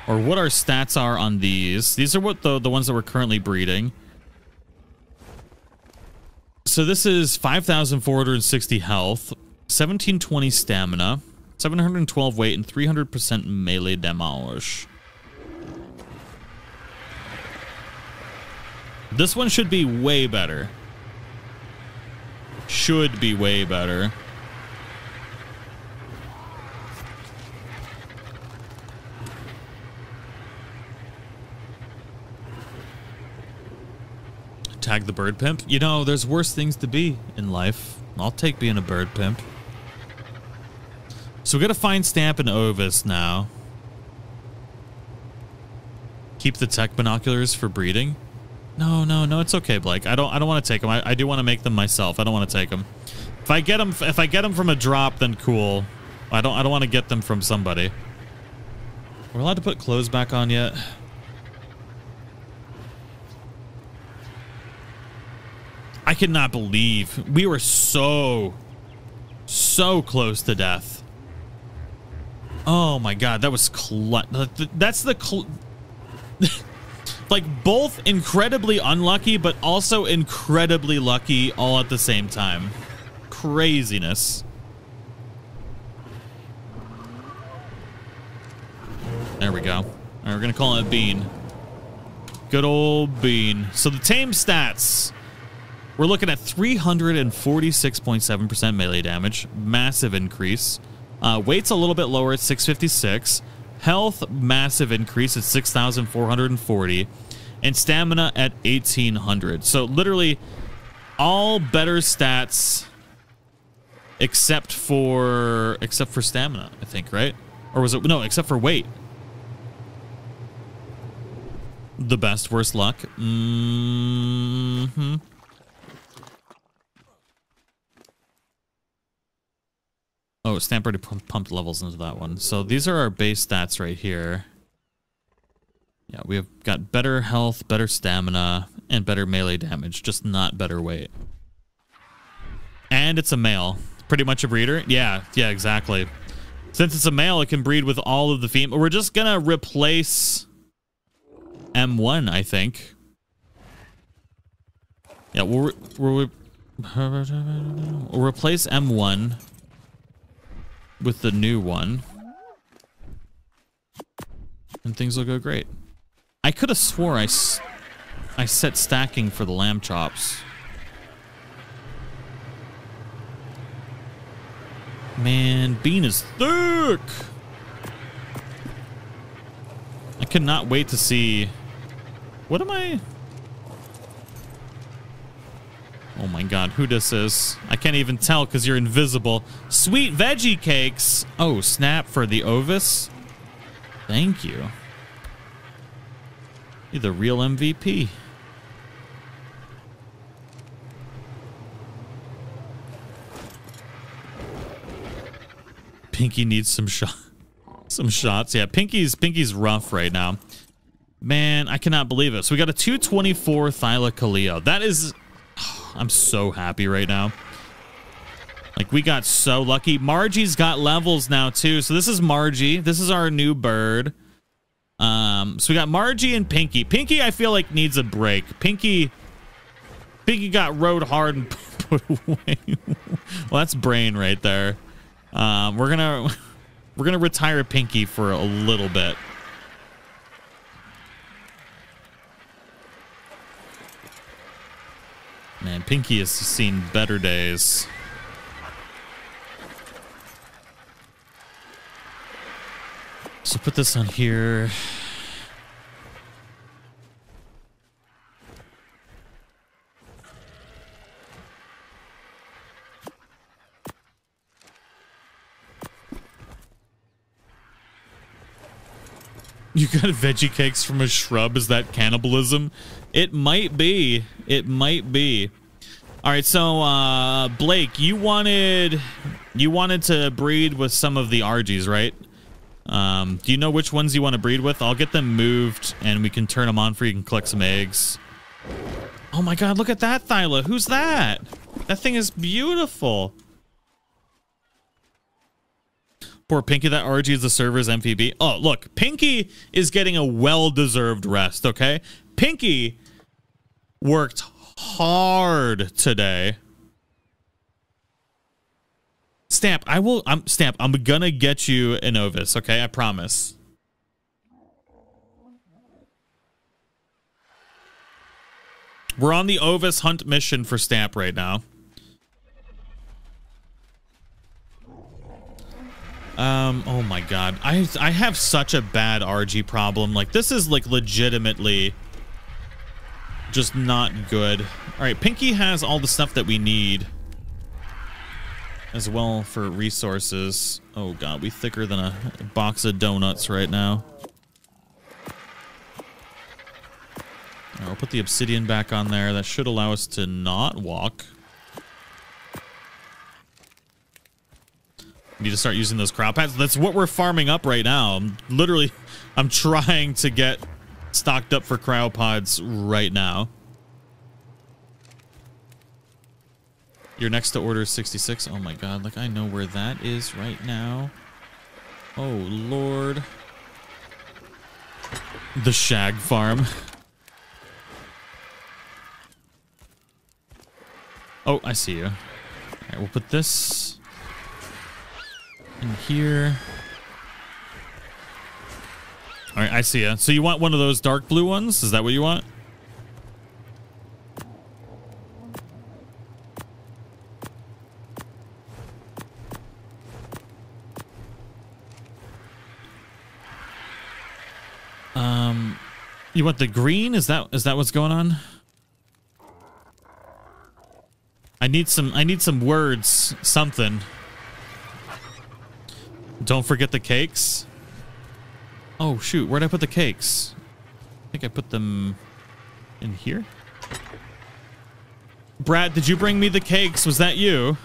or what our stats are on these. These are what the, the ones that we're currently breeding. So this is five thousand four hundred sixty health, seventeen twenty stamina, seven hundred twelve weight, and three hundred percent melee damage. This one should be way better. Should be way better. tag the bird pimp. You know, there's worse things to be in life. I'll take being a bird pimp. So we gotta find Stamp and Ovis now. Keep the tech binoculars for breeding. No, no, no, it's okay, Blake. I don't, I don't want to take them. I, I do want to make them myself. I don't want to take them. If I get them, if I get them from a drop, then cool. I don't, I don't want to get them from somebody. We're allowed to put clothes back on yet? I could not believe we were so, so close to death. Oh my God, that was cl- that's the. Cl Like, both incredibly unlucky, but also incredibly lucky all at the same time. Craziness. There we go. All right, we're going to call it Bean. Good old Bean. So the tame stats. We're looking at three hundred forty-six point seven percent melee damage. Massive increase. Uh, weight's a little bit lower at six fifty-six. Health, massive increase at six thousand four hundred forty. And stamina at eighteen hundred. So literally all better stats except for except for stamina, I think, right? Or was it? No, except for weight. The best, worst luck. Mm-hmm. Oh, Stamp already pumped levels into that one. So these are our base stats right here. Yeah, we have got better health, better stamina, and better melee damage, just not better weight. And it's a male. Pretty much a breeder. Yeah, yeah, exactly. Since it's a male, it can breed with all of the females. We're just going to replace M one, I think. Yeah, we'll, re we'll, re we'll replace M one. With the new one, and things will go great. I could have swore I, s I set stacking for the lamb chops. Man, Bean is thick. I cannot wait to see. What am I? Oh my God, who this is? I can't even tell because you're invisible. Sweet veggie cakes. Oh, snap for the Ovis. Thank you. You're the real M V P. Pinky needs some shot, some shots. Yeah, Pinky's Pinky's rough right now. Man, I cannot believe it. So we got a two twenty-four Thylacoleo. That is. I'm so happy right now. Like, we got so lucky. Margie's got levels now, too. So this is Margie. This is our new bird. Um, so we got Margie and Pinky. Pinky, I feel like, needs a break. Pinky Pinky got rode hard and put away. Well, that's brain right there. Um, we're gonna we're gonna retire Pinky for a little bit. Man, Pinky has seen better days. So put this on here. You got veggie cakes from a shrub. Is that cannibalism? It might be. It might be. All right, so uh, Blake, you wanted you wanted to breed with some of the R Gs, right? Um, do you know which ones you want to breed with? I'll get them moved, and we can turn them on for you and collect some eggs. Oh my God! Look at that, Thyla. Who's that? That thing is beautiful. Poor Pinky, that R G is the server's M V P. Oh, look, Pinky is getting a well-deserved rest, okay? Pinky worked hard today. Stamp, I will, I'm, Stamp, I'm gonna get you an Ovis, okay? I promise. We're on the Ovis hunt mission for Stamp right now. Um, oh my God. I I have such a bad R G problem. Like, this is like legitimately just not good. All right, Pinky has all the stuff that we need as well for resources. Oh God, we thicker than a box of donuts right now. All right, we'll put the obsidian back on there. That should allow us to not walk. Need to start using those crop hats. That's what we're farming up right now. I'm literally, I'm trying to get stocked up for cryopods right now. Your next to order is sixty-six. Oh my God, like I know where that is right now. Oh Lord. The shag farm. Oh, I see you. All right, we'll put this in here. All right, I see ya. So you want one of those dark blue ones? Is that what you want? Um, you want the green? Is that is that what's going on? I need some. I need some words. Something. Don't forget the cakes. Oh shoot, where'd I put the cakes? I think I put them in here. Brad, did you bring me the cakes? Was that you?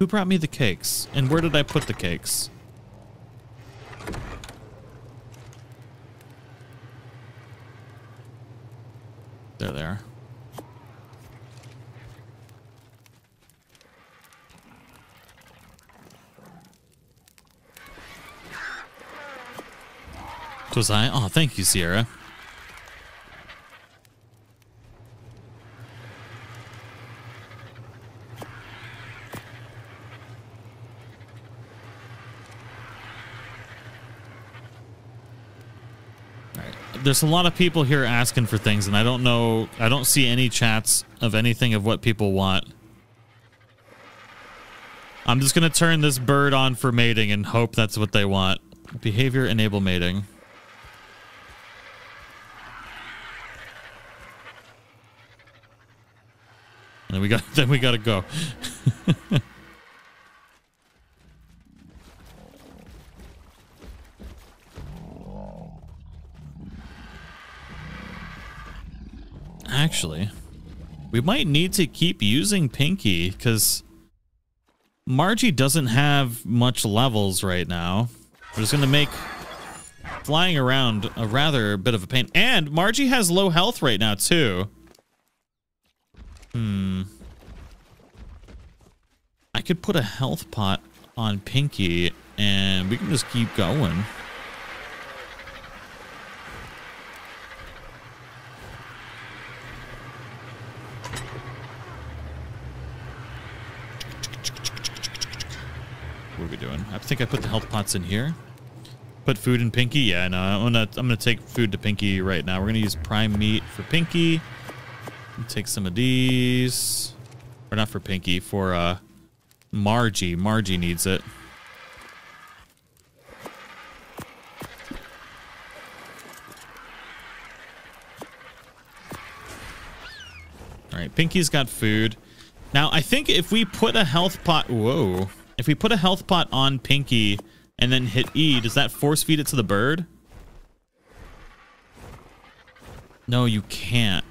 Who brought me the cakes? And where did I put the cakes? There they are. Was I? Oh, thank you, Sierra. All right. There's a lot of people here asking for things, and I don't know. I don't see any chats of anything of what people want. I'm just going to turn this bird on for mating and hope that's what they want. Behavior enable mating. Then we got. Then we gotta go. Actually, we might need to keep using Pinky because Margie doesn't have much levels right now. We're just gonna make flying around a rather bit of a pain. And Margie has low health right now too. Hmm. I could put a health pot on Pinky and we can just keep going. What are we doing? I think I put the health pots in here. Put food in Pinky? Yeah, no, I'm gonna I'm gonna take food to Pinky right now. We're gonna use prime meat for Pinky. Take some of these, or not for Pinky, for uh, Margie. Margie needs it. All right, Pinky's got food. Now, I think if we put a health pot, whoa, if we put a health pot on Pinky and then hit E, does that force feed it to the bird? No, you can't.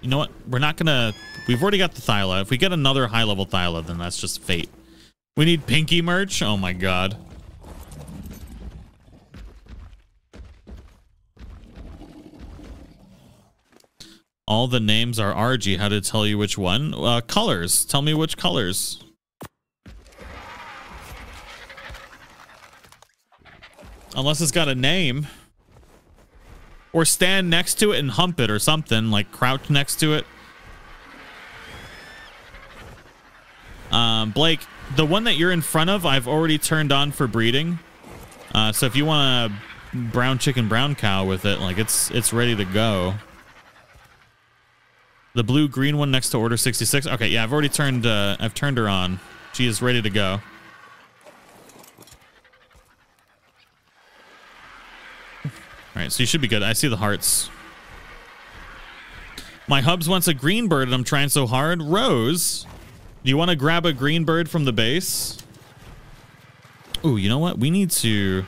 You know what? We're not gonna. We've already got the Thyla. If we get another high-level Thyla, then that's just fate. We need Pinky merch. Oh my God. All the names are R G. How to tell you which one? Uh, colors. Tell me which colors. Unless it's got a name. Or stand next to it and hump it or something, like crouch next to it. Um, Blake, the one that you're in front of, I've already turned on for breeding. Uh, so if you want a brown chicken, brown cow with it, like it's it's ready to go. The blue green one next to order sixty-six. Okay, yeah, I've already turned uh, I've turned her on. She is ready to go. All right, so you should be good. I see the hearts. My hubs wants a green bird and I'm trying so hard. Rose, do you want to grab a green bird from the base? Ooh, you know what? We need to...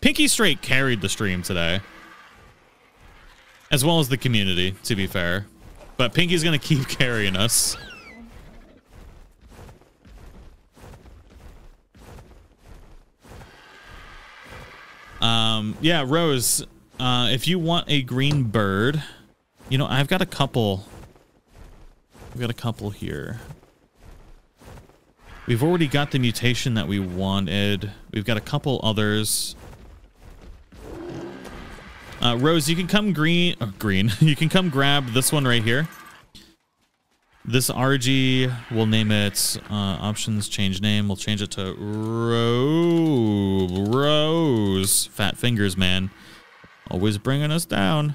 Pinky straight carried the stream today, as well as the community, to be fair. But Pinky's going to keep carrying us. Um, yeah, Rose, uh, if you want a green bird, you know, I've got a couple. I've got a couple here. We've already got the mutation that we wanted. We've got a couple others. Uh, Rose, you can come green. Oh, green. You can come grab this one right here. This R G, we'll name it uh, options, change name. We'll change it to Rose. Rose. Fat fingers, man. Always bringing us down.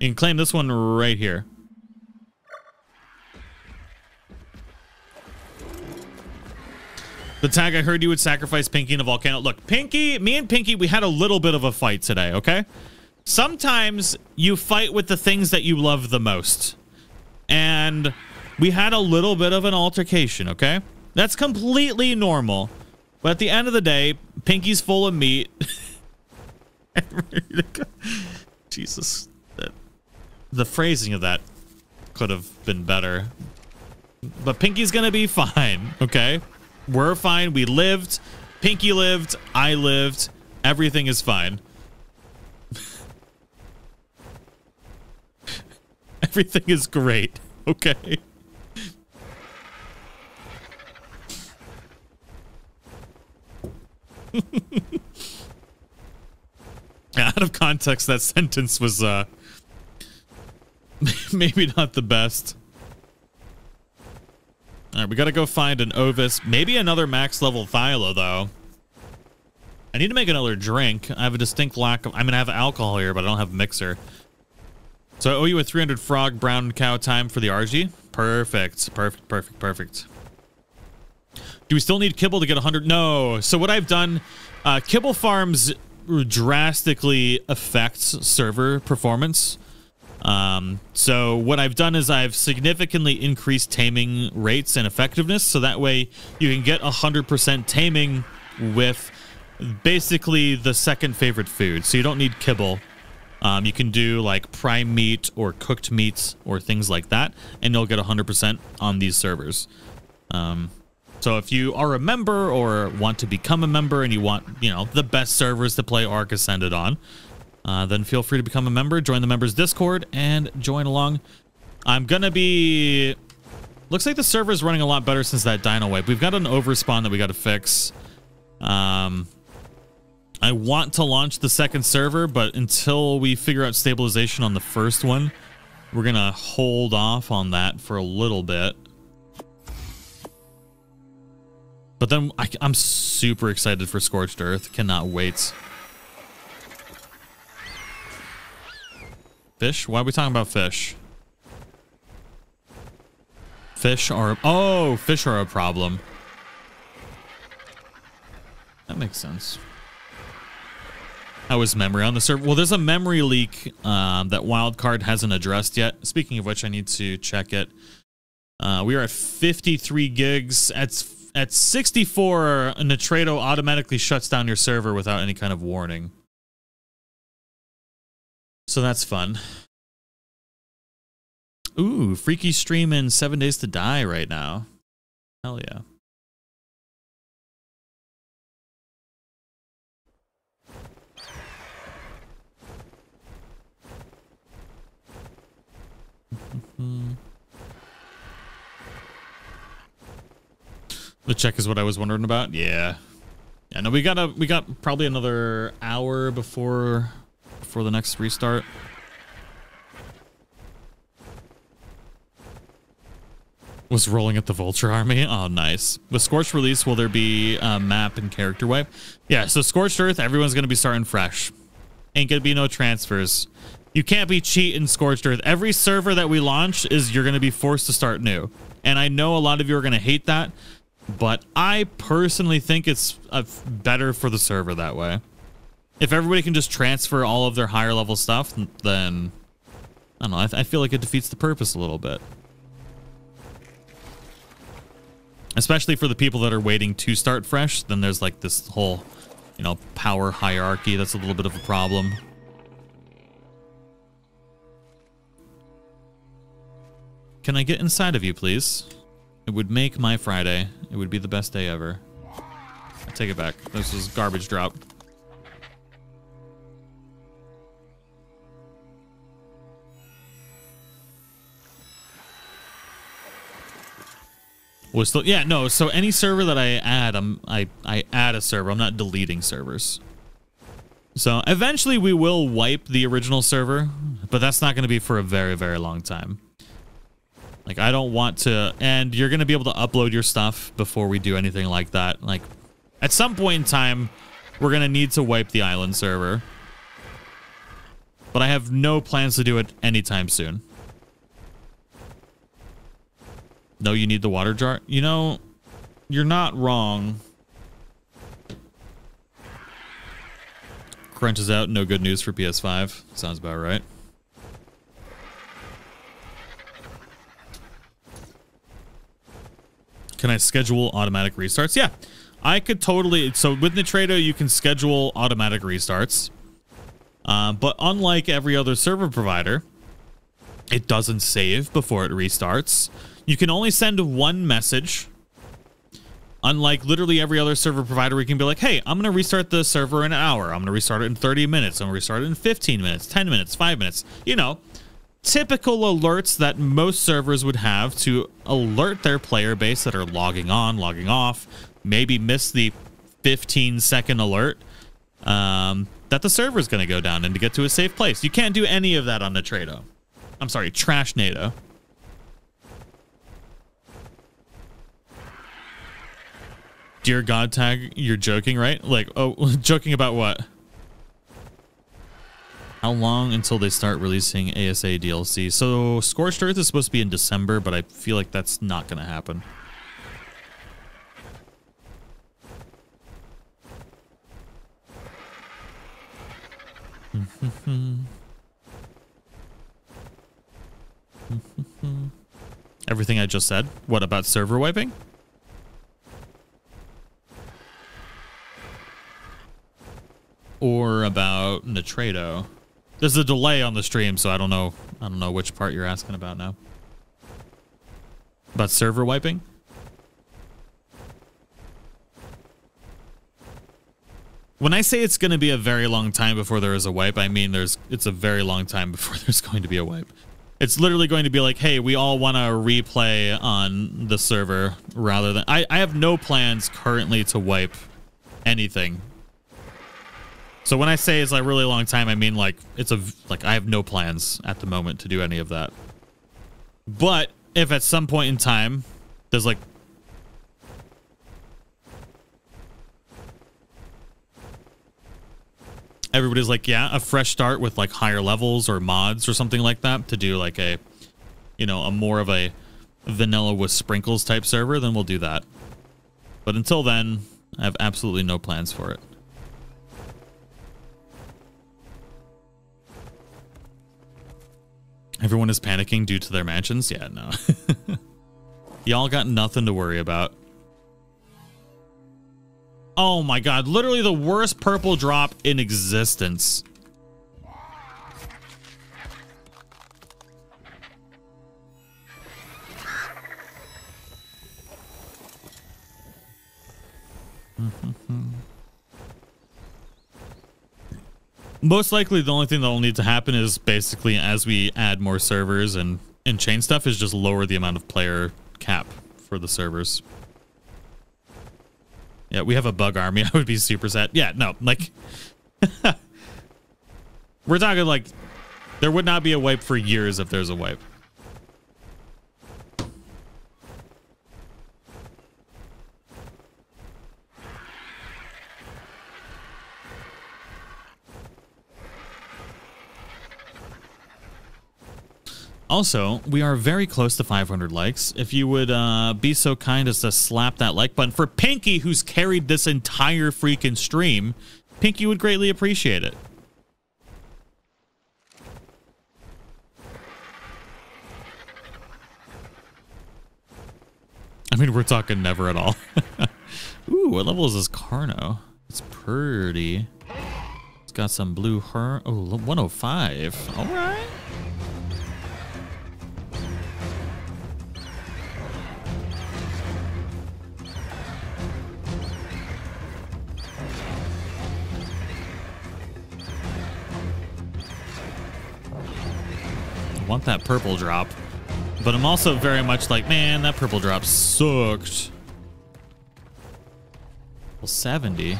You can claim this one right here. The tag, I heard you would sacrifice Pinky in a volcano. Look, Pinky, me and Pinky, we had a little bit of a fight today, okay? Sometimes you fight with the things that you love the most. And we had a little bit of an altercation, okay? That's completely normal. But at the end of the day, Pinky's full of meat. Jesus. That, the phrasing of that could have been better. But Pinky's going to be fine, okay? We're fine. We lived. Pinky lived. I lived. Everything is fine. Everything is great. Okay. Out of context, that sentence was uh, maybe not the best. All right, we got to go find an Ovis. Maybe another max level Thylo, though. I need to make another drink. I have a distinct lack of... I mean, I have alcohol here, but I don't have a mixer. So I owe you a three hundred frog brown cow time for the R G. Perfect. Perfect, perfect, perfect. Do we still need kibble to get one hundred? No. So what I've done, uh, kibble farms drastically affects server performance. Um, so what I've done is I've significantly increased taming rates and effectiveness. So that way you can get one hundred percent taming with basically the second favorite food. So you don't need kibble. Um, you can do like prime meat or cooked meats or things like that, and you'll get one hundred percent on these servers. Um, so if you are a member or want to become a member and you want, you know, the best servers to play Ark Ascended on, uh, then feel free to become a member, join the members Discord, and join along. I'm going to be... Looks like the server's running a lot better since that dino wave. We've got an overspawn that we got to fix. Um... I want to launch the second server, but until we figure out stabilization on the first one, we're going to hold off on that for a little bit. But then I, I'm super excited for Scorched Earth. Cannot wait. Fish? Why are we talking about fish? Fish are... Oh, fish are a problem. That makes sense. How is memory on the server? Well, there's a memory leak um, that Wildcard hasn't addressed yet. Speaking of which, I need to check it. Uh, we are at fifty-three gigs. At, at sixty-four, Nitrado automatically shuts down your server without any kind of warning. So that's fun. Ooh, Freaky streaming seven days to die right now. Hell yeah. The check is what I was wondering about. Yeah, yeah. No, we got a we got probably another hour before before the next restart. Was rolling at the vulture army. Oh, nice. With Scorched release, will there be a map and character wipe? Yeah. So Scorched Earth, everyone's gonna be starting fresh. Ain't gonna be no transfers. You can't be cheating Scorched Earth. Every server that we launch is you're going to be forced to start new. And I know a lot of you are going to hate that, but I personally think it's better for the server that way. If everybody can just transfer all of their higher level stuff, then I don't know. I, th I feel like it defeats the purpose a little bit. Especially for the people that are waiting to start fresh, then there's like this whole, you know, power hierarchy. That's a little bit of a problem. Can I get inside of you, please? It would make my Friday. It would be the best day ever. I take it back. This is garbage drop. Was still, yeah, no, so any server that I add, I'm, I, I add a server. I'm not deleting servers. So eventually we will wipe the original server, but that's not going to be for a very, very long time. Like, I don't want to... And you're going to be able to upload your stuff before we do anything like that. Like, at some point in time, we're going to need to wipe the island server. But I have no plans to do it anytime soon. No, you need the water jar. You know, you're not wrong. Crunch is out. No good news for P S five. Sounds about right. Can I schedule automatic restarts? Yeah, I could totally. So with Nitrado, you can schedule automatic restarts. Uh, but unlike every other server provider, it doesn't save before it restarts. You can only send one message. Unlike literally every other server provider, we can be like, hey, I'm going to restart the server in an hour. I'm going to restart it in thirty minutes. I'm going to restart it in fifteen minutes, ten minutes, five minutes. You know, typical alerts that most servers would have to alert their player base that are logging on, logging off, maybe miss the fifteen second alert um, that the server is going to go down and to get to a safe place. You can't do any of that on Nitrado. I'm sorry, Trashnado. Dear God, Tag, you're joking, right? Like, oh, joking about what? How long until they start releasing A S A D L C? So Scorched Earth is supposed to be in December, but I feel like that's not going to happen. Everything I just said. What about server wiping? Or about Nitrado? There's a delay on the stream, so I don't know. I don't know which part you're asking about now. About server wiping? When I say it's going to be a very long time before there is a wipe, I mean there's it's a very long time before there's going to be a wipe. It's literally going to be like, hey, we all want to replay on the server rather than... I, I have no plans currently to wipe anything. So when I say it's a really long time, I mean like it's a like I have no plans at the moment to do any of that. But if at some point in time there's like everybody's like, yeah, a fresh start with like higher levels or mods or something like that to do like a, you know, a more of a vanilla with sprinkles type server, then we'll do that. But until then, I have absolutely no plans for it. Everyone is panicking due to their mansions? Yeah, no. Y'all got nothing to worry about. Oh my God, literally the worst purple drop in existence. Most likely the only thing that will need to happen is basically as we add more servers and, and chain stuff is just lower the amount of player cap for the servers. Yeah, we have a bug army. I would be super sad. Yeah, no, like... We're talking like there would not be a wipe for years if there's a wipe. Also, we are very close to five hundred likes. If you would uh, be so kind as to slap that like button for Pinky, who's carried this entire freaking stream. Pinky would greatly appreciate it. I mean, we're talking never at all. Ooh, what level is this Carno? It's pretty. It's got some blue her. Oh, one oh five. All right. I want that purple drop. But I'm also very much like, man, that purple drop sucked. Well, seventy.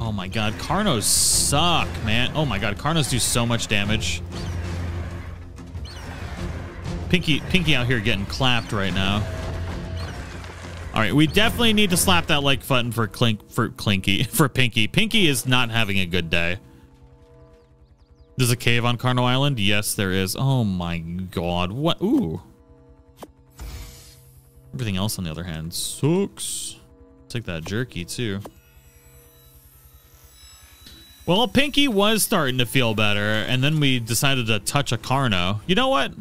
Oh my God, Carnos suck, man. Oh my God, Carnos do so much damage. Pinky, Pinky out here getting clapped right now. All right, we definitely need to slap that like button for Clink, for Clinky, for Pinky. Pinky is not having a good day. There's a cave on Carno Island? Yes, there is. Oh my God. What? Ooh. Everything else, on the other hand, sucks. Take that jerky, too. Well, Pinky was starting to feel better, and then we decided to touch a Carno. You know what?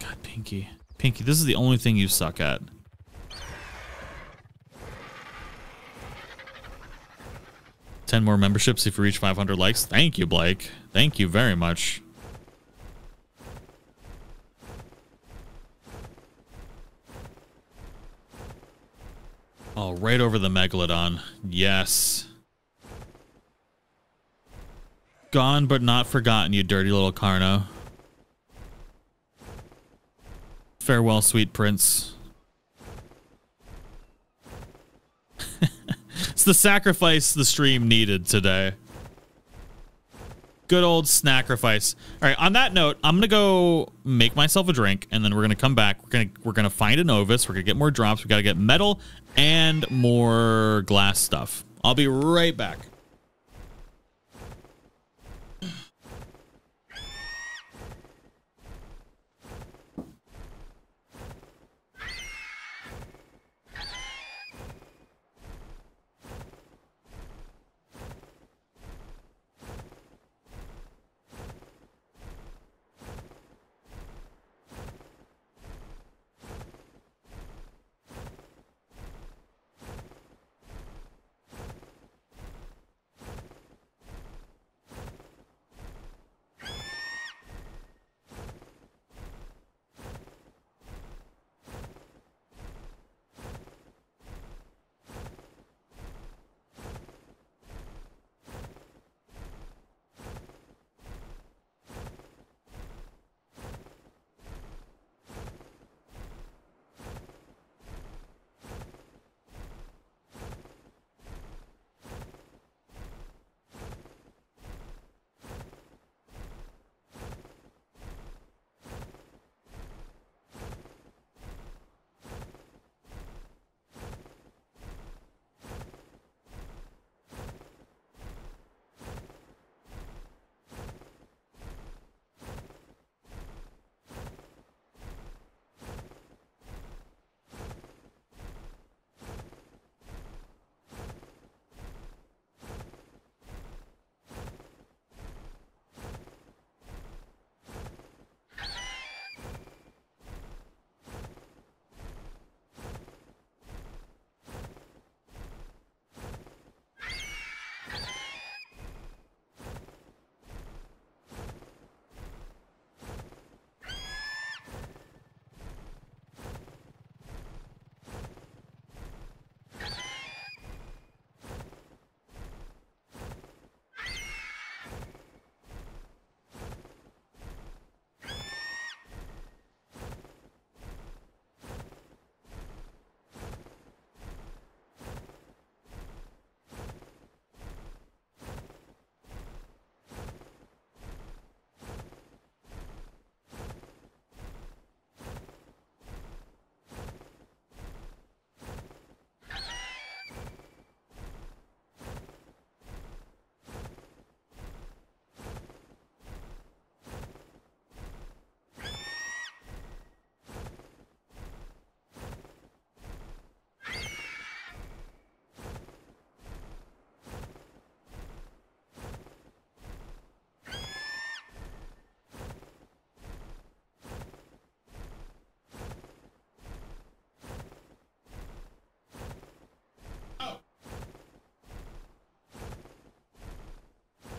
God, Pinky. Pinky, this is the only thing you suck at. ten more memberships if we reach five hundred likes. Thank you, Blake. Thank you very much. Oh, right over the Megalodon. Yes. Gone but not forgotten, you dirty little Carno. Farewell, sweet prince. It's the sacrifice the stream needed today. Good old snackrifice. All right, on that note, I'm gonna go make myself a drink, and then we're gonna come back. We're gonna we're gonna find an Ovis. We're gonna get more drops. We gotta get metal and more glass stuff. I'll be right back.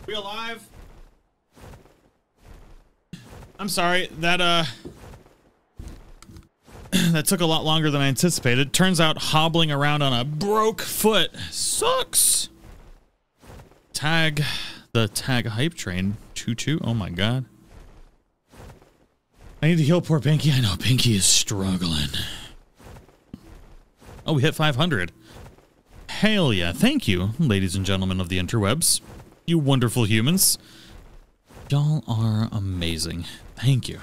We alive? I'm sorry that uh that took a lot longer than I anticipated. Turns out hobbling around on a broke foot sucks. Tag the tag hype train. Choo choo. Oh my god. I need to heal poor Pinky. I know Pinky is struggling. Oh, we hit five hundred. Hell yeah. Thank you, ladies and gentlemen of the interwebs. You wonderful humans. Y'all are amazing. Thank you.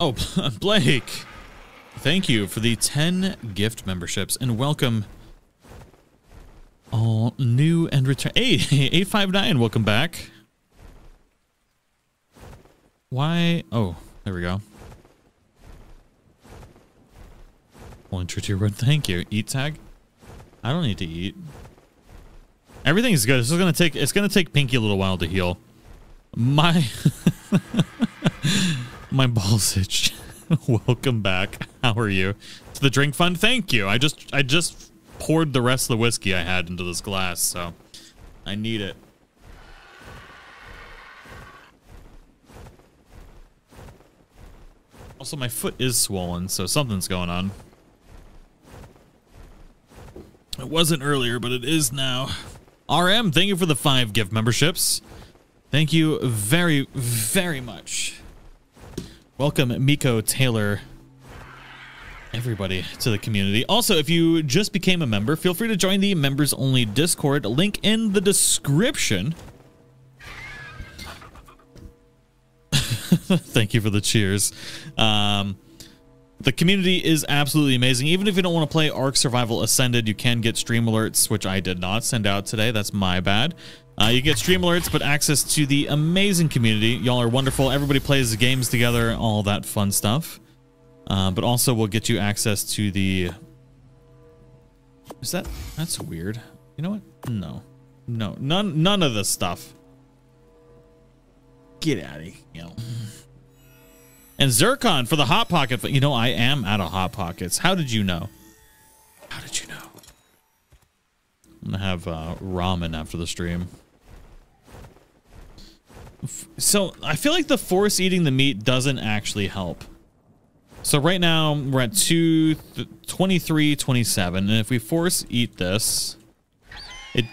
Oh, Blake. Thank you for the ten gift memberships and welcome all new and return. Hey, eight five nine, welcome back. Why? Oh, there we go. We'll enter to your word. Thank you. Eat tag. I don't need to eat. Everything's good. This is gonna take. It's gonna take Pinky a little while to heal. My my balls itch. Welcome back. How are you? To the drink fund. Thank you. I just I just poured the rest of the whiskey I had into this glass, so I need it. Also, my foot is swollen, so something's going on. It wasn't earlier, but it is now. R M, thank you for the five gift memberships. Thank you very, very much. Welcome, Miko, Taylor, everybody to the community. Also, if you just became a member, feel free to join the members-only Discord. Link in the description. Thank you for the cheers. Um, the community is absolutely amazing. Even if you don't want to play Ark Survival Ascended, you can get stream alerts, which I did not send out today. That's my bad. Uh, you get stream alerts, but access to the amazing community. Y'all are wonderful. Everybody plays the games together, all that fun stuff. Uh, but also, we'll get you access to the... Is that... That's weird. You know what? No. No. None, none of this stuff. Get out of here. And Zircon for the Hot Pocket. You know, I am out of Hot Pockets. How did you know? How did you know? I'm going to have uh, ramen after the stream. F so I feel like the force eating the meat doesn't actually help. So right now we're at two twenty-three twenty-seven. And if we force eat this, it...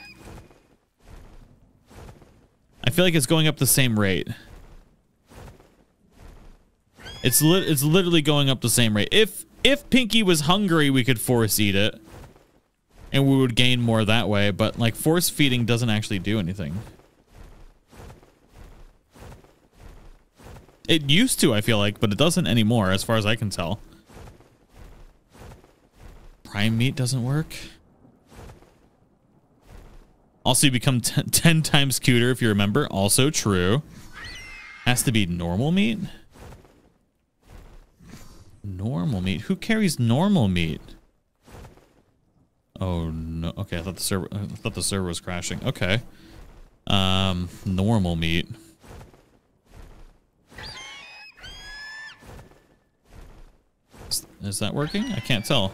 I feel like it's going up the same rate. It's lit it's literally going up the same rate. If if Pinky was hungry, we could force eat it. And we would gain more that way, but like force feeding doesn't actually do anything. It used to, I feel like, but it doesn't anymore as far as I can tell. Prime meat doesn't work. Also, you become ten times cuter if you remember. Also true. Has to be normal meat. Normal meat? Who carries normal meat? Oh no. Okay, I thought the server I thought the server was crashing. Okay. Um normal meat. Is, is that working? I can't tell.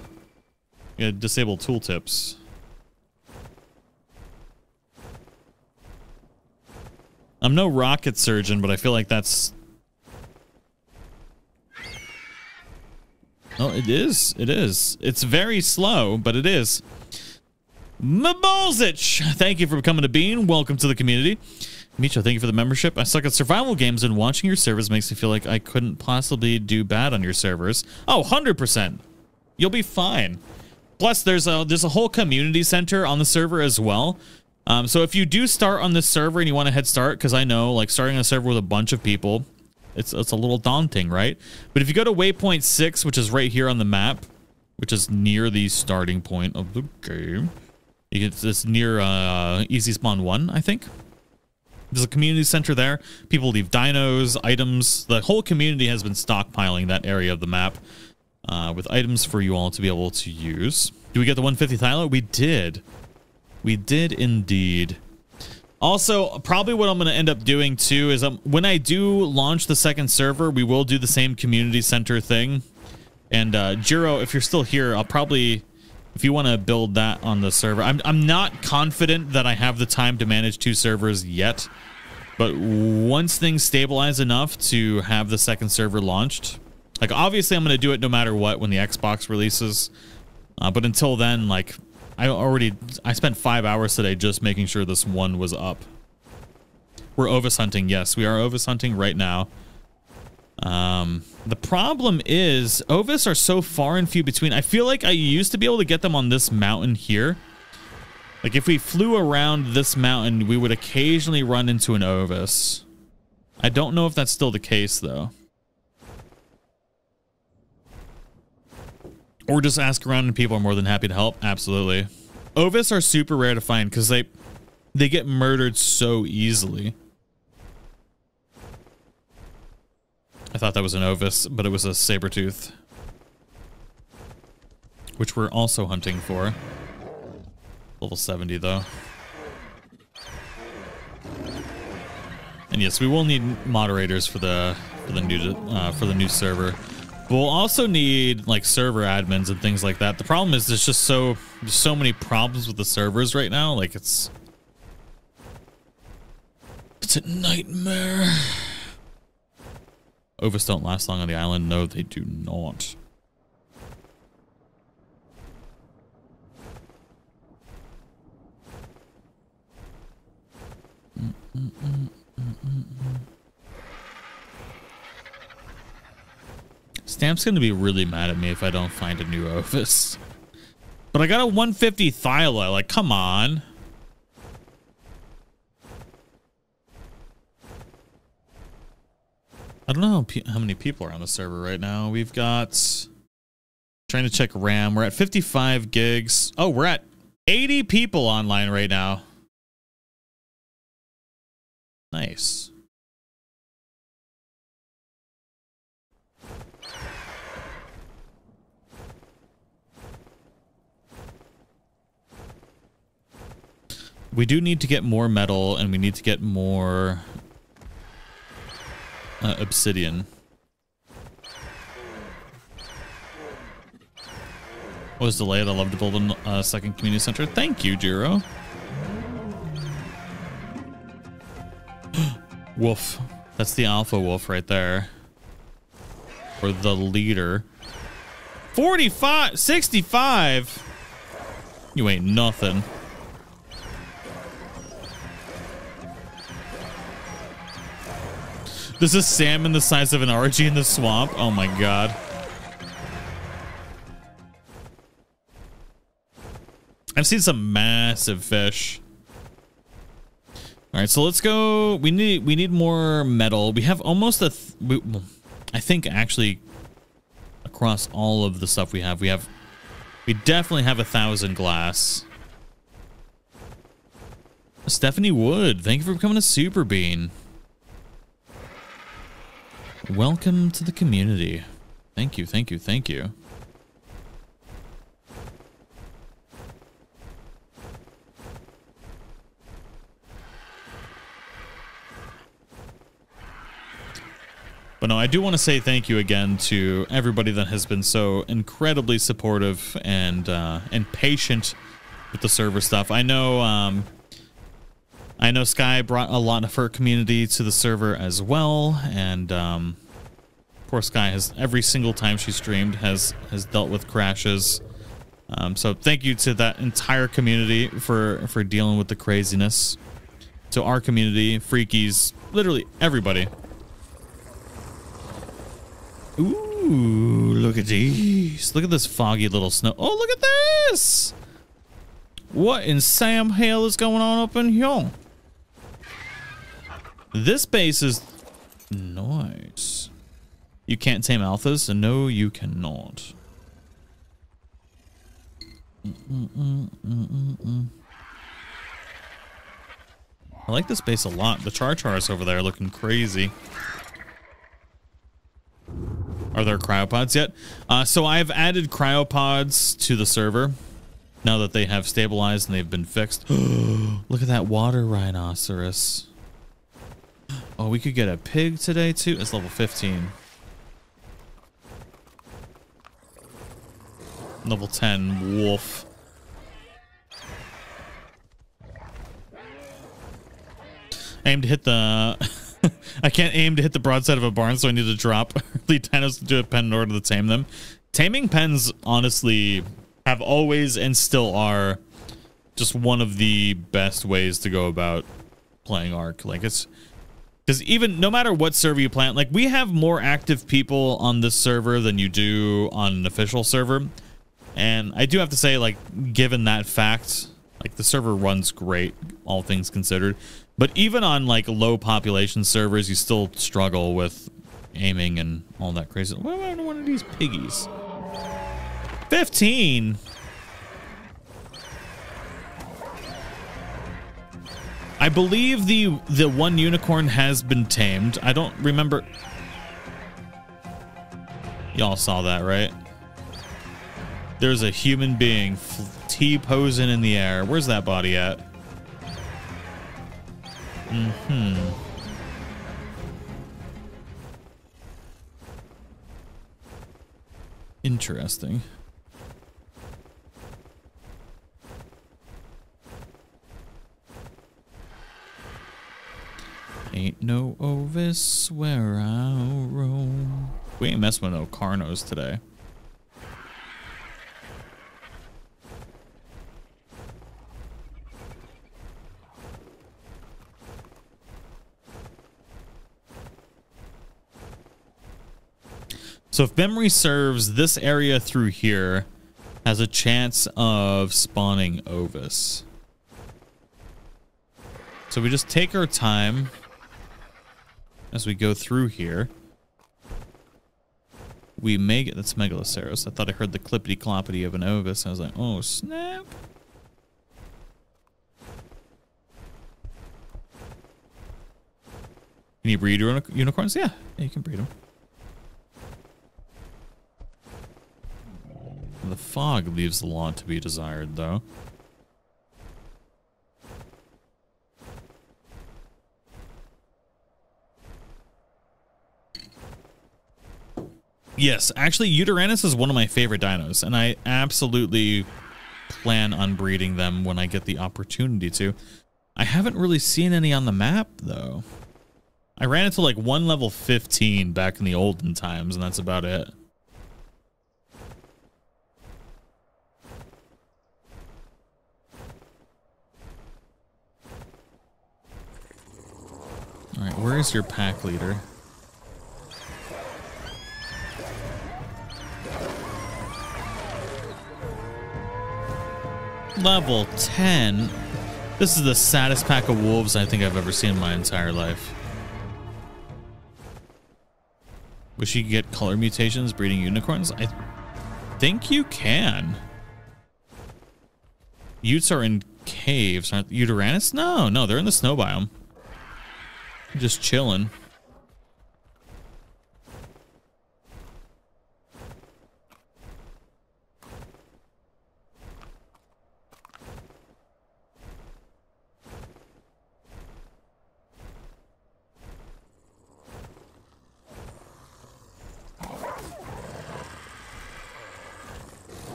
I'm gonna disable tooltips. I'm no rocket surgeon, but I feel like that's... Oh, it is. It is. It's very slow, but it is. Mabolzich, thank you for becoming a bean. Welcome to the community. Micho, thank you for the membership. I suck at survival games, and watching your servers makes me feel like I couldn't possibly do bad on your servers. Oh, one hundred percent. You'll be fine. Plus, there's a, there's a whole community center on the server as well. Um, so if you do start on this server and you want to head start, because I know like starting a server with a bunch of people, It's, it's a little daunting, right? But if you go to waypoint six, which is right here on the map, which is near the starting point of the game, it's, it's near uh, Easy Spawn one, I think. There's a community center there. People leave dinos, items. The whole community has been stockpiling that area of the map uh, with items for you all to be able to use. Do we get the one fifty Thyla? We did. We did indeed. Also, probably what I'm going to end up doing too is um, when I do launch the second server, we will do the same community center thing. And uh, Jiro, if you're still here, I'll probably, if you want to build that on the server, I'm, I'm not confident that I have the time to manage two servers yet. But once things stabilize enough to have the second server launched, like obviously I'm going to do it no matter what when the Xbox releases. Uh, but until then, like I already, I spent five hours today just making sure this one was up. We're Ovis hunting. Yes, we are Ovis hunting right now. Um, the problem is Ovis are so far and few between. I feel like I used to be able to get them on this mountain here. Like, if we flew around this mountain, we would occasionally run into an Ovis. I don't know if that's still the case, though. Or just ask around and people are more than happy to help. Absolutely. Ovis are super rare to find because they, they get murdered so easily. I thought that was an Ovis, but it was a saber-tooth, which we're also hunting for. Level seventy, though. And yes, we will need moderators for the for the new uh, for the new server. We'll also need like server admins and things like that. The problem is there's just so there's so many problems with the servers right now. Like it's it's a nightmare. Ovis don't last long on the island. No, they do not. Stamp's gonna be really mad at me if I don't find a new Ovis. But I got a one fifty Thyla, like come on. I don't know how many people are on the server right now. We've got, trying to check RAM, we're at fifty-five gigs. Oh, we're at eighty people online right now. Nice. We do need to get more metal and we need to get more uh, obsidian. I was delayed. I love to build a uh, second community center. Thank you, Jiro. Wolf. That's the alpha wolf right there. Or the leader. forty-five, sixty-five. You ain't nothing. This is salmon the size of an R G in the swamp. Oh my God. I've seen some massive fish. All right, so let's go. We need we need more metal. We have almost a, th we, I think actually, across all of the stuff we have, we have, we definitely have a thousand glass. Stephanie Wood, thank you for becoming a super bean. Welcome to the community. Thank you, thank you, thank you. But no, I do want to say thank you again to everybody that has been so incredibly supportive and uh, and patient with the server stuff. I know, um, I know Sky brought a lot of her community to the server as well, and um, poor Sky has every single time she streamed has has dealt with crashes. Um, so thank you to that entire community for for dealing with the craziness. To our community, Freakies, literally everybody. Ooh, look at these. Look at this foggy little snow. Oh, look at this. What in Sam Hale is going on up in here? This base is nice. You can't tame alphas, and no, you cannot. Mm-mm-mm-mm-mm. I like this base a lot. The Char-Chars over there are looking crazy. Are there cryopods yet? Uh, so I've added cryopods to the server. now that they have stabilized and they've been fixed. Look at that water rhinoceros. Oh, we could get a pig today too. It's level fifteen. Level ten wolf. Aim to hit the... I can't aim to hit the broadside of a barn, so I need to drop the dinos into a pen in order to tame them. Taming pens, honestly, have always and still are just one of the best ways to go about playing Ark. Like, it's... Because even no matter what server you play, like, we have more active people on this server than you do on an official server. And I do have to say, like, given that fact, like, the server runs great, all things considered. But even on, like, low population servers, you still struggle with aiming and all that crazy. What about one of these piggies? fifteen! I believe the the one unicorn has been tamed. I don't remember. Y'all saw that, right? There's a human being T-posing in the air. Where's that body at? Mm-hmm. Interesting. Ain't no Ovis where I roam. We ain't messing with no Carnos today. So if memory serves, this area through here has a chance of spawning Ovis. So we just take our time as we go through here. We may get... That's Megaloceros. I thought I heard the clippity-cloppity of an Ovis. I was like, oh, snap. Can you breed unic unicorns? Yeah. yeah, you can breed them. The fog leaves a lot to be desired, though. Yes, actually, Uteranus is one of my favorite dinos, and I absolutely plan on breeding them when I get the opportunity to. I haven't really seen any on the map, though. I ran into, like, one level fifteen back in the olden times, and that's about it. All right, where is your pack leader? Level ten. This is the saddest pack of wolves I think I've ever seen in my entire life. Wish you could get color mutations breeding unicorns? I think you can. Utes are in caves, aren't they? Uteranus? No, no, they're in the snow biome. Just chilling.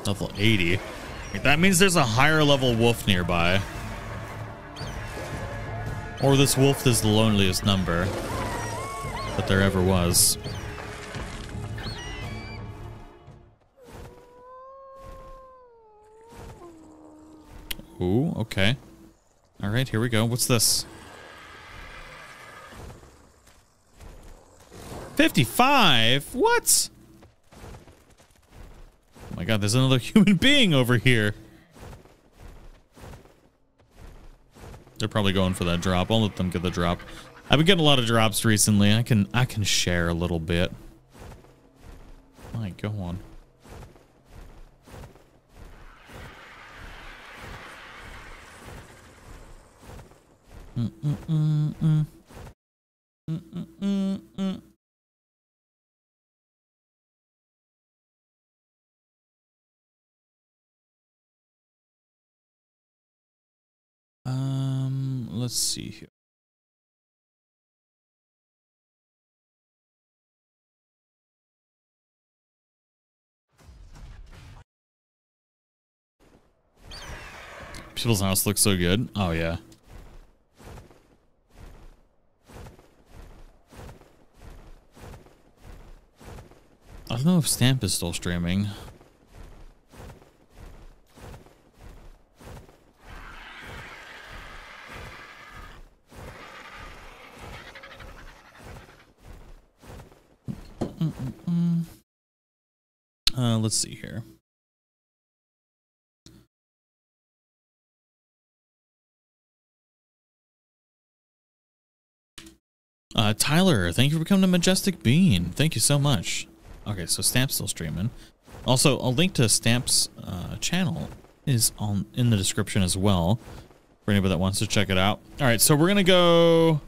Level eighty. That means there's a higher level wolf nearby. Or this wolf is the loneliest number that there ever was. Ooh, okay. All right, here we go. What's this? fifty-five? What? Oh my God, there's another human being over here. They're probably going for that drop. I'll let them get the drop. I've been getting a lot of drops recently. I can I can share a little bit. All right, go on. Mm -mm -mm -mm. Mm -mm -mm -mm. Um, let's see here. People's house looks so good. Oh, yeah. I don't know if Stamp is still streaming. Mm-mm-mm. Uh, let's see here. Uh, Tyler, thank you for coming to Majestic Bean. Thank you so much. Okay, so Stamp's still streaming. Also, a link to Stamp's uh, channel is on in the description as well for anybody that wants to check it out. All right, so we're gonna go.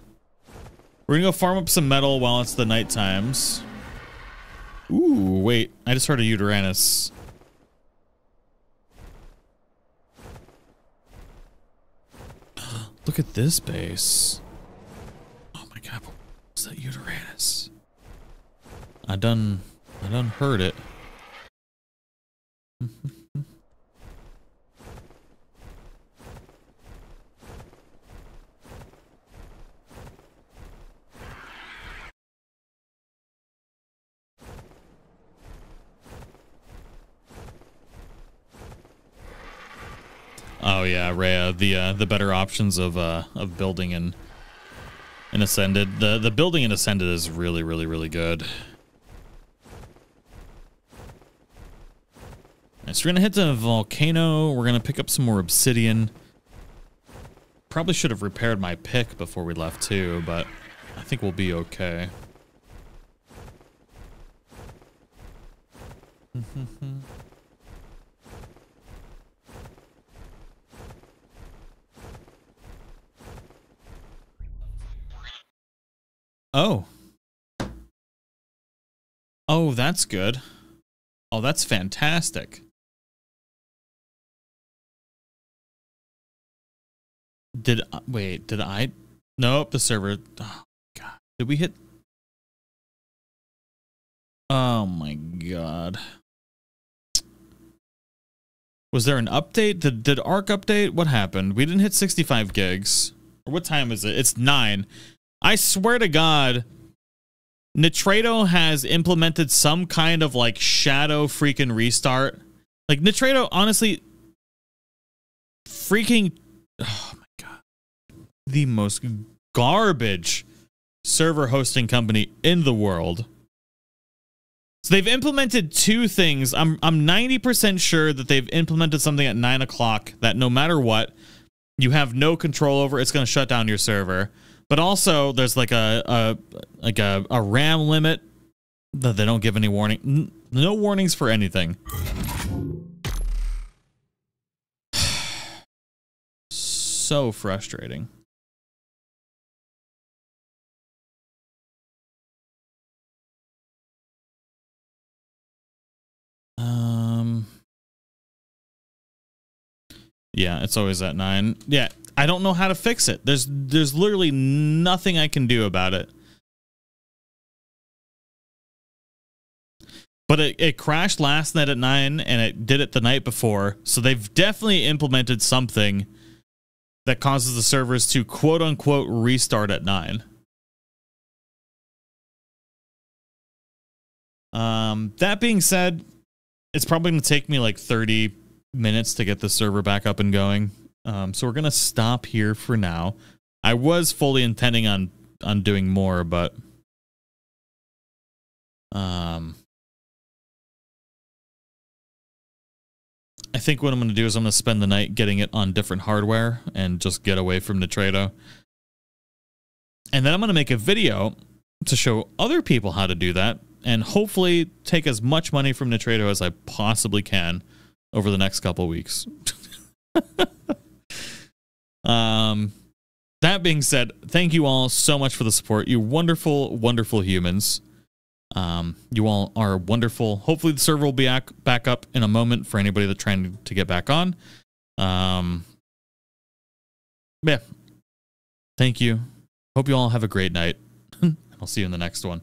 We're gonna go farm up some metal while it's the night times. Ooh, wait! I just heard a Uteranus. Look at this base. Is that Uteranus? I done, I done heard it. Oh yeah, Rhea, the uh, the better options of uh, of building and. And Ascended, the the building in Ascended is really, really, really good. Right, so we're gonna hit the volcano. We're gonna pick up some more obsidian. Probably should have repaired my pick before we left too, but I think we'll be okay. Oh. Oh, that's good. Oh, that's fantastic. Did I, wait, did I? Nope, the server. Oh, God. Did we hit? Oh, my God. Was there an update? Did, did Ark update? What happened? We didn't hit sixty-five gigs. Or what time is it? It's nine. I swear to God, Nitrado has implemented some kind of like shadow freaking restart. Like Nitrado, honestly, freaking, oh my God, the most garbage server hosting company in the world. So they've implemented two things. I'm I'm ninety percent sure that they've implemented something at nine o'clock that no matter what, you have no control over. It's going to shut down your server. But also, there's like a, a like a, a RAM limit that they don't give any warning. No warnings for anything. So frustrating. Um. Yeah, it's always at nine. Yeah. I don't know how to fix it. There's there's literally nothing I can do about it. But it, it crashed last night at nine and it did it the night before. So they've definitely implemented something that causes the servers to quote unquote restart at nine. Um, that being said, it's probably going to take me like thirty minutes to get the server back up and going. Um, so we're going to stop here for now. I was fully intending on, on doing more, but, um, I think what I'm going to do is I'm going to spend the night getting it on different hardware and just get away from Nitrado. And then I'm going to make a video to show other people how to do that and hopefully take as much money from Nitrado as I possibly can over the next couple weeks. Um, that being said, thank you all so much for the support. You wonderful, wonderful humans. Um, you all are wonderful. Hopefully the server will be back up in a moment for anybody that's trying to get back on. Um, yeah, thank you. Hope you all have a great night. I'll see you in the next one.